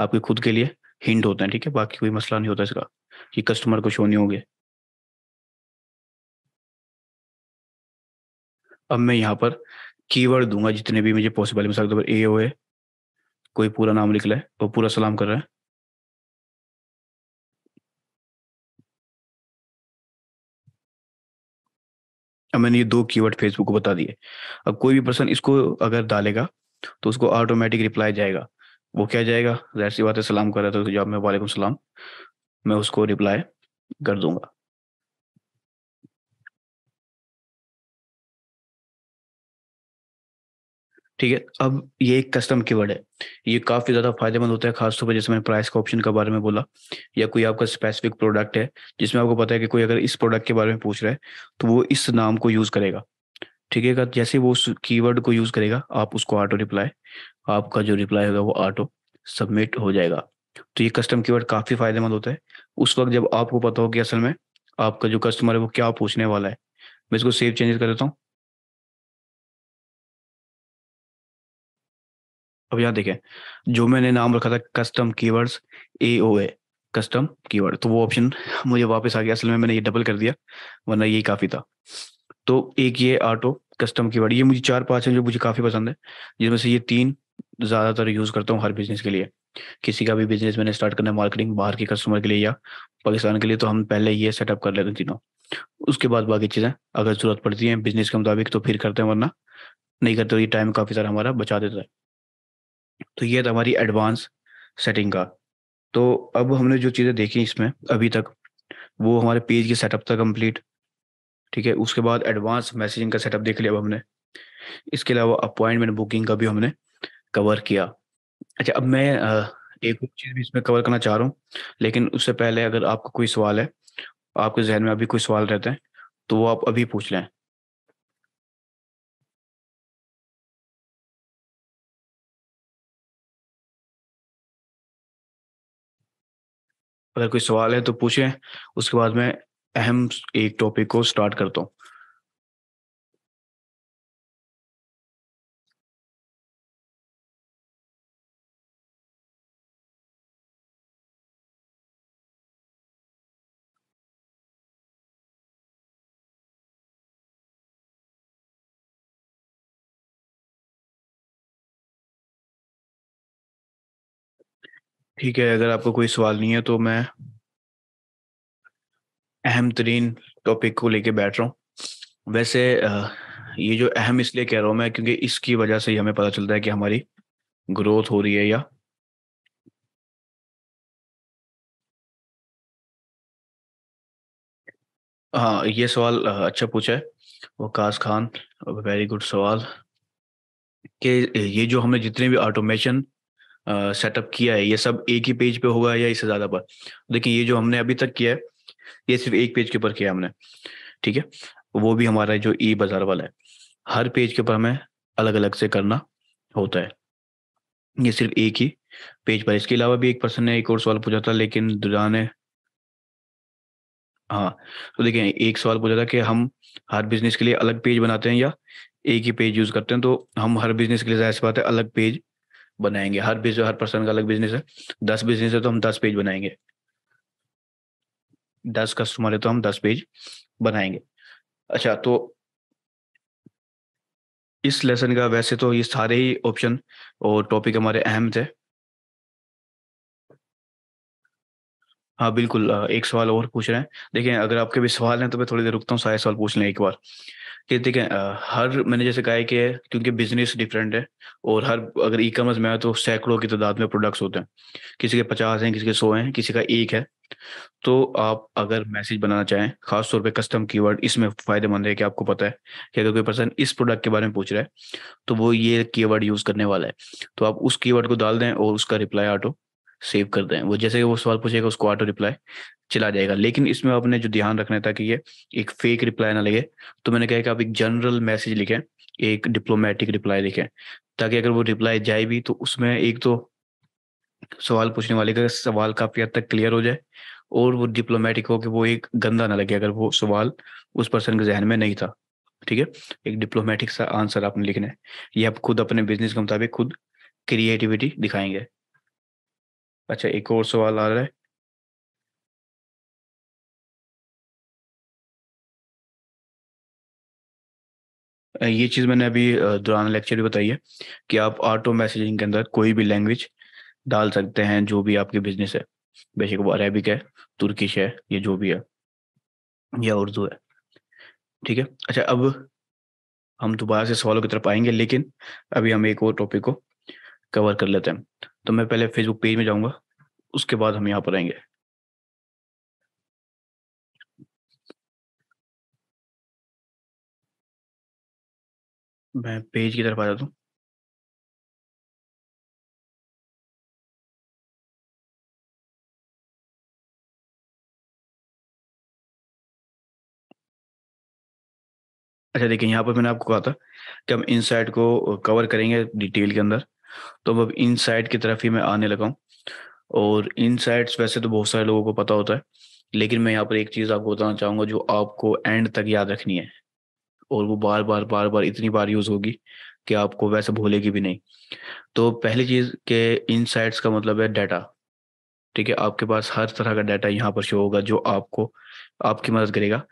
आपके खुद के लिए हिंट होते हैं, ठीक है, बाकी कोई मसला नहीं होता इसका, ये कस्टमर को शो नहीं होंगे। अब मैं यहाँ पर कीवर्ड दूंगा जितने भी मुझे पॉसिबल है। मिसाल के तौर पर ए ओ ए, कोई पूरा नाम लिख रहा है और पूरा सलाम कर रहा है, अब मैंने ये दो कीवर्ड फेसबुक को बता दिए। अब कोई भी पर्सन इसको अगर डालेगा तो उसको ऑटोमेटिक रिप्लाई जाएगा। वो क्या जाएगा, जाहिर सी बात है, सलाम कर रहा था तो जवाब में वालेकुम सलाम, मैं उसको रिप्लाई कर दूंगा। ठीक है, अब ये एक कस्टम कीवर्ड है, ये काफ़ी ज़्यादा फायदेमंद होता है, खासतौर पर जैसे मैंने प्राइस का ऑप्शन के बारे में बोला, या कोई आपका स्पेसिफिक प्रोडक्ट है जिसमें आपको पता है कि कोई अगर इस प्रोडक्ट के बारे में पूछ रहा है तो वो इस नाम को यूज़ करेगा, ठीक है। जैसे वो उस कीवर्ड को यूज़ करेगा आप उसको ऑटो रिप्लाई, आपका जो रिप्लाई होगा वो ऑटो सबमिट हो जाएगा। तो ये कस्टम कीवर्ड काफ़ी फायदेमंद होता है उस वक्त जब आपको पता हो कि असल में आपका जो कस्टमर है वो क्या पूछने वाला है। मैं इसको सेव चेंजेस कर देता हूँ। अब यहाँ देखें, जो मैंने नाम रखा था custom keywords AOA custom keyword, तो वो ऑप्शन मुझे वापस आ गया, असल में मैंने ये डबल कर दिया वरना यही काफ़ी था। तो एक ये ऑटो कस्टम कीवर्ड, ये मुझे 4-5 हैं जो मुझे काफ़ी पसंद है, जिसमें से ये 3 ज़्यादातर यूज़ करता हूँ हर बिजनेस के लिए। किसी का भी बिजनेस मैंने स्टार्ट करना है, मार्केटिंग बाहर के कस्टमर के लिए या पाकिस्तान के लिए, तो हम पहले ये सेटअप कर लेते हैं तीनों, उसके बाद बाकी चीज़ें अगर ज़रूरत पड़ती हैं बिजनेस के मुताबिक तो फिर करते हैं, वरना नहीं करते, ये टाइम काफ़ी सारा हमारा बचा देता है। तो ये था हमारी एडवांस सेटिंग का। तो अब हमने जो चीज़ें देखी इसमें अभी तक वो हमारे पेज के सेटअप था कंप्लीट, ठीक है। उसके बाद एडवांस मैसेजिंग का सेटअप देख लिया अब हमने। इसके अलावा अपॉइंटमेंट बुकिंग का भी हमने कवर किया। अच्छा, अब मैं एक और चीज़ भी इसमें कवर करना चाह रहा हूँ, लेकिन उससे पहले अगर आपको कोई सवाल है, आपके जहन में अभी कोई सवाल रहता है तो वो आप अभी पूछ लें। अगर कोई सवाल है तो पूछें, उसके बाद मैं अहम एक टॉपिक को स्टार्ट करता हूँ। ठीक है, अगर आपको कोई सवाल नहीं है तो मैं अहम तरीन टॉपिक को लेके बैठ रहा हूँ। वैसे ये जो अहम इसलिए कह रहा हूँ मैं, क्योंकि इसकी वजह से ही हमें पता चलता है कि हमारी ग्रोथ हो रही है या हाँ। ये सवाल अच्छा पूछा है वकास खान, वेरी गुड सवाल, कि ये जो हमने जितने भी ऑटोमेशन सेटअप किया है ये सब एक ही पेज पे होगा या इससे ज़्यादा पर। देखिए, ये जो हमने अभी तक किया है ये सिर्फ एक पेज के ऊपर किया है हमने, ठीक है, वो भी हमारा जो ई बाजार वाला है। हर पेज के ऊपर हमें अलग अलग से करना होता है, ये सिर्फ एक ही पेज पर। इसके अलावा भी एक पर्सन ने एक और सवाल पूछा था, लेकिन दुराने हाँ, तो देखिए एक सवाल पूछा था कि हम हर बिजनेस के लिए अलग पेज बनाते हैं या एक ही पेज यूज़ करते हैं। तो हम हर बिजनेस के लिए जाहिर सी बात है अलग पेज बनाएंगे। हर पर्सन का अलग बिजनेस है, 10 बिजनेस है तो हम 10 पेज बनाएंगे, 10 कस्टमर है तो हम 10 पेज बनाएंगे। अच्छा, तो इस लेसन का वैसे तो ये सारे ही ऑप्शन और टॉपिक हमारे अहम थे। हाँ बिल्कुल, एक सवाल और पूछ रहे हैं। देखें, अगर आपके भी सवाल हैं तो मैं थोड़ी देर रुकता हूँ, सारे सवाल पूछ लें एक बार। कि देखें, हर मैंने जैसे कहा है कि क्योंकि बिजनेस डिफरेंट है और हर अगर ई कॉमर्स में आए तो सैकड़ों की तादाद में प्रोडक्ट्स होते हैं, किसी के 50 हैं, किसी के 100 हैं, किसी का एक है। तो आप अगर मैसेज बनाना चाहें, खासतौर पे कस्टम कीवर्ड इसमें फ़ायदेमंद है कि आपको पता है कि अगर कोई पर्सन इस प्रोडक्ट के बारे में पूछ रहा है तो वो ये कीवर्ड यूज़ करने वाला है, तो आप उस कीवर्ड को डाल दें और उसका रिप्लाई ऑटो सेव कर दें। वो जैसे कि वो सवाल पूछेगा उसको ऑटो रिप्लाई चला जाएगा। लेकिन इसमें आपने जो ध्यान रखना था कि ये एक फेक रिप्लाई ना लगे, तो मैंने कहा कि आप एक जनरल मैसेज लिखें, एक डिप्लोमेटिक रिप्लाई लिखें, ताकि अगर वो रिप्लाई जाए भी तो उसमें एक तो सवाल पूछने वाले का सवाल काफ़ी हद तक क्लियर हो जाए और वो डिप्लोमेटिक हो कि वो एक गंदा ना लगे अगर वो सवाल उस पर्सन के जहन में नहीं था। ठीक है, एक डिप्लोमेटिक सा आंसर आपने लिखना है। ये आप खुद अपने बिजनेस के मुताबिक खुद क्रिएटिविटी दिखाएंगे। अच्छा, एक और सवाल आ रहा है। ये चीज़ मैंने अभी दौरान लेक्चर भी बताई है कि आप ऑटो मैसेजिंग के अंदर कोई भी लैंग्वेज डाल सकते हैं, जो भी आपके बिजनेस है, बेशक वो अरेबिक है, तुर्किश है, ये जो भी है, या उर्दू है। ठीक है, अच्छा, अब हम दोबारा से सवालों की तरफ आएंगे, लेकिन अभी हम एक और टॉपिक को कवर कर लेते हैं। तो मैं पहले फेसबुक पेज में जाऊंगा, उसके बाद हम यहाँ पर आएंगे। मैं पेज की तरफ आ जाता हूँ। अच्छा, देखिए, यहाँ पर मैंने आपको कहा था कि हम इनसाइट को कवर करेंगे डिटेल के अंदर, तो अब इनसाइट की तरफ ही मैं आने लगा हूँ। और इनसाइट्स वैसे तो बहुत सारे लोगों को पता होता है, लेकिन मैं यहाँ पर एक चीज़ आपको बताना चाहूँगा जो आपको एंड तक याद रखनी है, और वो बार बार बार बार इतनी बार यूज़ होगी कि आपको वैसे भूलेगी भी नहीं। तो पहली चीज़ के इनसाइट्स का मतलब है डाटा। ठीक है, आपके पास हर तरह का डाटा यहाँ पर शो होगा जो आपको आपकी मदद करेगा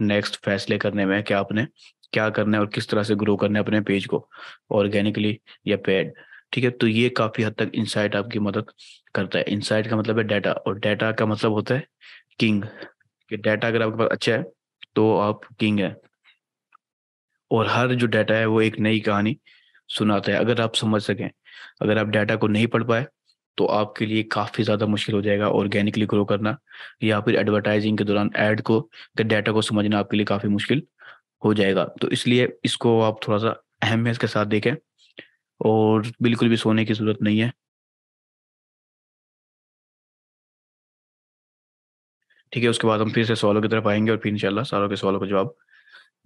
नेक्स्ट फैसले करने में कि आपने क्या करना है और किस तरह से ग्रो करना है अपने पेज को, ऑर्गेनिकली या पेड। ठीक है, तो ये काफ़ी हद तक इनसाइट आपकी मदद करता है। इनसाइट का मतलब है डाटा, और डाटा का मतलब होता है किंग, कि डाटा अगर आपके पास अच्छा है तो आप किंग हैं, और हर जो डाटा है वो एक नई कहानी सुनाता है, अगर आप समझ सकें। अगर आप डाटा को नहीं पढ़ पाए तो आपके लिए काफ़ी ज़्यादा मुश्किल हो जाएगा ऑर्गेनिकली ग्रो करना, या फिर एडवर्टाइजिंग के दौरान ऐड को के डाटा को समझना आपके लिए काफ़ी मुश्किल हो जाएगा। तो इसलिए इसको आप थोड़ा सा अहमियत के साथ देखें और बिल्कुल भी सोने की जरूरत नहीं है। ठीक है, उसके बाद हम फिर से सवालों की तरफ आएंगे और फिर इंशाल्लाह सारों के सवालों का जवाब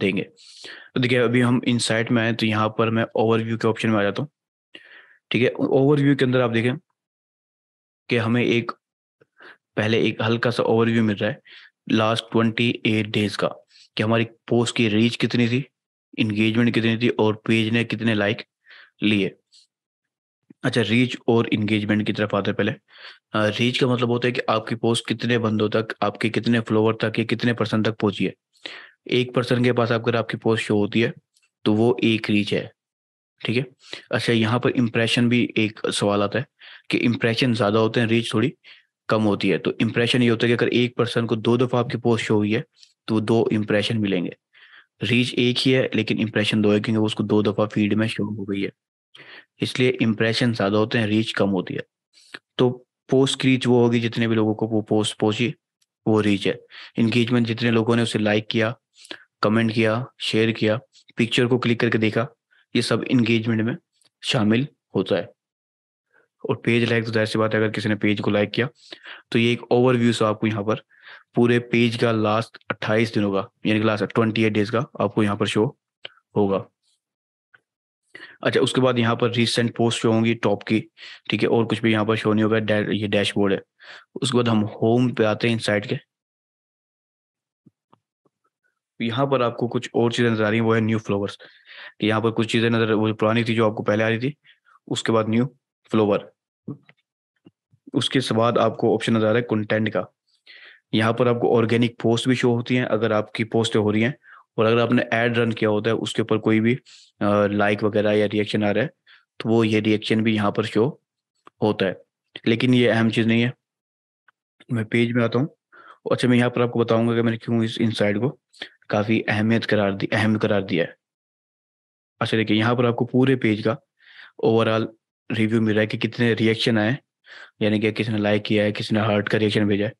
देंगे। तो देखिए अभी हम इनसाइट में आए तो यहाँ पर मैं ओवरव्यू के ऑप्शन में आ जाता हूँ। ठीक है, ओवरव्यू के अंदर आप देखें कि हमें एक पहले एक हल्का सा ओवरव्यू मिल रहा है लास्ट 28 डेज का कि हमारी पोस्ट की रीच कितनी थी, इंगेजमेंट कितनी थी और पेज ने कितने लाइक लिए। अच्छा, रीच और इंगेजमेंट की तरफ आते हैं। पहले रीच का मतलब होता है कि आपकी पोस्ट कितने बंदों तक, आपके कितने फॉलोवर तक या कितने परसेंट तक पहुंची है। 1% के पास अगर आपकी पोस्ट शो होती है तो वो एक रीच है। ठीक है, अच्छा यहाँ पर इम्प्रेशन भी एक सवाल आता है कि इम्प्रेशन ज्यादा होते हैं, रीच थोड़ी कम होती है। तो इम्प्रेशन ये होता है कि अगर 1% को 2 दफा आपकी पोस्ट शो हुई है तो 2 इम्प्रेशन मिलेंगे। रीच एक ही है लेकिन इम्प्रेशन 2 है क्योंकि उसको 2 दफा फीड में शो हो गई है, इसलिए इम्प्रेशन ज्यादा होते हैं, रीच कम होती है। तो पोस्ट की रीच वो होगी जितने भी लोगों को वो पोस्ट पहुंची, वो रीच है। इंगेजमेंट जितने लोगों ने उसे लाइक किया, कमेंट किया, शेयर किया, पिक्चर को क्लिक करके देखा, ये सब इंगेजमेंट में शामिल होता है। और पेज लाइक तो जाहिर सी बात है अगर किसी ने पेज को लाइक किया। तो ये एक ओवरव्यू से आपको यहाँ पर पूरे पेज का लास्ट 28 दिनों का यानी लास्ट 28 डेज का आपको यहाँ पर शो होगा। अच्छा, उसके बाद यहाँ पर रिसेंट पोस्ट शो होंगी टॉप की। ठीक है, और कुछ भी यहाँ पर शो नहीं होगा, ये डैशबोर्ड है। उसके बाद हम होम पे आते हैं इनसाइट के। यहाँ पर आपको कुछ और चीजें नजर आ रही हैं, वो है न्यू फ्लोवर्स। यहाँ पर कुछ चीजें नजर, वो पुरानी थी जो आपको पहले आ रही थी, उसके बाद न्यू फ्लोवर, उसके बाद आपको ऑप्शन नजर आ रहा है कंटेंट का। यहाँ पर आपको ऑर्गेनिक पोस्ट भी शो होती हैं अगर आपकी पोस्टें हो रही हैं, और अगर आपने एड रन किया होता है उसके ऊपर कोई भी लाइक वगैरह या रिएक्शन आ रहा है तो वो ये रिएक्शन भी यहाँ पर शो होता है। लेकिन ये अहम चीज़ नहीं है। मैं पेज में आता हूँ। अच्छा, मैं यहाँ पर आपको बताऊंगा कि मैंने क्यों इस इनसाइट को काफ़ी अहम करार दिया है। अच्छा देखिए, यहाँ पर आपको पूरे पेज का ओवरऑल रिव्यू मिल रहा है कि कितने रिएक्शन आए, यानी कि किसी ने लाइक किया है, किसी ने हार्ट का रिएक्शन भेजा है,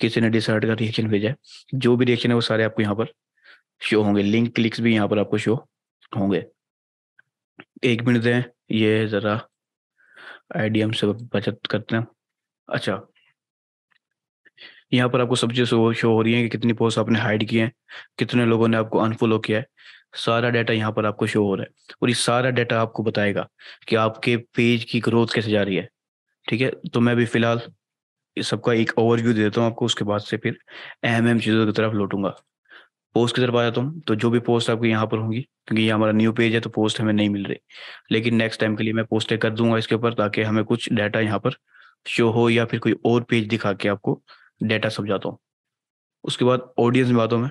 किसी ने डिसहार्ट का रिएक्शन भेजा है। जो भी रिएक्शन है वो सारे आपको यहाँ पर शो होंगे। लिंक क्लिक्स भी यहाँ पर आपको शो होंगे। 1 मिनट दें, ये जरा आईडीएम से बचत करते हैं। अच्छा, यहाँ पर आपको सब चीज़ शो हो रही है कि कितनी पोस्ट आपने हाइड किए हैं, कितने लोगों ने आपको अनफॉलो किया है, सारा डाटा यहाँ पर आपको शो हो रहा है। और ये सारा डाटा आपको बताएगा कि आपके पेज की ग्रोथ कैसे जा रही है। ठीक है, तो मैं भी फिलहाल सबका एक ओवरव्यू देता हूँ आपको, उसके बाद से फिर अहम चीज़ों की तरफ लौटूंगा। पोस्ट की तरफ आ जाता हूँ। तो जो भी पोस्ट आपके यहाँ पर होंगी, क्योंकि ये हमारा न्यू पेज है तो पोस्ट हमें नहीं मिल रही, लेकिन नेक्स्ट टाइम के लिए मैं पोस्टें कर दूंगा इसके ऊपर ताकि हमें कुछ डाटा यहाँ पर शो हो या फिर कोई और पेज दिखा के आपको डाटा समझाता हूँ। उसके बाद ऑडियंस में आता हूँ मैं।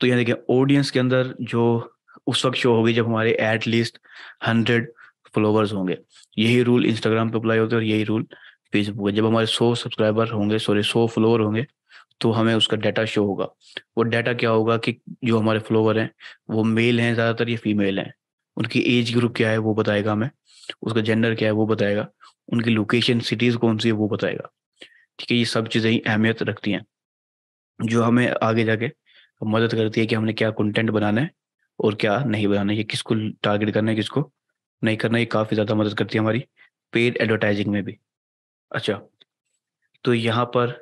तो यहाँ देखिए, ऑडियंस के अंदर जो उस वक्त शो होगी जब हमारे एटलीस्ट 100 फॉलोवर्स होंगे। यही रूल इंस्टाग्राम पर अप्लाई होता है और यही रूल फेसबुक है। जब हमारे 100 सब्सक्राइबर होंगे, सॉरी 100 फॉलोवर होंगे तो हमें उसका डाटा शो होगा। वो डाटा क्या होगा कि जो हमारे फॉलोवर हैं वो मेल हैं ज़्यादातर या फीमेल हैं, उनकी एज ग्रुप क्या है वो बताएगा हमें, उसका जेंडर क्या है वो बताएगा, उनकी लोकेशन सिटीज़ कौन सी है वो बताएगा। ठीक है, ये सब चीज़ें ही अहमियत रखती हैं जो हमें आगे जाके मदद करती है कि हमने क्या कंटेंट बनाना है और क्या नहीं बनाना है, ये किसको टारगेट करना है, किसको नहीं करना। ये काफ़ी ज़्यादा मदद करती है हमारी पेड एडवर्टाइजिंग में भी। अच्छा, तो यहाँ पर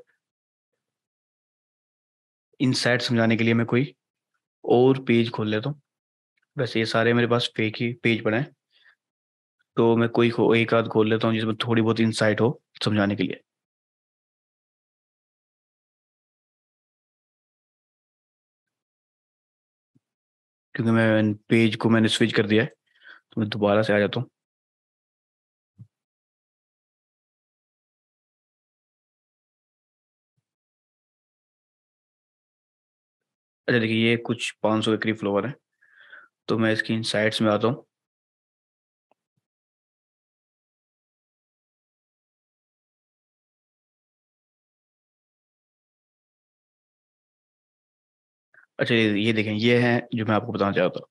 इनसाइट समझाने के लिए मैं कोई और पेज खोल लेता हूँ। वैसे ये सारे मेरे पास फेक ही पेज पड़े हैं तो मैं कोई एक आध खोल लेता हूँ जिसमें थोड़ी बहुत इनसाइट हो समझाने के लिए। क्योंकि मैं पेज को मैंने स्विच कर दिया है तो मैं दोबारा से आ जाता हूँ। अच्छा देखिए, ये कुछ 500 के करीब फ्लोवर है तो मैं इसकी इनसाइट्स में आता हूँ। अच्छा ये देखें, ये हैं जो मैं आपको बताना चाहता हूँ।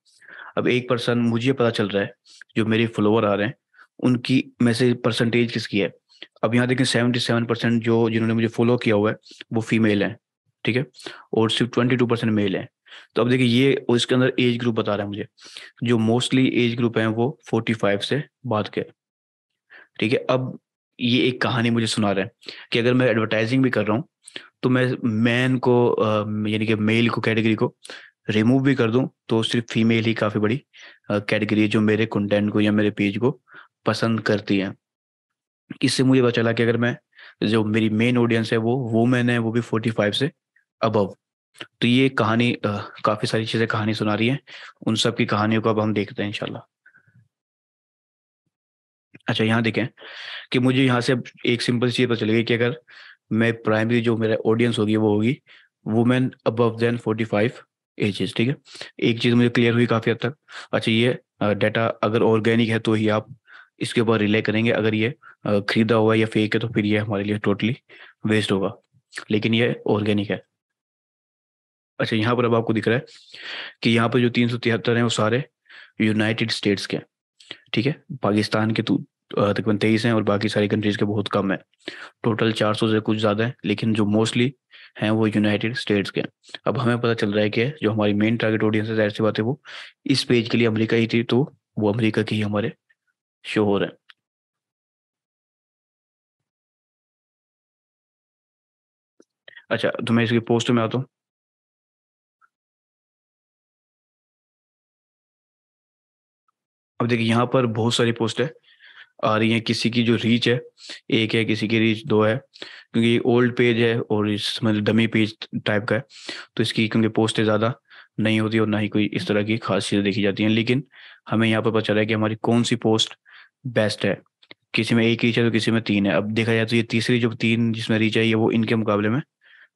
अब 1% मुझे पता चल रहा है जो मेरे फॉलोवर आ रहे हैं उनकी में से परसेंटेज किसकी है। अब यहाँ देखें 77% जो जिन्होंने मुझे फॉलो किया हुआ है वो फीमेल हैं। ठीक है, और सिर्फ 22% मेल हैं। तो अब देखिए ये उसके अंदर एज ग्रुप बता रहा है मुझे, जो मोस्टली एज ग्रुप है वो 45 से बाद के। ठीक है, अब ये एक कहानी मुझे सुना रहा है कि अगर मैं एडवर्टाइजिंग भी कर रहा हूँ तो मैं मैन को यानी कि मेल को कैटेगरी को रिमूव भी कर दूं तो सिर्फ फीमेल ही काफी बड़ी कैटेगरी है जो मेरे कंटेंट को या मेरे पेज को पसंद करती है। इससे मुझे पता चला कि अगर मैं जो मेरी मेन ऑडियंस है वो वुमेन है, वो भी 45 से अबव। तो ये कहानी काफी सारी चीजें कहानी सुना रही है, उन सब की कहानियों को अब हम देखते हैं इंशाल्लाह। अच्छा, यहाँ देखें कि मुझे यहाँ से एक सिंपल चीज पता चलेगी कि अगर मैं प्राइमरी जो मेरा ऑडियंस होगी वो होगी वुमेन अबव देन 45 एजेस। ठीक है, एक चीज मुझे क्लियर हुई काफी हद तक। अच्छा, ये डाटा अगर ऑर्गेनिक है तो ही आप इसके ऊपर रिले करेंगे, अगर ये खरीदा हुआ या फेक है तो फिर ये हमारे लिए टोटली वेस्ट होगा, लेकिन ये ऑर्गेनिक है। अच्छा, यहाँ पर अब आपको दिख रहा है कि यहाँ पर जो 373 हैं वो सारे यूनाइटेड स्टेट्स के। ठीक है, पाकिस्तान के तकरीबन 23 हैं और बाकी सारी कंट्रीज के बहुत कम है। टोटल 400 से कुछ ज्यादा है, लेकिन जो मोस्टली हैं वो यूनाइटेड स्टेट्स के। अब हमें पता चल रहा है कि जो हमारी मेन टारगेट ऑडियंस है जाहिर सी बात है वो इस पेज के लिए अमेरिका ही थी, तो वो अमेरिका की ही हमारे शो हो रहे हैं। अच्छा, तो मैं इसकी पोस्ट में आता हूँ। अब देखिए यहाँ पर बहुत सारी पोस्ट है आ रही है, किसी की जो रीच है एक है, किसी की रीच दो है, क्योंकि ओल्ड पेज है और इस मतलब डमी पेज टाइप का है, तो इसकी क्योंकि पोस्टें ज़्यादा नहीं होती और ना ही कोई इस तरह की खास चीज़ें देखी जाती हैं। लेकिन हमें यहाँ पर पता चला है कि हमारी कौन सी पोस्ट बेस्ट है। किसी में एक रीच है तो किसी में तीन है। अब देखा जाए तो ये तीसरी जो तीन जिसमें रीच है ये वो इनके मुकाबले में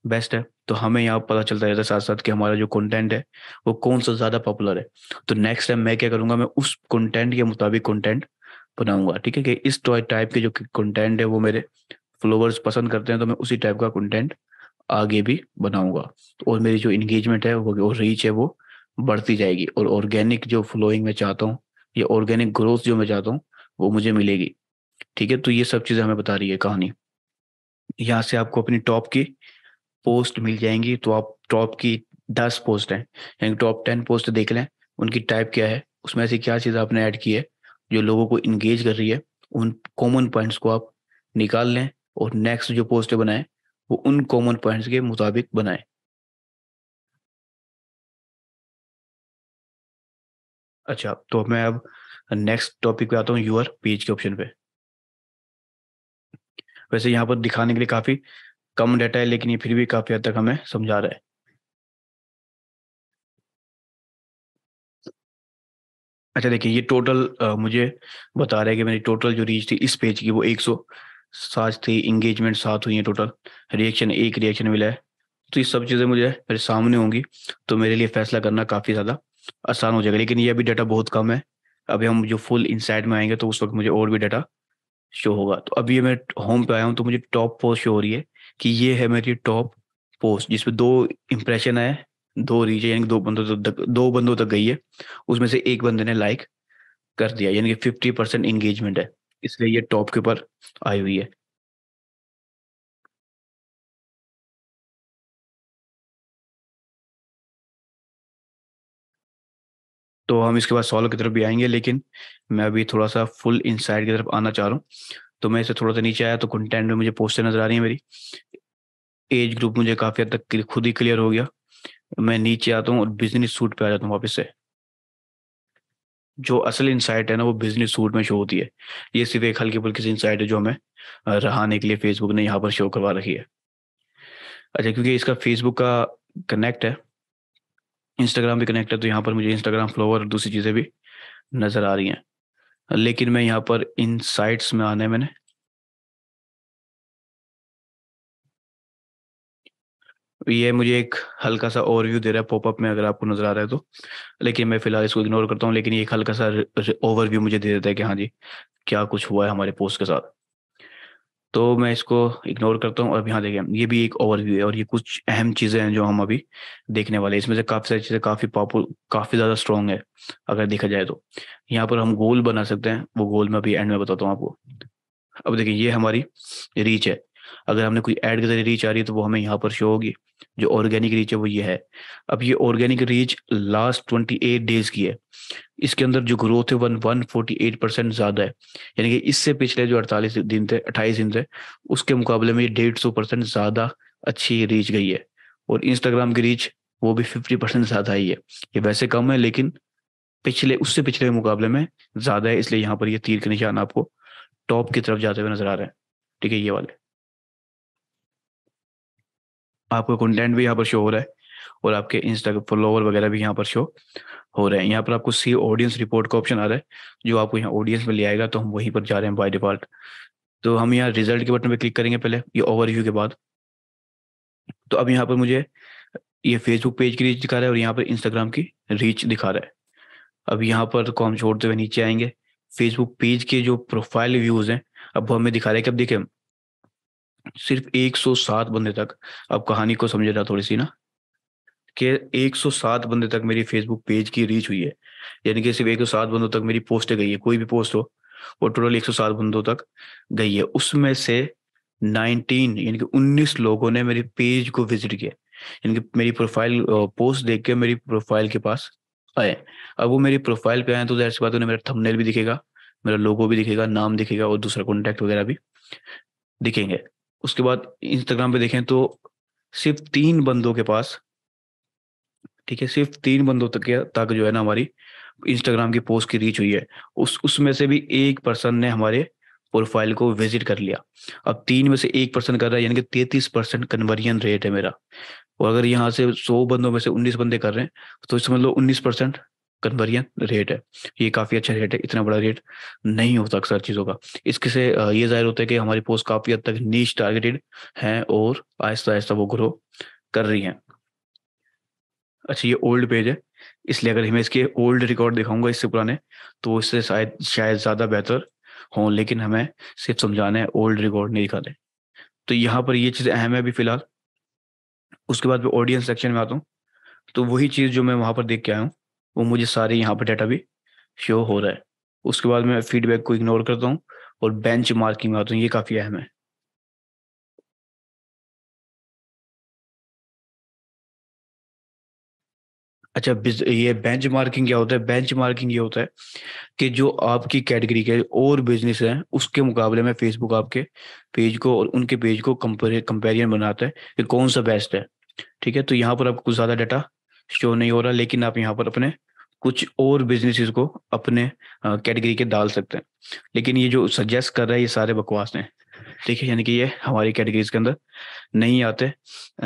बेस्ट है। तो हमें यहाँ पता चलता रहता है साथ साथ कि हमारा जो कंटेंट है वो कौन सा ज़्यादा पॉपुलर है। तो नेक्स्ट टाइम मैं क्या करूँगा, मैं उस कंटेंट के मुताबिक कंटेंट बनाऊंगा। ठीक है, कि इस टाइप के जो कंटेंट है वो मेरे फॉलोअर्स पसंद करते हैं, तो मैं उसी टाइप का कंटेंट आगे भी बनाऊंगा और मेरी जो इंगेजमेंट है वो और रीच है वो बढ़ती जाएगी। और ऑर्गेनिक जो फॉलोइंग मैं चाहता हूँ या ऑर्गेनिक ग्रोथ जो मैं चाहता हूँ वो मुझे मिलेगी। ठीक है, तो ये सब चीज़ें हमें बता रही है कहानी। यहाँ से आपको अपनी टॉप की पोस्ट मिल जाएंगी, तो आप टॉप की 10 पोस्ट हैं यानी टॉप 10 पोस्ट देख लें, उनकी टाइप क्या है, उसमें ऐसी क्या चीज़ आपने ऐड की है जो लोगों को इंगेज कर रही है। उन कॉमन पॉइंट्स को आप निकाल लें और नेक्स्ट जो पोस्टें बनाएं वो उन कॉमन पॉइंट्स के मुताबिक बनाएं। अच्छा, तो मैं अब नेक्स्ट टॉपिक पे आता हूँ, योर पेज के ऑप्शन पे। वैसे यहाँ पर दिखाने के लिए काफी कम डाटा है, लेकिन ये फिर भी काफी हद तक हमें समझा रहा है। अच्छा देखिए, ये टोटल मुझे बता रहा है कि मेरी टोटल जो रीच थी इस पेज की वो 107 थी, इंगेजमेंट 7 हुई है, टोटल रिएक्शन 1 रिएक्शन मिला है। तो ये सब चीज़ें मुझे मेरे सामने होंगी तो मेरे लिए फैसला करना काफ़ी ज़्यादा आसान हो जाएगा। लेकिन ये अभी डाटा बहुत कम है, अभी हम जो फुल इनसाइट में आएंगे तो उस वक्त मुझे और भी डाटा शो होगा। तो अभी मैं होम पे आया हूँ तो मुझे टॉप पोस्ट शो हो रही है कि ये है मेरी टॉप पोस्ट जिसमें 2 इम्प्रेशन आए, 2 रीच है, यानी 2 बंदों तक गई है, उसमें से एक बंदे ने लाइक कर दिया, यानी कि 50% इंगेजमेंट है, इसलिए ये टॉप के ऊपर आई हुई है। तो हम इसके बाद सॉल्व की तरफ भी आएंगे, लेकिन मैं अभी थोड़ा सा फुल इनसाइड की तरफ आना चाह रहा हूँ। तो मैं इसे थोड़ा सा नीचे आया तो कंटेंट में मुझे पोस्टें नजर आ रही है, मेरी एज ग्रुप मुझे काफी हद तक खुद ही क्लियर हो गया। मैं नीचे आता हूँ और बिजनेस सूट पे आ जाता हूँ वापस से। जो असल इनसाइट है ना वो बिजनेस सूट में शो होती है, ये सिर्फ एक हल्की फुल्की सी इनसाइट है जो हमें रहाने के लिए फेसबुक ने यहाँ पर शो करवा रखी है। अच्छा, क्योंकि इसका फेसबुक का कनेक्ट है, इंस्टाग्राम भी कनेक्ट है, तो यहाँ पर मुझे इंस्टाग्राम फॉलोअर और दूसरी चीज़ें भी नज़र आ रही हैं। लेकिन मैं यहाँ पर इनसाइट्स में आने मैंने ये मुझे एक हल्का सा ओवरव्यू दे रहा है पॉपअप में, अगर आपको नजर आ रहा है तो, लेकिन मैं फिलहाल इसको इग्नोर करता हूँ। लेकिन ये एक हल्का सा ओवरव्यू मुझे दे देता है कि हाँ जी क्या कुछ हुआ है हमारे पोस्ट के साथ, तो मैं इसको इग्नोर करता हूँ। और यहाँ देखें, ये भी एक ओवरव्यू है और ये कुछ अहम चीज़ें हैं जो हम अभी देखने वाले हैं। इसमें से काफ़ी सारी चीज़ें काफ़ी ज़्यादा स्ट्रॉन्ग है अगर देखा जाए तो। यहाँ पर हम गोल बना सकते हैं, वो गोल मैं अभी एंड में बताता हूँ आपको। अब देखिए, ये हमारी रीच है अगर हमने कोई ऐड के जरिए रीच आ रही है तो वो हमें यहाँ पर शो होगी। जो ऑर्गेनिक रीच है वो ये है। अब ये ऑर्गेनिक रीच लास्ट 28 डेज की है, इसके अंदर जो ग्रोथ है 148% ज्यादा है, यानी कि इससे पिछले जो 28 दिन थे उसके मुकाबले में ये 150% ज्यादा अच्छी रीच गई है। और इंस्टाग्राम की रीच वो भी 50% ज्यादा आई है। ये वैसे कम है लेकिन पिछले उससे पिछले मुकाबले में ज्यादा है, इसलिए यहाँ पर ये तीर के निशान आपको टॉप की तरफ जाते हुए नजर आ रहे हैं। ठीक है, ये वाले आपका कंटेंट भी यहाँ पर शो हो रहा है और आपके इंस्टा फॉलोवर वगैरह भी यहाँ पर शो हो रहे हैं। यहाँ पर आपको सी ऑडियंस रिपोर्ट का ऑप्शन आ रहा है जो आपको यहाँ ऑडियंस में ले आएगा, तो हम वहीं पर जा रहे हैं बाय डिफॉल्ट। तो हम यहाँ रिजल्ट के बटन पे क्लिक करेंगे पहले, ये ओवरव्यू के बाद। तो अब यहाँ पर मुझे ये फेसबुक पेज की रीच दिखा रहा है और यहाँ पर इंस्टाग्राम की रीच दिखा रहा है। अब यहाँ पर कॉम छोड़ते हुए नीचे आएंगे, फेसबुक पेज के जो प्रोफाइल व्यूज हैं अब वो हमें दिखा रहे हैं कि अब देखें सिर्फ 107 बंदे तक। अब कहानी को समझे ना थोड़ी सी ना, कि 107 बंदे तक मेरी फेसबुक पेज की रीच हुई है, यानी कि सिर्फ 107 बंदों तक मेरी पोस्ट गई है, कोई भी पोस्ट हो वो टोटल 107 बंदों तक गई है। उसमें से 19 यानी कि 19 लोगों ने मेरे पेज को विजिट किया, यानी कि मेरी प्रोफाइल पोस्ट देख के मेरी प्रोफाइल के पास आए। अब वो मेरी प्रोफाइल पे आए तो जाहिर सी बात उन्हें मेरा थंबनेल भी दिखेगा, मेरा लोगो भी दिखेगा, नाम दिखेगा और दूसरा कॉन्टैक्ट वगैरह भी दिखेंगे। उसके बाद इंस्टाग्राम पे देखें तो सिर्फ 3 बंदों के पास, ठीक है, सिर्फ 3 बंदों तक जो है ना हमारी इंस्टाग्राम की पोस्ट की रीच हुई है। उसमें से भी 1% ने हमारे प्रोफाइल को विजिट कर लिया। अब 3 में से 1% कर रहा है, यानी कि 33% कन्वर्जन रेट है मेरा। और अगर यहाँ से 100 बंदों में से 19 बंदे कर रहे हैं तो समझ लो 19% कन्वर्जन रेट है। ये काफी अच्छा रेट है, इतना बड़ा रेट नहीं होता अक्सर चीजों का। इसके से ये जाहिर होता है कि हमारी पोस्ट काफी हद तक नीश टारगेटेड हैं और आहिस्ता आहिस्ता वो ग्रो कर रही हैं। अच्छा, ये ओल्ड पेज है, इसलिए अगर मैं इसके ओल्ड रिकॉर्ड दिखाऊंगा इससे पुराने तो इससे शायद ज्यादा बेहतर हों, लेकिन हमें सिर्फ समझाना है, ओल्ड रिकॉर्ड नहीं दिखाते। तो यहाँ पर ये चीज अहम है अभी फिलहाल। उसके बाद ऑडियंस सेक्शन में आता हूँ तो वही चीज जो मैं वहां पर देख के आया हूँ वो मुझे सारे यहाँ पर डाटा भी शो हो रहा है। उसके बाद मैं फीडबैक को इग्नोर करता हूँ और बेंच मार्किंग में आता हूँ, ये काफी अहम है। अच्छा, ये बेंच मार्किंग क्या होता है? बेंच मार्किंग ये होता है कि जो आपकी कैटेगरी के और बिजनेस हैं उसके मुकाबले में फेसबुक आपके पेज को और उनके पेज को कंपेरिजन बनाता है कि कौन सा बेस्ट है। ठीक है, तो यहाँ पर आपको कुछ ज्यादा डाटा शो नहीं हो रहा, लेकिन आप यहाँ पर अपने कुछ और बिजनेसेस को अपने कैटेगरी के डाल सकते हैं। लेकिन ये जो सजेस्ट कर रहा है ये सारे बकवास हैं, ठीक है, यानी कि ये हमारी कैटेगरीज के अंदर नहीं आते।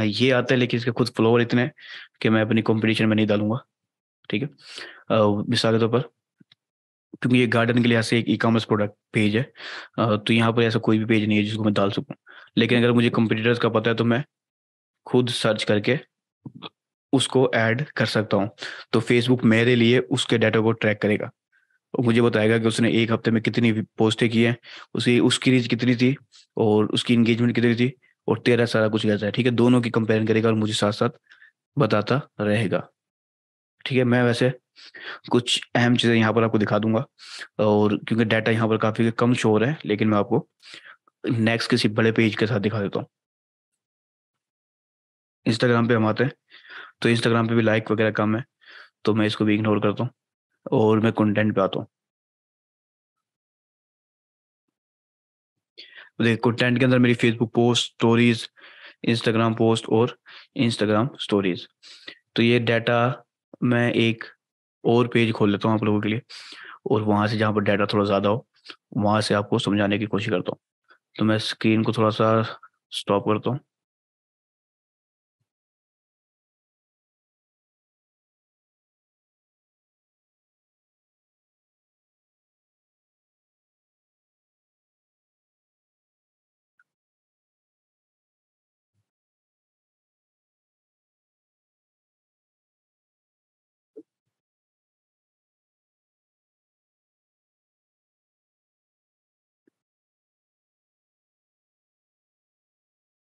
ये आते हैं लेकिन इसके खुद फॉलोवर इतने हैं कि मैं अपनी कंपटीशन में नहीं डालूंगा। ठीक है, मिसाल के तौर पर क्योंकि ये गार्डन के लिहाज से एक ई कॉमर्स प्रोडक्ट पेज है, तो यहाँ पर ऐसा कोई भी पेज नहीं है जिसको मैं डाल सकूँ। लेकिन अगर मुझे कंपटीटर्स का पता है तो मैं खुद सर्च करके उसको ऐड कर सकता हूँ। तो फेसबुक मेरे लिए उसके डाटा को ट्रैक करेगा, मुझे बताएगा कि उसने एक हफ्ते में कितनी पोस्टें की हैं, उसकी रीच कितनी थी और उसकी इंगेजमेंट कितनी थी और तेरा सारा कुछ रहता है। ठीक है, दोनों की कंपेयर करेगा और मुझे साथ साथ बताता रहेगा। ठीक है, मैं वैसे कुछ अहम चीज़ें यहाँ पर आपको दिखा दूंगा और क्योंकि डाटा यहाँ पर काफ़ी कम शो हो रहा है, लेकिन मैं आपको नेक्स्ट किसी बड़े पेज के साथ दिखा देता हूँ। इंस्टाग्राम पर हम आते हैं तो इंस्टाग्राम पे भी लाइक वगैरह कम है, तो मैं इसको भी इग्नोर करता हूँ और मैं कंटेंट पे आता हूँ। देखिए, कंटेंट के अंदर मेरी Facebook post, stories, Instagram post और इंस्टाग्राम स्टोरीज। तो ये डाटा मैं एक और पेज खोल लेता हूँ आप लोगों के लिए और वहां से जहाँ पर डाटा थोड़ा ज्यादा हो वहां से आपको समझाने की कोशिश करता हूँ। तो मैं स्क्रीन को थोड़ा सा स्टॉप करता हूँ।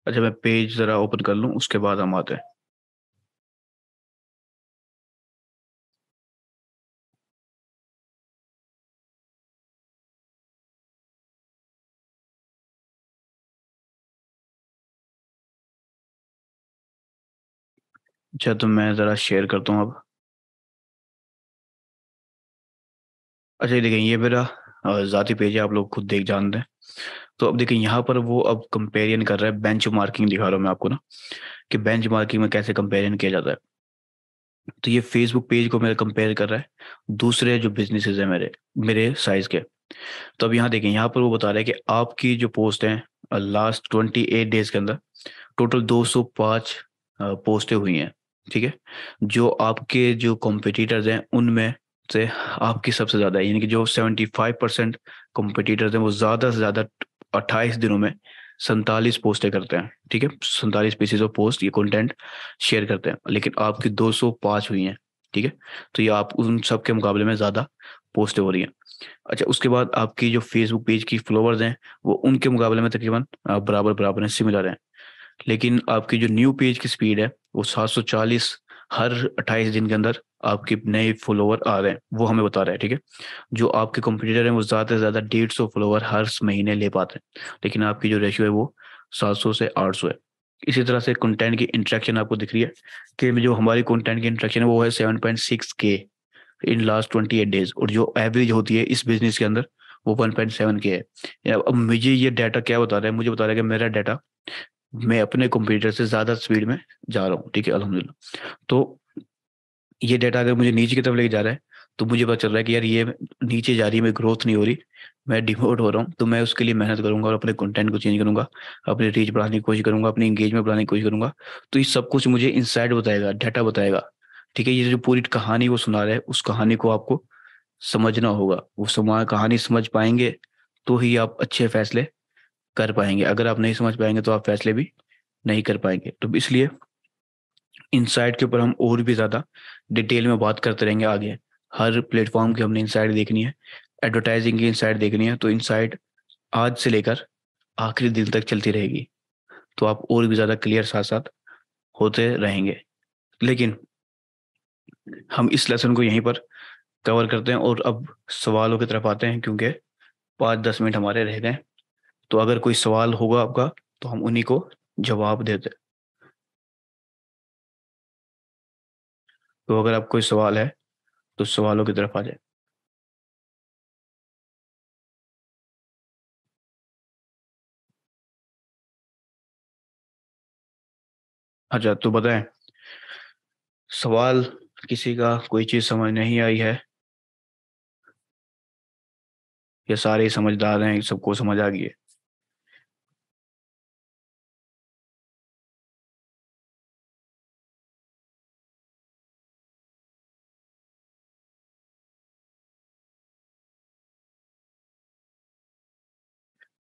अच्छा, मैं पेज जरा ओपन कर लूं, उसके बाद हम आते हैं। अच्छा, तो मैं ज़रा शेयर करता हूँ अब। अच्छा, ये देखें, ये मेरा ज़ाती पेज है, आप लोग खुद देख जानते हैं। तो अब देखें यहाँ पर वो अब कंपेरिजन कर रहा है, बेंच मार्किंग दिखा रहा हूँ मैं आपको ना, कि बेंच मार्किंग में कैसे कंपेरिजन किया जाता है। तो ये फेसबुक पेज को मेरा कंपेयर कर रहा है दूसरे जो बिजनेसेस है मेरे मेरे साइज के। तो अब यहाँ देखें, यहाँ पर वो बता रहा है कि आपकी जो पोस्ट है लास्ट 28 डेज के अंदर टोटल 205 पोस्टें हुई हैं, ठीक है, जो आपके जो कॉम्पिटिटर्स हैं उनमें से आपकी सबसे ज़्यादा है। यानी कि जो 75% कॉम्पिटिटर्स हैं वो ज़्यादा से ज़्यादा 28 दिनों में 47 पोस्टें करते हैं, ठीक है, 47 पीसेज ऑफ पोस्ट ये कंटेंट शेयर करते हैं, लेकिन आपकी 205 हुई हैं, ठीक है। तो ये आप उन सब के मुकाबले में ज़्यादा पोस्टें हो रही हैं। अच्छा, उसके बाद आपकी जो फेसबुक पेज की फॉलोअर्स हैं वो उनके मुकाबले में तकरीबन बराबर बराबर हैं, सिमिलर हैं, लेकिन आपकी जो न्यू पेज की स्पीड है वो 740 हर 28 दिन के अंदर आपके नए फॉलोवर आ रहे हैं, वो हमें बता रहा है, ठीक है। जो आपके कंपटीटर हैं वो ज़्यादा से ज़्यादा 150 फॉलोवर हर महीने ले पाते हैं, लेकिन आपकी जो रेशियो है वो 700 से 800 है। इसी तरह से कंटेंट की इंट्रैक्शन आपको दिख रही है कि जो हमारी कंटेंट की इंट्रैक्शन है वो है 7.6K इन लास्ट 28 डेज, और जो एवरेज होती है इस बिजनेस के अंदर वो 1.7K है। अब मुझे ये डाटा क्या बता रहा है, मुझे बता रहा है कि मेरा डाटा मैं अपने कंप्यूटर से ज़्यादा स्पीड में जा रहा हूँ, ठीक है, अल्हम्दुलिल्लाह। तो ये डाटा अगर मुझे नीचे की तरफ लेके जा रहा है तो मुझे पता चल रहा है कि यार ये नीचे जा रही है, मेरी ग्रोथ नहीं हो रही, मैं डिमोट हो रहा हूँ। तो मैं उसके लिए मेहनत करूंगा और अपने कंटेंट को चेंज करूंगा, अपनी रीच बढ़ाने की कोशिश करूंगा, अपनी एंगेजमेंट बढ़ाने की कोशिश करूंगा। तो ये सब कुछ मुझे इनसाइट बताएगा, डाटा बताएगा, ठीक है। ये जो पूरी कहानी वो सुना रहा है उस कहानी को आपको समझना होगा, वो कहानी समझ पाएंगे तो ही आप अच्छे फैसले कर पाएंगे। अगर आप नहीं समझ पाएंगे तो आप फैसले भी नहीं कर पाएंगे। तो इसलिए इनसाइट के ऊपर हम और भी ज़्यादा डिटेल में बात करते रहेंगे आगे। हर प्लेटफॉर्म की हमने इनसाइट देखनी है, एडवर्टाइजिंग की इनसाइट देखनी है। तो इनसाइट आज से लेकर आखिरी दिन तक चलती रहेगी, तो आप और भी ज़्यादा क्लियर साथ साथ होते रहेंगे। लेकिन हम इस लेसन को यहीं पर कवर करते हैं और अब सवालों की तरफ आते हैं, क्योंकि 5-10 मिनट हमारे रह गए। तो अगर कोई सवाल होगा आपका तो हम उन्हीं को जवाब देते हैं। तो अगर आप कोई सवाल है तो सवालों की तरफ आ जाए। अच्छा, तो बताएं, सवाल किसी का कोई चीज समझ नहीं आई है या सारे समझदार हैं, सबको समझ आ गई है?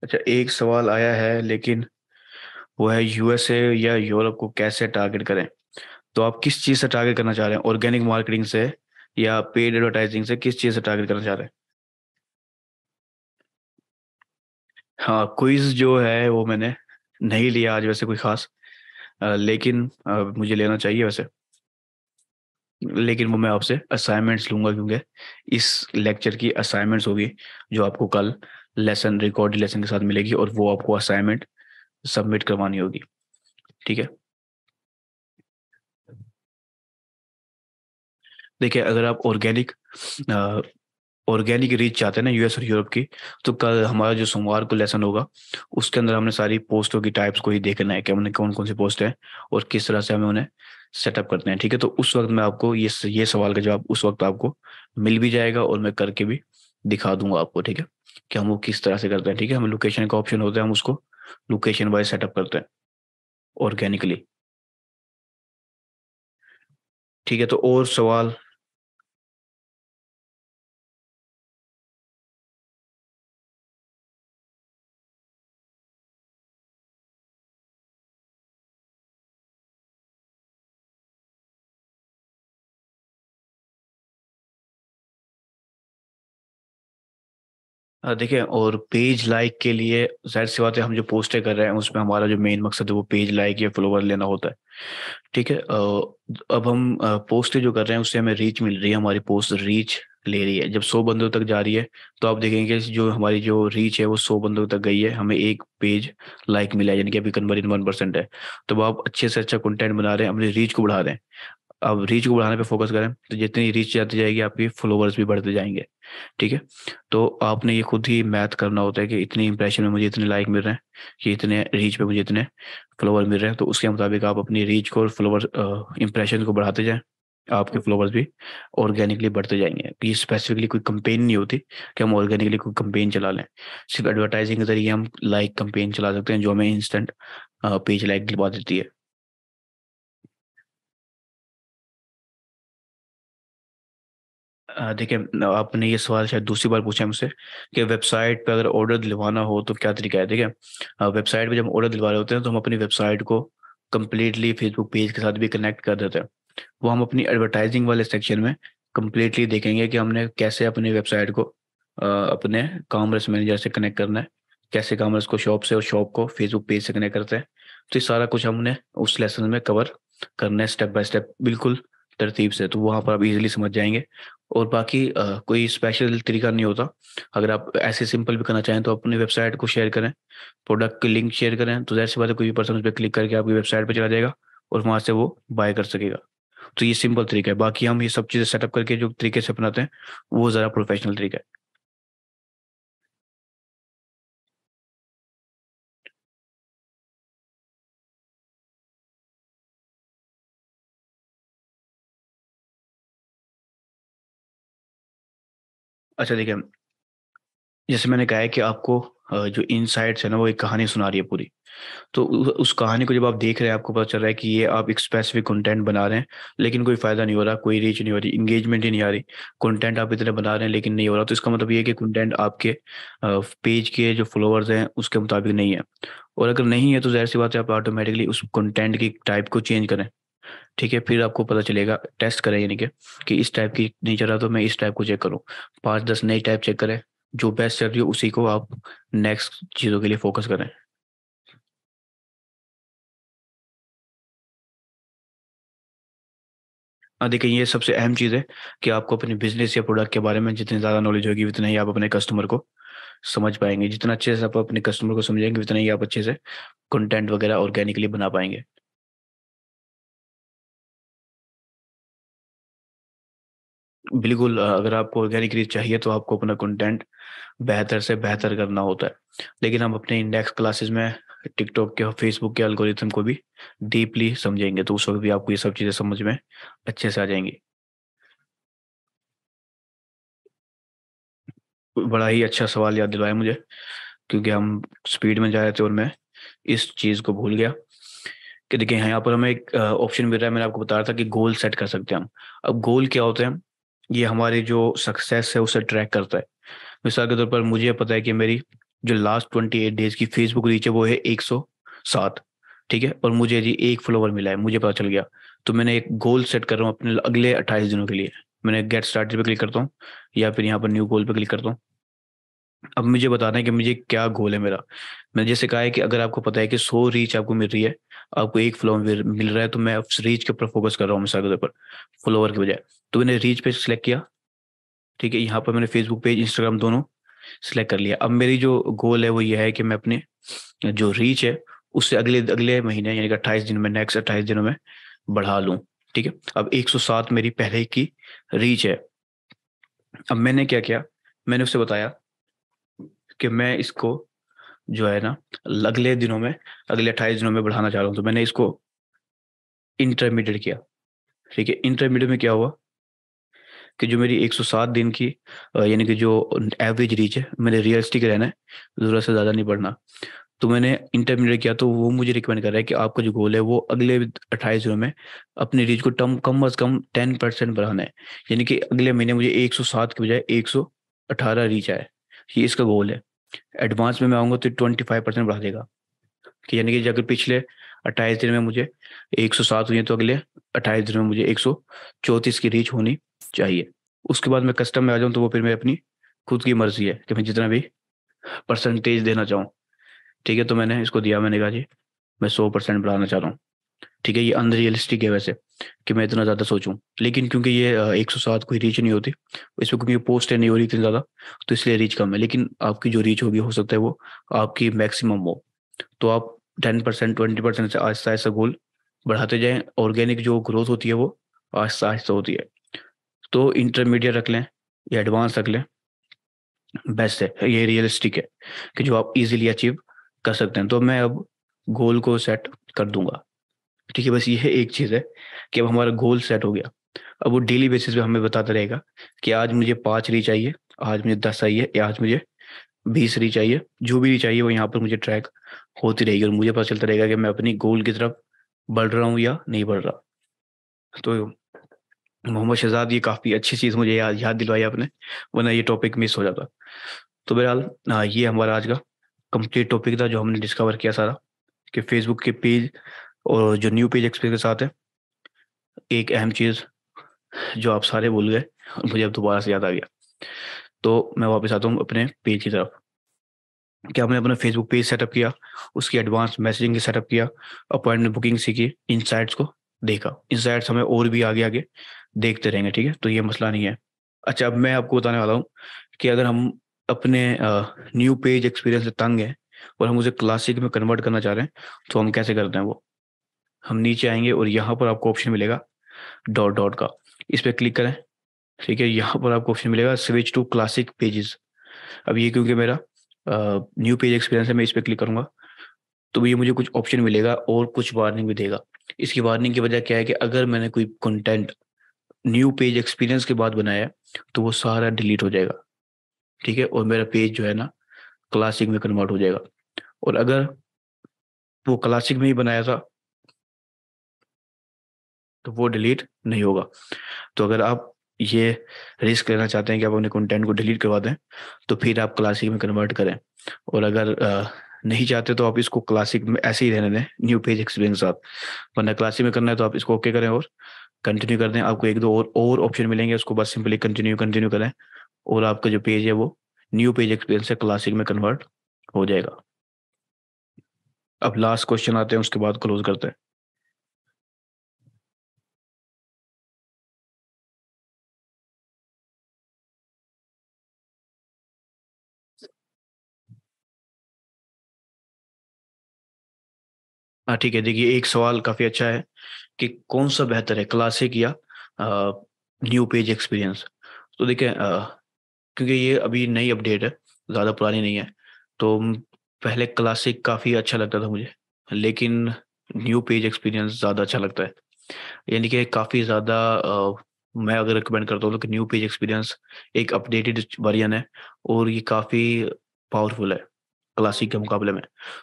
अच्छा, एक सवाल आया है, लेकिन वो है यूएसए या यूरोप को कैसे टारगेट करें। तो आप किस चीज़ से टारगेट करना चाह रहे हैं, ऑर्गेनिक मार्केटिंग से या पेड एडवर्टाइजिंग से, किस चीज़ से टारगेट करना चाह रहे हैं? हाँ, क्विज जो है वो मैंने नहीं लिया आज वैसे कोई खास, लेकिन मुझे लेना चाहिए वैसे, लेकिन वो मैं आपसे असाइनमेंट्स लूंगा, क्योंकि इस लेक्चर की असाइनमेंट्स होगी जो आपको कल लेसन रिकॉर्ड लेसन के साथ मिलेगी, और वो आपको असाइनमेंट सबमिट करवानी होगी, ठीक है। देखिए, अगर आप ऑर्गेनिक रीच चाहते हैं ना यूएस और यूरोप की, तो कल हमारा जो सोमवार को लेसन होगा उसके अंदर हमने सारी पोस्टों की टाइप्स को ही देखना है कि हमने कौन कौन सी पोस्ट है और किस तरह से हमें उन्हें सेटअप करते हैं, ठीक है। तो उस वक्त मैं आपको ये सवाल का जवाब उस वक्त आपको मिल भी जाएगा और मैं करके भी दिखा दूंगा आपको, ठीक है, कि हम वो किस तरह से करते हैं, ठीक है। हमें लोकेशन का ऑप्शन होता है, हम उसको लोकेशन वाइज सेटअप करते हैं ऑर्गेनिकली, ठीक है। तो और सवाल? देखिए, और पेज लाइक के लिए जाहिर सी बात है, हम जो पोस्टें कर रहे हैं उसमें हमारा जो मेन मकसद है वो पेज लाइक या फॉलोवर लेना होता है। ठीक है, अब हम पोस्टें जो कर रहे हैं उससे हमें रीच मिल रही है, हमारी पोस्ट रीच ले रही है। जब 100 बंदों तक जा रही है तो आप देखेंगे जो हमारी जो रीच है वो 100 बंदों तक गई है, हमें एक पेज लाइक मिला है, यानी कि अभी कन्वर्जन 1% है। तो आप अच्छे से अच्छा कंटेंट बना रहे हैं, अपनी रीच को बढ़ा रहे हैं। अब रीच को बढ़ाने पे फोकस करें तो जितनी रीच जाती जाएगी आपकी फॉलोवर्स भी बढ़ते जाएंगे। ठीक है, तो आपने ये खुद ही मैथ करना होता है कि इतने इंप्रेशन में मुझे इतने लाइक मिल रहे हैं, कि इतने रीच पे मुझे इतने फॉलोवर मिल रहे हैं। तो उसके मुताबिक आप अपनी रीच को और फॉलोवर इंप्रेशन को बढ़ाते जाएं, आपके फॉलोवर्स भी ऑर्गेनिकली बढ़ते जाएंगे। ये स्पेसिफिकली कोई कंपेन नहीं होती कि हम ऑर्गेनिकली कोई कंपेन चला लें, सिर्फ एडवर्टाइजिंग के जरिए हम लाइक कंपेन चला सकते हैं जो हमें इंस्टेंट पेज लाइक दिलवा देती है। देखिए, आपने ये सवाल शायद दूसरी बार पूछा है मुझसे कि वेबसाइट पर अगर ऑर्डर दिलवाना हो तो क्या तरीका है। देखिए, वेबसाइट पे जब ऑर्डर दिलवा रहे होते हैं तो हम अपनी वेबसाइट को कम्प्लीटली फेसबुक पेज के साथ भी कनेक्ट कर देते हैं। वो हम अपनी एडवर्टाइजिंग वाले सेक्शन में कम्प्लीटली देखेंगे कि हमने कैसे अपनी वेबसाइट को अपने कॉमर्स मैनेजर से कनेक्ट करना है, कैसे कॉमर्स को शॉप से और शॉप को फेसबुक पेज से कनेक्ट करते हैं। तो ये सारा कुछ हमने उस लेसन में कवर करना है, स्टेप बाय स्टेप, बिल्कुल तरतीब से। तो वहाँ पर आप इजीली समझ जाएंगे। और बाकी कोई स्पेशल तरीका नहीं होता। अगर आप ऐसे सिंपल भी करना चाहें तो अपनी वेबसाइट को शेयर करें, प्रोडक्ट की लिंक शेयर करें, तो जाहिर सी बात है कोई भी पर्सन उस पर क्लिक करके आपकी वेबसाइट पर चला जाएगा और वहाँ से वो बाय कर सकेगा। तो ये सिंपल तरीका है। बाकी हम ये सब चीज़ें सेटअप करके जो तरीके से अपनाते हैं वो ज़रा प्रोफेशनल तरीका है। अच्छा, देखिए, जैसे मैंने कहा है कि आपको जो इनसाइट्स है ना वो एक कहानी सुना रही है पूरी। तो उस कहानी को जब आप देख रहे हैं आपको पता चल रहा है कि ये आप एक स्पेसिफिक कंटेंट बना रहे हैं लेकिन कोई फायदा नहीं हो रहा, कोई रीच नहीं हो रही, इंगेजमेंट ही नहीं आ रही, कंटेंट आप इतने बना रहे हैं लेकिन नहीं हो रहा। तो इसका मतलब ये है कि कंटेंट आपके पेज के जो फॉलोअर्स हैं उसके मुताबिक नहीं है। और अगर नहीं है तो जाहिर सी बात है आप ऑटोमेटिकली उस कंटेंट की टाइप को चेंज करें। ठीक है, फिर आपको पता चलेगा, टेस्ट करें, यानी कि इस टाइप की नहीं चल रहा तो मैं इस टाइप को चेक करूँ, 5-10 नई टाइप चेक करें, जो बेस्ट चल रही हो उसी को आप नेक्स्ट चीज़ों के लिए फोकस करें। देखिए, ये सबसे अहम चीज़ है कि आपको अपने बिजनेस या प्रोडक्ट के बारे में जितनी ज़्यादा नॉलेज होगी उतना ही आप अपने कस्टमर को समझ पाएंगे। जितना अच्छे से आप अपने कस्टमर को समझेंगे उतना ही आप अच्छे से कंटेंट वगैरह ऑर्गेनिकली बना पाएंगे। बिल्कुल, अगर आपको ऑर्गेनिक रीच चाहिए तो आपको अपना कंटेंट बेहतर से बेहतर करना होता है। लेकिन हम अपने इंडेक्स क्लासेस में टिकटॉक के और फेसबुक के एल्गोरिथम को भी डीपली समझेंगे, तो उस वक्त भी आपको ये सब चीज़ें समझ में अच्छे से आ जाएंगी। बड़ा ही अच्छा सवाल याद दिलवाया मुझे, क्योंकि हम स्पीड में जा रहे थे और मैं इस चीज़ को भूल गया कि देखिए, यहाँ पर हमें एक ऑप्शन मिल रहा है। मैंने आपको बताया था कि गोल सेट कर सकते हैं हम। अब गोल क्या होते हैं, ये हमारे जो सक्सेस है उसे ट्रैक करता है। मिसाल के तौर पर मुझे पता है कि मेरी जो लास्ट 28 डेज की फेसबुक रीच है वो है 107। ठीक है, और मुझे जी 1 फॉलोवर मिला है, मुझे पता चल गया। तो मैंने एक गोल सेट कर रहा हूँ अपने अगले 28 दिनों के लिए। मैंने गेट स्टार्टेड पे क्लिक करता हूँ या फिर यहाँ पर न्यू गोल पे क्लिक करता हूँ। अब मुझे बताना है कि मुझे क्या गोल है मेरा। मैंने जैसे कहा है कि अगर आपको पता है कि 100 रीच आपको मिल रही है, आपको 1 फॉलोवर मिल रहा है, तो मैं अब रीच के ऊपर फोकस कर रहा हूँ मिसाल के तौर पर, फॉलोवर के बजाय। तो मैंने रीच पे सिलेक्ट किया। ठीक है, यहाँ पर मैंने फेसबुक पेज, इंस्टाग्राम दोनों सिलेक्ट कर लिया। अब मेरी जो गोल है वो ये है कि मैं अपने जो रीच है उससे अगले महीने यानी कि 28 दिन में, नेक्स्ट 28 दिनों में बढ़ा लूँ। ठीक है, अब 107 मेरी पहले की रीच है। अब मैंने क्या किया, मैंने उससे बताया कि मैं इसको जो है ना अगले दिनों में, अगले 28 दिनों में बढ़ाना चाह रहा हूँ। तो मैंने इसको इंटरमीडिएट किया। ठीक है, इंटरमीडिएट में क्या हुआ कि जो मेरी 107 दिन की यानी कि जो एवरेज रीच है, मैंने रियलिस्टिक रहना है, ज़रूरत से ज़्यादा नहीं बढ़ना। तो मैंने इंटरमीडिएट किया। तो वो मुझे रिकमेंड कर रहा है कि आपका जो गोल है वो अगले 28 दिनों में अपनी रीच को कम अज़ कम 10% बढ़ाना है, यानी कि अगले महीने मुझे 107 के बजाय 118 रीच आए, ये इसका गोल है। एडवांस में मैं आऊँगा तो 25% बढ़ा देगा, कि यानी कि अगर पिछले 28 दिन में मुझे 107 हुई है तो अगले 28 दिन में मुझे 134 की रीच होनी चाहिए। उसके बाद मैं कस्टम में आ जाऊँ तो वो फिर मैं अपनी खुद की मर्जी है कि मैं जितना भी परसेंटेज देना चाहूँ। ठीक है, तो मैंने इसको दिया, मैंने कहा जी मैं 100% बढ़ाना चाहता हूँ। ठीक है, ये अनरियलिस्टिक है वैसे कि मैं इतना ज़्यादा सोचूं, लेकिन क्योंकि ये 107 कोई रीच नहीं होती इस पर, क्योंकि पोस्ट नहीं हो रही इतनी ज़्यादा, तो इसलिए रीच कम है। लेकिन आपकी जो रीच होगी हो सकता है वो आपकी मैक्सिमम हो, तो आप 10% 20% से आहिस्ता आहिस्ता गोल बढ़ाते जाएं। ऑर्गेनिक जो ग्रोथ होती है वो आहिस्ता आहिस्ता होती है। तो इंटरमीडिएट रख लें या एडवांस रख लें, बेस्ट है, ये रियलिस्टिक है कि जो आप इजीली अचीव कर सकते हैं। तो मैं अब गोल को सेट कर दूंगा। ठीक है, बस ये एक चीज़ है कि अब हमारा गोल सेट हो गया। अब वो डेली बेसिस पे हमें बताता रहेगा कि आज मुझे 5 रीच चाहिए, आज मुझे 10 चाहिए, या आज मुझे 20 रीच चाहिए। जो भी रीच चाहिए वो यहाँ पर मुझे ट्रैक होती रहेगी और मुझे पता चलता रहेगा कि मैं अपनी गोल की तरफ बढ़ रहा हूँ या नहीं बढ़ रहा। तो मोहम्मद शहजाद, ये काफ़ी अच्छी चीज़ मुझे याद दिलवाई आपने, वरना ये टॉपिक मिस हो जाता। तो बहरहाल ये हमारा आज का कंप्लीट टॉपिक था जो हमने डिस्कवर किया सारा, कि फेसबुक के पेज और जो न्यू पेज एक्सपीरियंस के साथ है। एक अहम चीज़ जो आप सारे भूल गए और मुझे अब दोबारा से याद आ गया, तो मैं वापस आता हूँ अपने पेज की तरफ। कि हमने अपना फेसबुक पेज सेटअप किया, उसकी एडवांस मैसेजिंग की सेटअप किया, अपॉइंटमेंट बुकिंग सीखी, इनसाइट्स को देखा। इनसाइट्स हमें और भी आगे आगे देखते रहेंगे। ठीक है, तो ये मसला नहीं है। अच्छा, अब मैं आपको बताने वाला हूँ कि अगर हम अपने न्यू पेज एक्सपीरियंस से तंग हैं और हम उसे क्लासिक में कन्वर्ट करना चाह रहे हैं तो हम कैसे करते हैं वो। हम नीचे आएंगे और यहाँ पर आपको ऑप्शन मिलेगा डॉट डॉट का, इस पर क्लिक करें। ठीक है, यहाँ पर आपको ऑप्शन मिलेगा स्विच टू क्लासिक पेजेस। अब ये क्योंकि मेरा न्यू पेज एक्सपीरियंस है, मैं इस पर क्लिक करूँगा तो ये मुझे कुछ ऑप्शन मिलेगा और कुछ वार्निंग भी देगा। इसकी वार्निंग की वजह क्या है कि अगर मैंने कोई कंटेंट न्यू पेज एक्सपीरियंस के बाद बनाया तो वो सारा डिलीट हो जाएगा। ठीक है, और मेरा पेज जो है ना क्लासिक में कन्वर्ट हो जाएगा। और अगर वो क्लासिक में ही बनाया था तो वो डिलीट नहीं होगा। तो अगर आप ये रिस्क लेना चाहते हैं कि आप अपने कंटेंट को डिलीट करवा दें तो फिर आप क्लासिक में कन्वर्ट करें, और अगर नहीं चाहते तो आप इसको क्लासिक में ऐसे ही रहने दें न्यू पेज एक्सपीरियंस साथ, वरना क्लासिक में करना है तो आप इसको ओके करें और कंटिन्यू कर दें। आपको 1-2 और ऑप्शन मिलेंगे, उसको बस सिंपली कंटिन्यू करें और आपका जो पेज है वो न्यू पेज एक्सपीरियंस से क्लासिक में कन्वर्ट हो जाएगा। अब लास्ट क्वेश्चन आते हैं, उसके बाद क्लोज करते हैं। हाँ ठीक है, देखिए एक सवाल काफ़ी अच्छा है कि कौन सा बेहतर है, क्लासिक या न्यू पेज एक्सपीरियंस। तो देखिए क्योंकि ये अभी नई अपडेट है, ज़्यादा पुरानी नहीं है, तो पहले क्लासिक काफ़ी अच्छा लगता था मुझे, लेकिन न्यू पेज एक्सपीरियंस ज़्यादा अच्छा लगता है। यानी कि काफ़ी ज़्यादा मैं अगर रिकमेंड करता हूँ तो कि न्यू पेज एक्सपीरियंस एक अपडेटेड वर्जन है और ये काफ़ी पावरफुल है क्लासिक के मुकाबले में।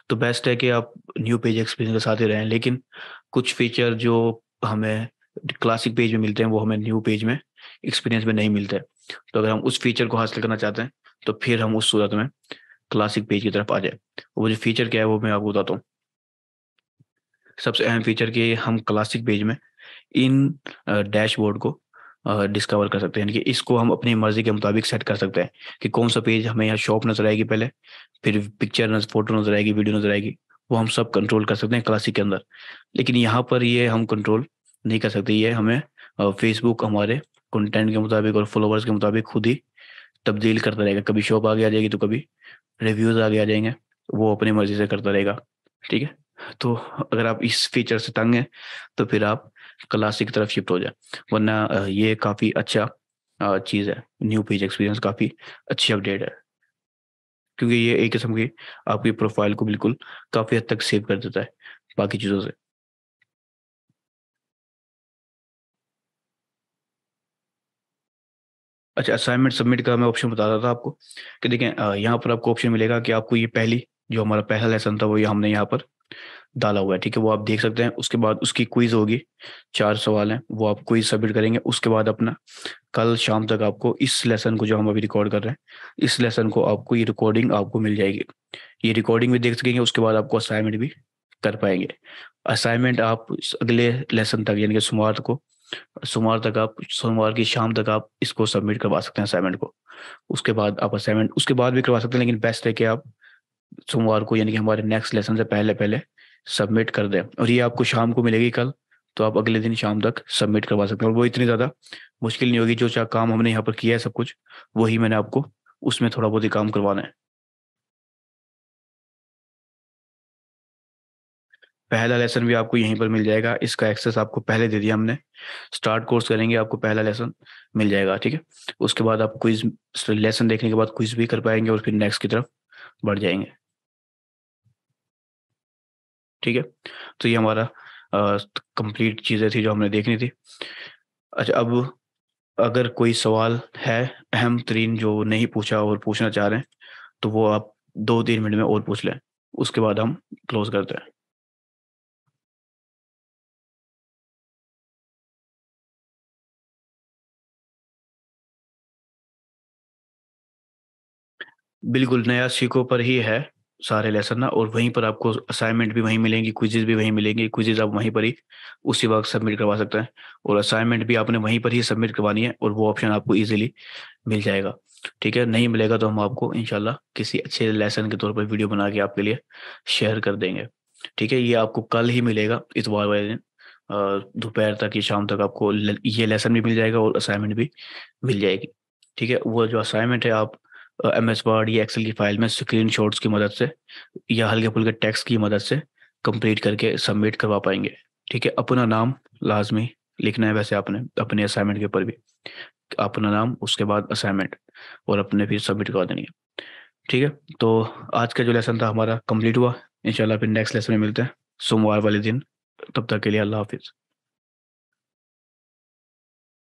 तो बेस्ट है कि आप न्यू पेज एक्सपीरियंस के साथ ही रहें, लेकिन कुछ फीचर जो हमें क्लासिक पेज में मिलते हैं वो हमें न्यू पेज में एक्सपीरियंस में नहीं मिलते। तो अगर हम उस फीचर को हासिल करना चाहते हैं तो फिर हम उस सूरत में क्लासिक पेज की तरफ आ जाए। वो जो फीचर क्या है वो मैं आपको बताता हूँ। सबसे अहम फीचर कि हम क्लासिक पेज में इन डैशबोर्ड को डिस्कवर कर सकते हैं, यानी कि इसको हम अपनी मर्जी के मुताबिक सेट कर सकते हैं कि कौन सा पेज हमें यहाँ शॉप नजर आएगी पहले, फिर पिक्चर फोटो नजर आएगी, वीडियो नजर आएगी, वो हम सब कंट्रोल कर सकते हैं क्लासिक के अंदर। लेकिन यहाँ पर ये हम कंट्रोल नहीं कर सकते, ये हमें फेसबुक हमारे कंटेंट के मुताबिक और फॉलोवर्स के मुताबिक खुद ही तब्दील करता रहेगा। कभी शॉप आगे आ जाएगी तो कभी रिव्यूज़ आगे आ जाएंगे, वो अपनी मर्जी से करता रहेगा। ठीक है, तो अगर आप इस फीचर से तंग हैं तो फिर आप क्लासिक की तरफ शिफ्ट हो जाए, वरना ये काफ़ी अच्छा चीज़ है। न्यू पेज एक्सपीरियंस काफ़ी अच्छी अपडेट है क्योंकि ये एक किस्म की आपकी प्रोफाइल को बिल्कुल काफ़ी हद तक सेव कर देता है बाकी चीज़ों से। अच्छा, असाइनमेंट सबमिट का मैं ऑप्शन बता रहा था आपको कि देखें यहाँ पर आपको ऑप्शन मिलेगा कि आपको ये पहली जो हमारा पहला लेसन था वो ये हमने यहाँ पर डाला हुआ है। ठीक है, वो आप देख सकते हैं। उसके बाद उसकी क्विज होगी, 4 सवाल हैं, वो आप क्विज सबमिट करेंगे। उसके बाद अपना कल शाम तक आपको इस लेसन को जो हम अभी रिकॉर्ड कर रहे हैं इस लेसन को आपको ये रिकॉर्डिंग आपको मिल जाएगी, ये रिकॉर्डिंग भी देख सकेंगे। उसके बाद आपको असाइनमेंट भी कर पाएंगे। असाइनमेंट आप अगले लेसन तक यानी कि सोमवार को सोमवार तक आप, सोमवार की शाम तक आप इसको सबमिट करवा सकते हैं असाइनमेंट को। उसके बाद आप असाइनमेंट उसके बाद भी करवा सकते हैं, लेकिन बेस्ट है कि आप सोमवार को, यानी कि हमारे नेक्स्ट लेसन से पहले पहले सबमिट कर दें। और ये आपको शाम को मिलेगी कल, तो आप अगले दिन शाम तक सबमिट करवा सकते हैं। और वो इतनी ज़्यादा मुश्किल नहीं होगी, जो काम हमने यहाँ पर किया है सब कुछ वही मैंने आपको, उसमें थोड़ा बहुत ही काम करवाना है। पहला लेसन भी आपको यहीं पर मिल जाएगा, इसका एक्सेस आपको पहले दे दिया हमने। स्टार्ट कोर्स करेंगे, आपको पहला लेसन मिल जाएगा, ठीक है। उसके बाद आप क्विज, लेसन देखने के बाद क्विज भी कर पाएंगे और फिर नेक्स्ट की तरफ बढ़ जाएंगे, ठीक है। तो ये हमारा कंप्लीट चीज़ें थी जो हमने देखनी थी। अच्छा, अब अगर कोई सवाल है अहम तरीन जो नहीं पूछा और पूछना चाह रहे हैं, तो वो आप 2-3 मिनट में और पूछ लें, उसके बाद हम क्लोज करते हैं। बिल्कुल, नया सीखो पर ही है सारे लेसन ना, और वहीं पर आपको असाइनमेंट भी वहीं मिलेंगी, क्विजेज भी वहीं मिलेंगी। क्विजेज आप वहीं पर ही उसी वक्त सबमिट करवा सकते हैं, और असाइनमेंट भी आपने वहीं पर ही सबमिट करवानी है, और वो ऑप्शन आपको इजीली मिल जाएगा, ठीक है। नहीं मिलेगा तो हम आपको इंशाल्लाह किसी अच्छे लेसन के तौर पर वीडियो बना के आपके लिए शेयर कर देंगे, ठीक है। ये आपको कल ही मिलेगा, इतवार वाले दिन दोपहर तक या शाम तक आपको ये लेसन भी मिल जाएगा और असाइनमेंट भी मिल जाएगी, ठीक है। वो जो असाइनमेंट है आप MS Word या Excel की फाइल में स्क्रीनशॉट्स की मदद से या हल्के फुल्के टेक्स्ट की मदद से कंप्लीट करके सबमिट करवा पाएंगे, ठीक है। अपना नाम लाजमी लिखना है, वैसे आपने अपने असाइनमेंट के ऊपर भी अपना नाम, उसके बाद असाइनमेंट, और अपने फिर सबमिट करवा देंगे, ठीक है। तो आज का जो लेसन था हमारा कंप्लीट हुआ। इंशाल्लाह फिर नेक्स्ट लेसन में मिलते हैं सोमवार वाले दिन। तब तक के लिए अल्लाह हाफिज़।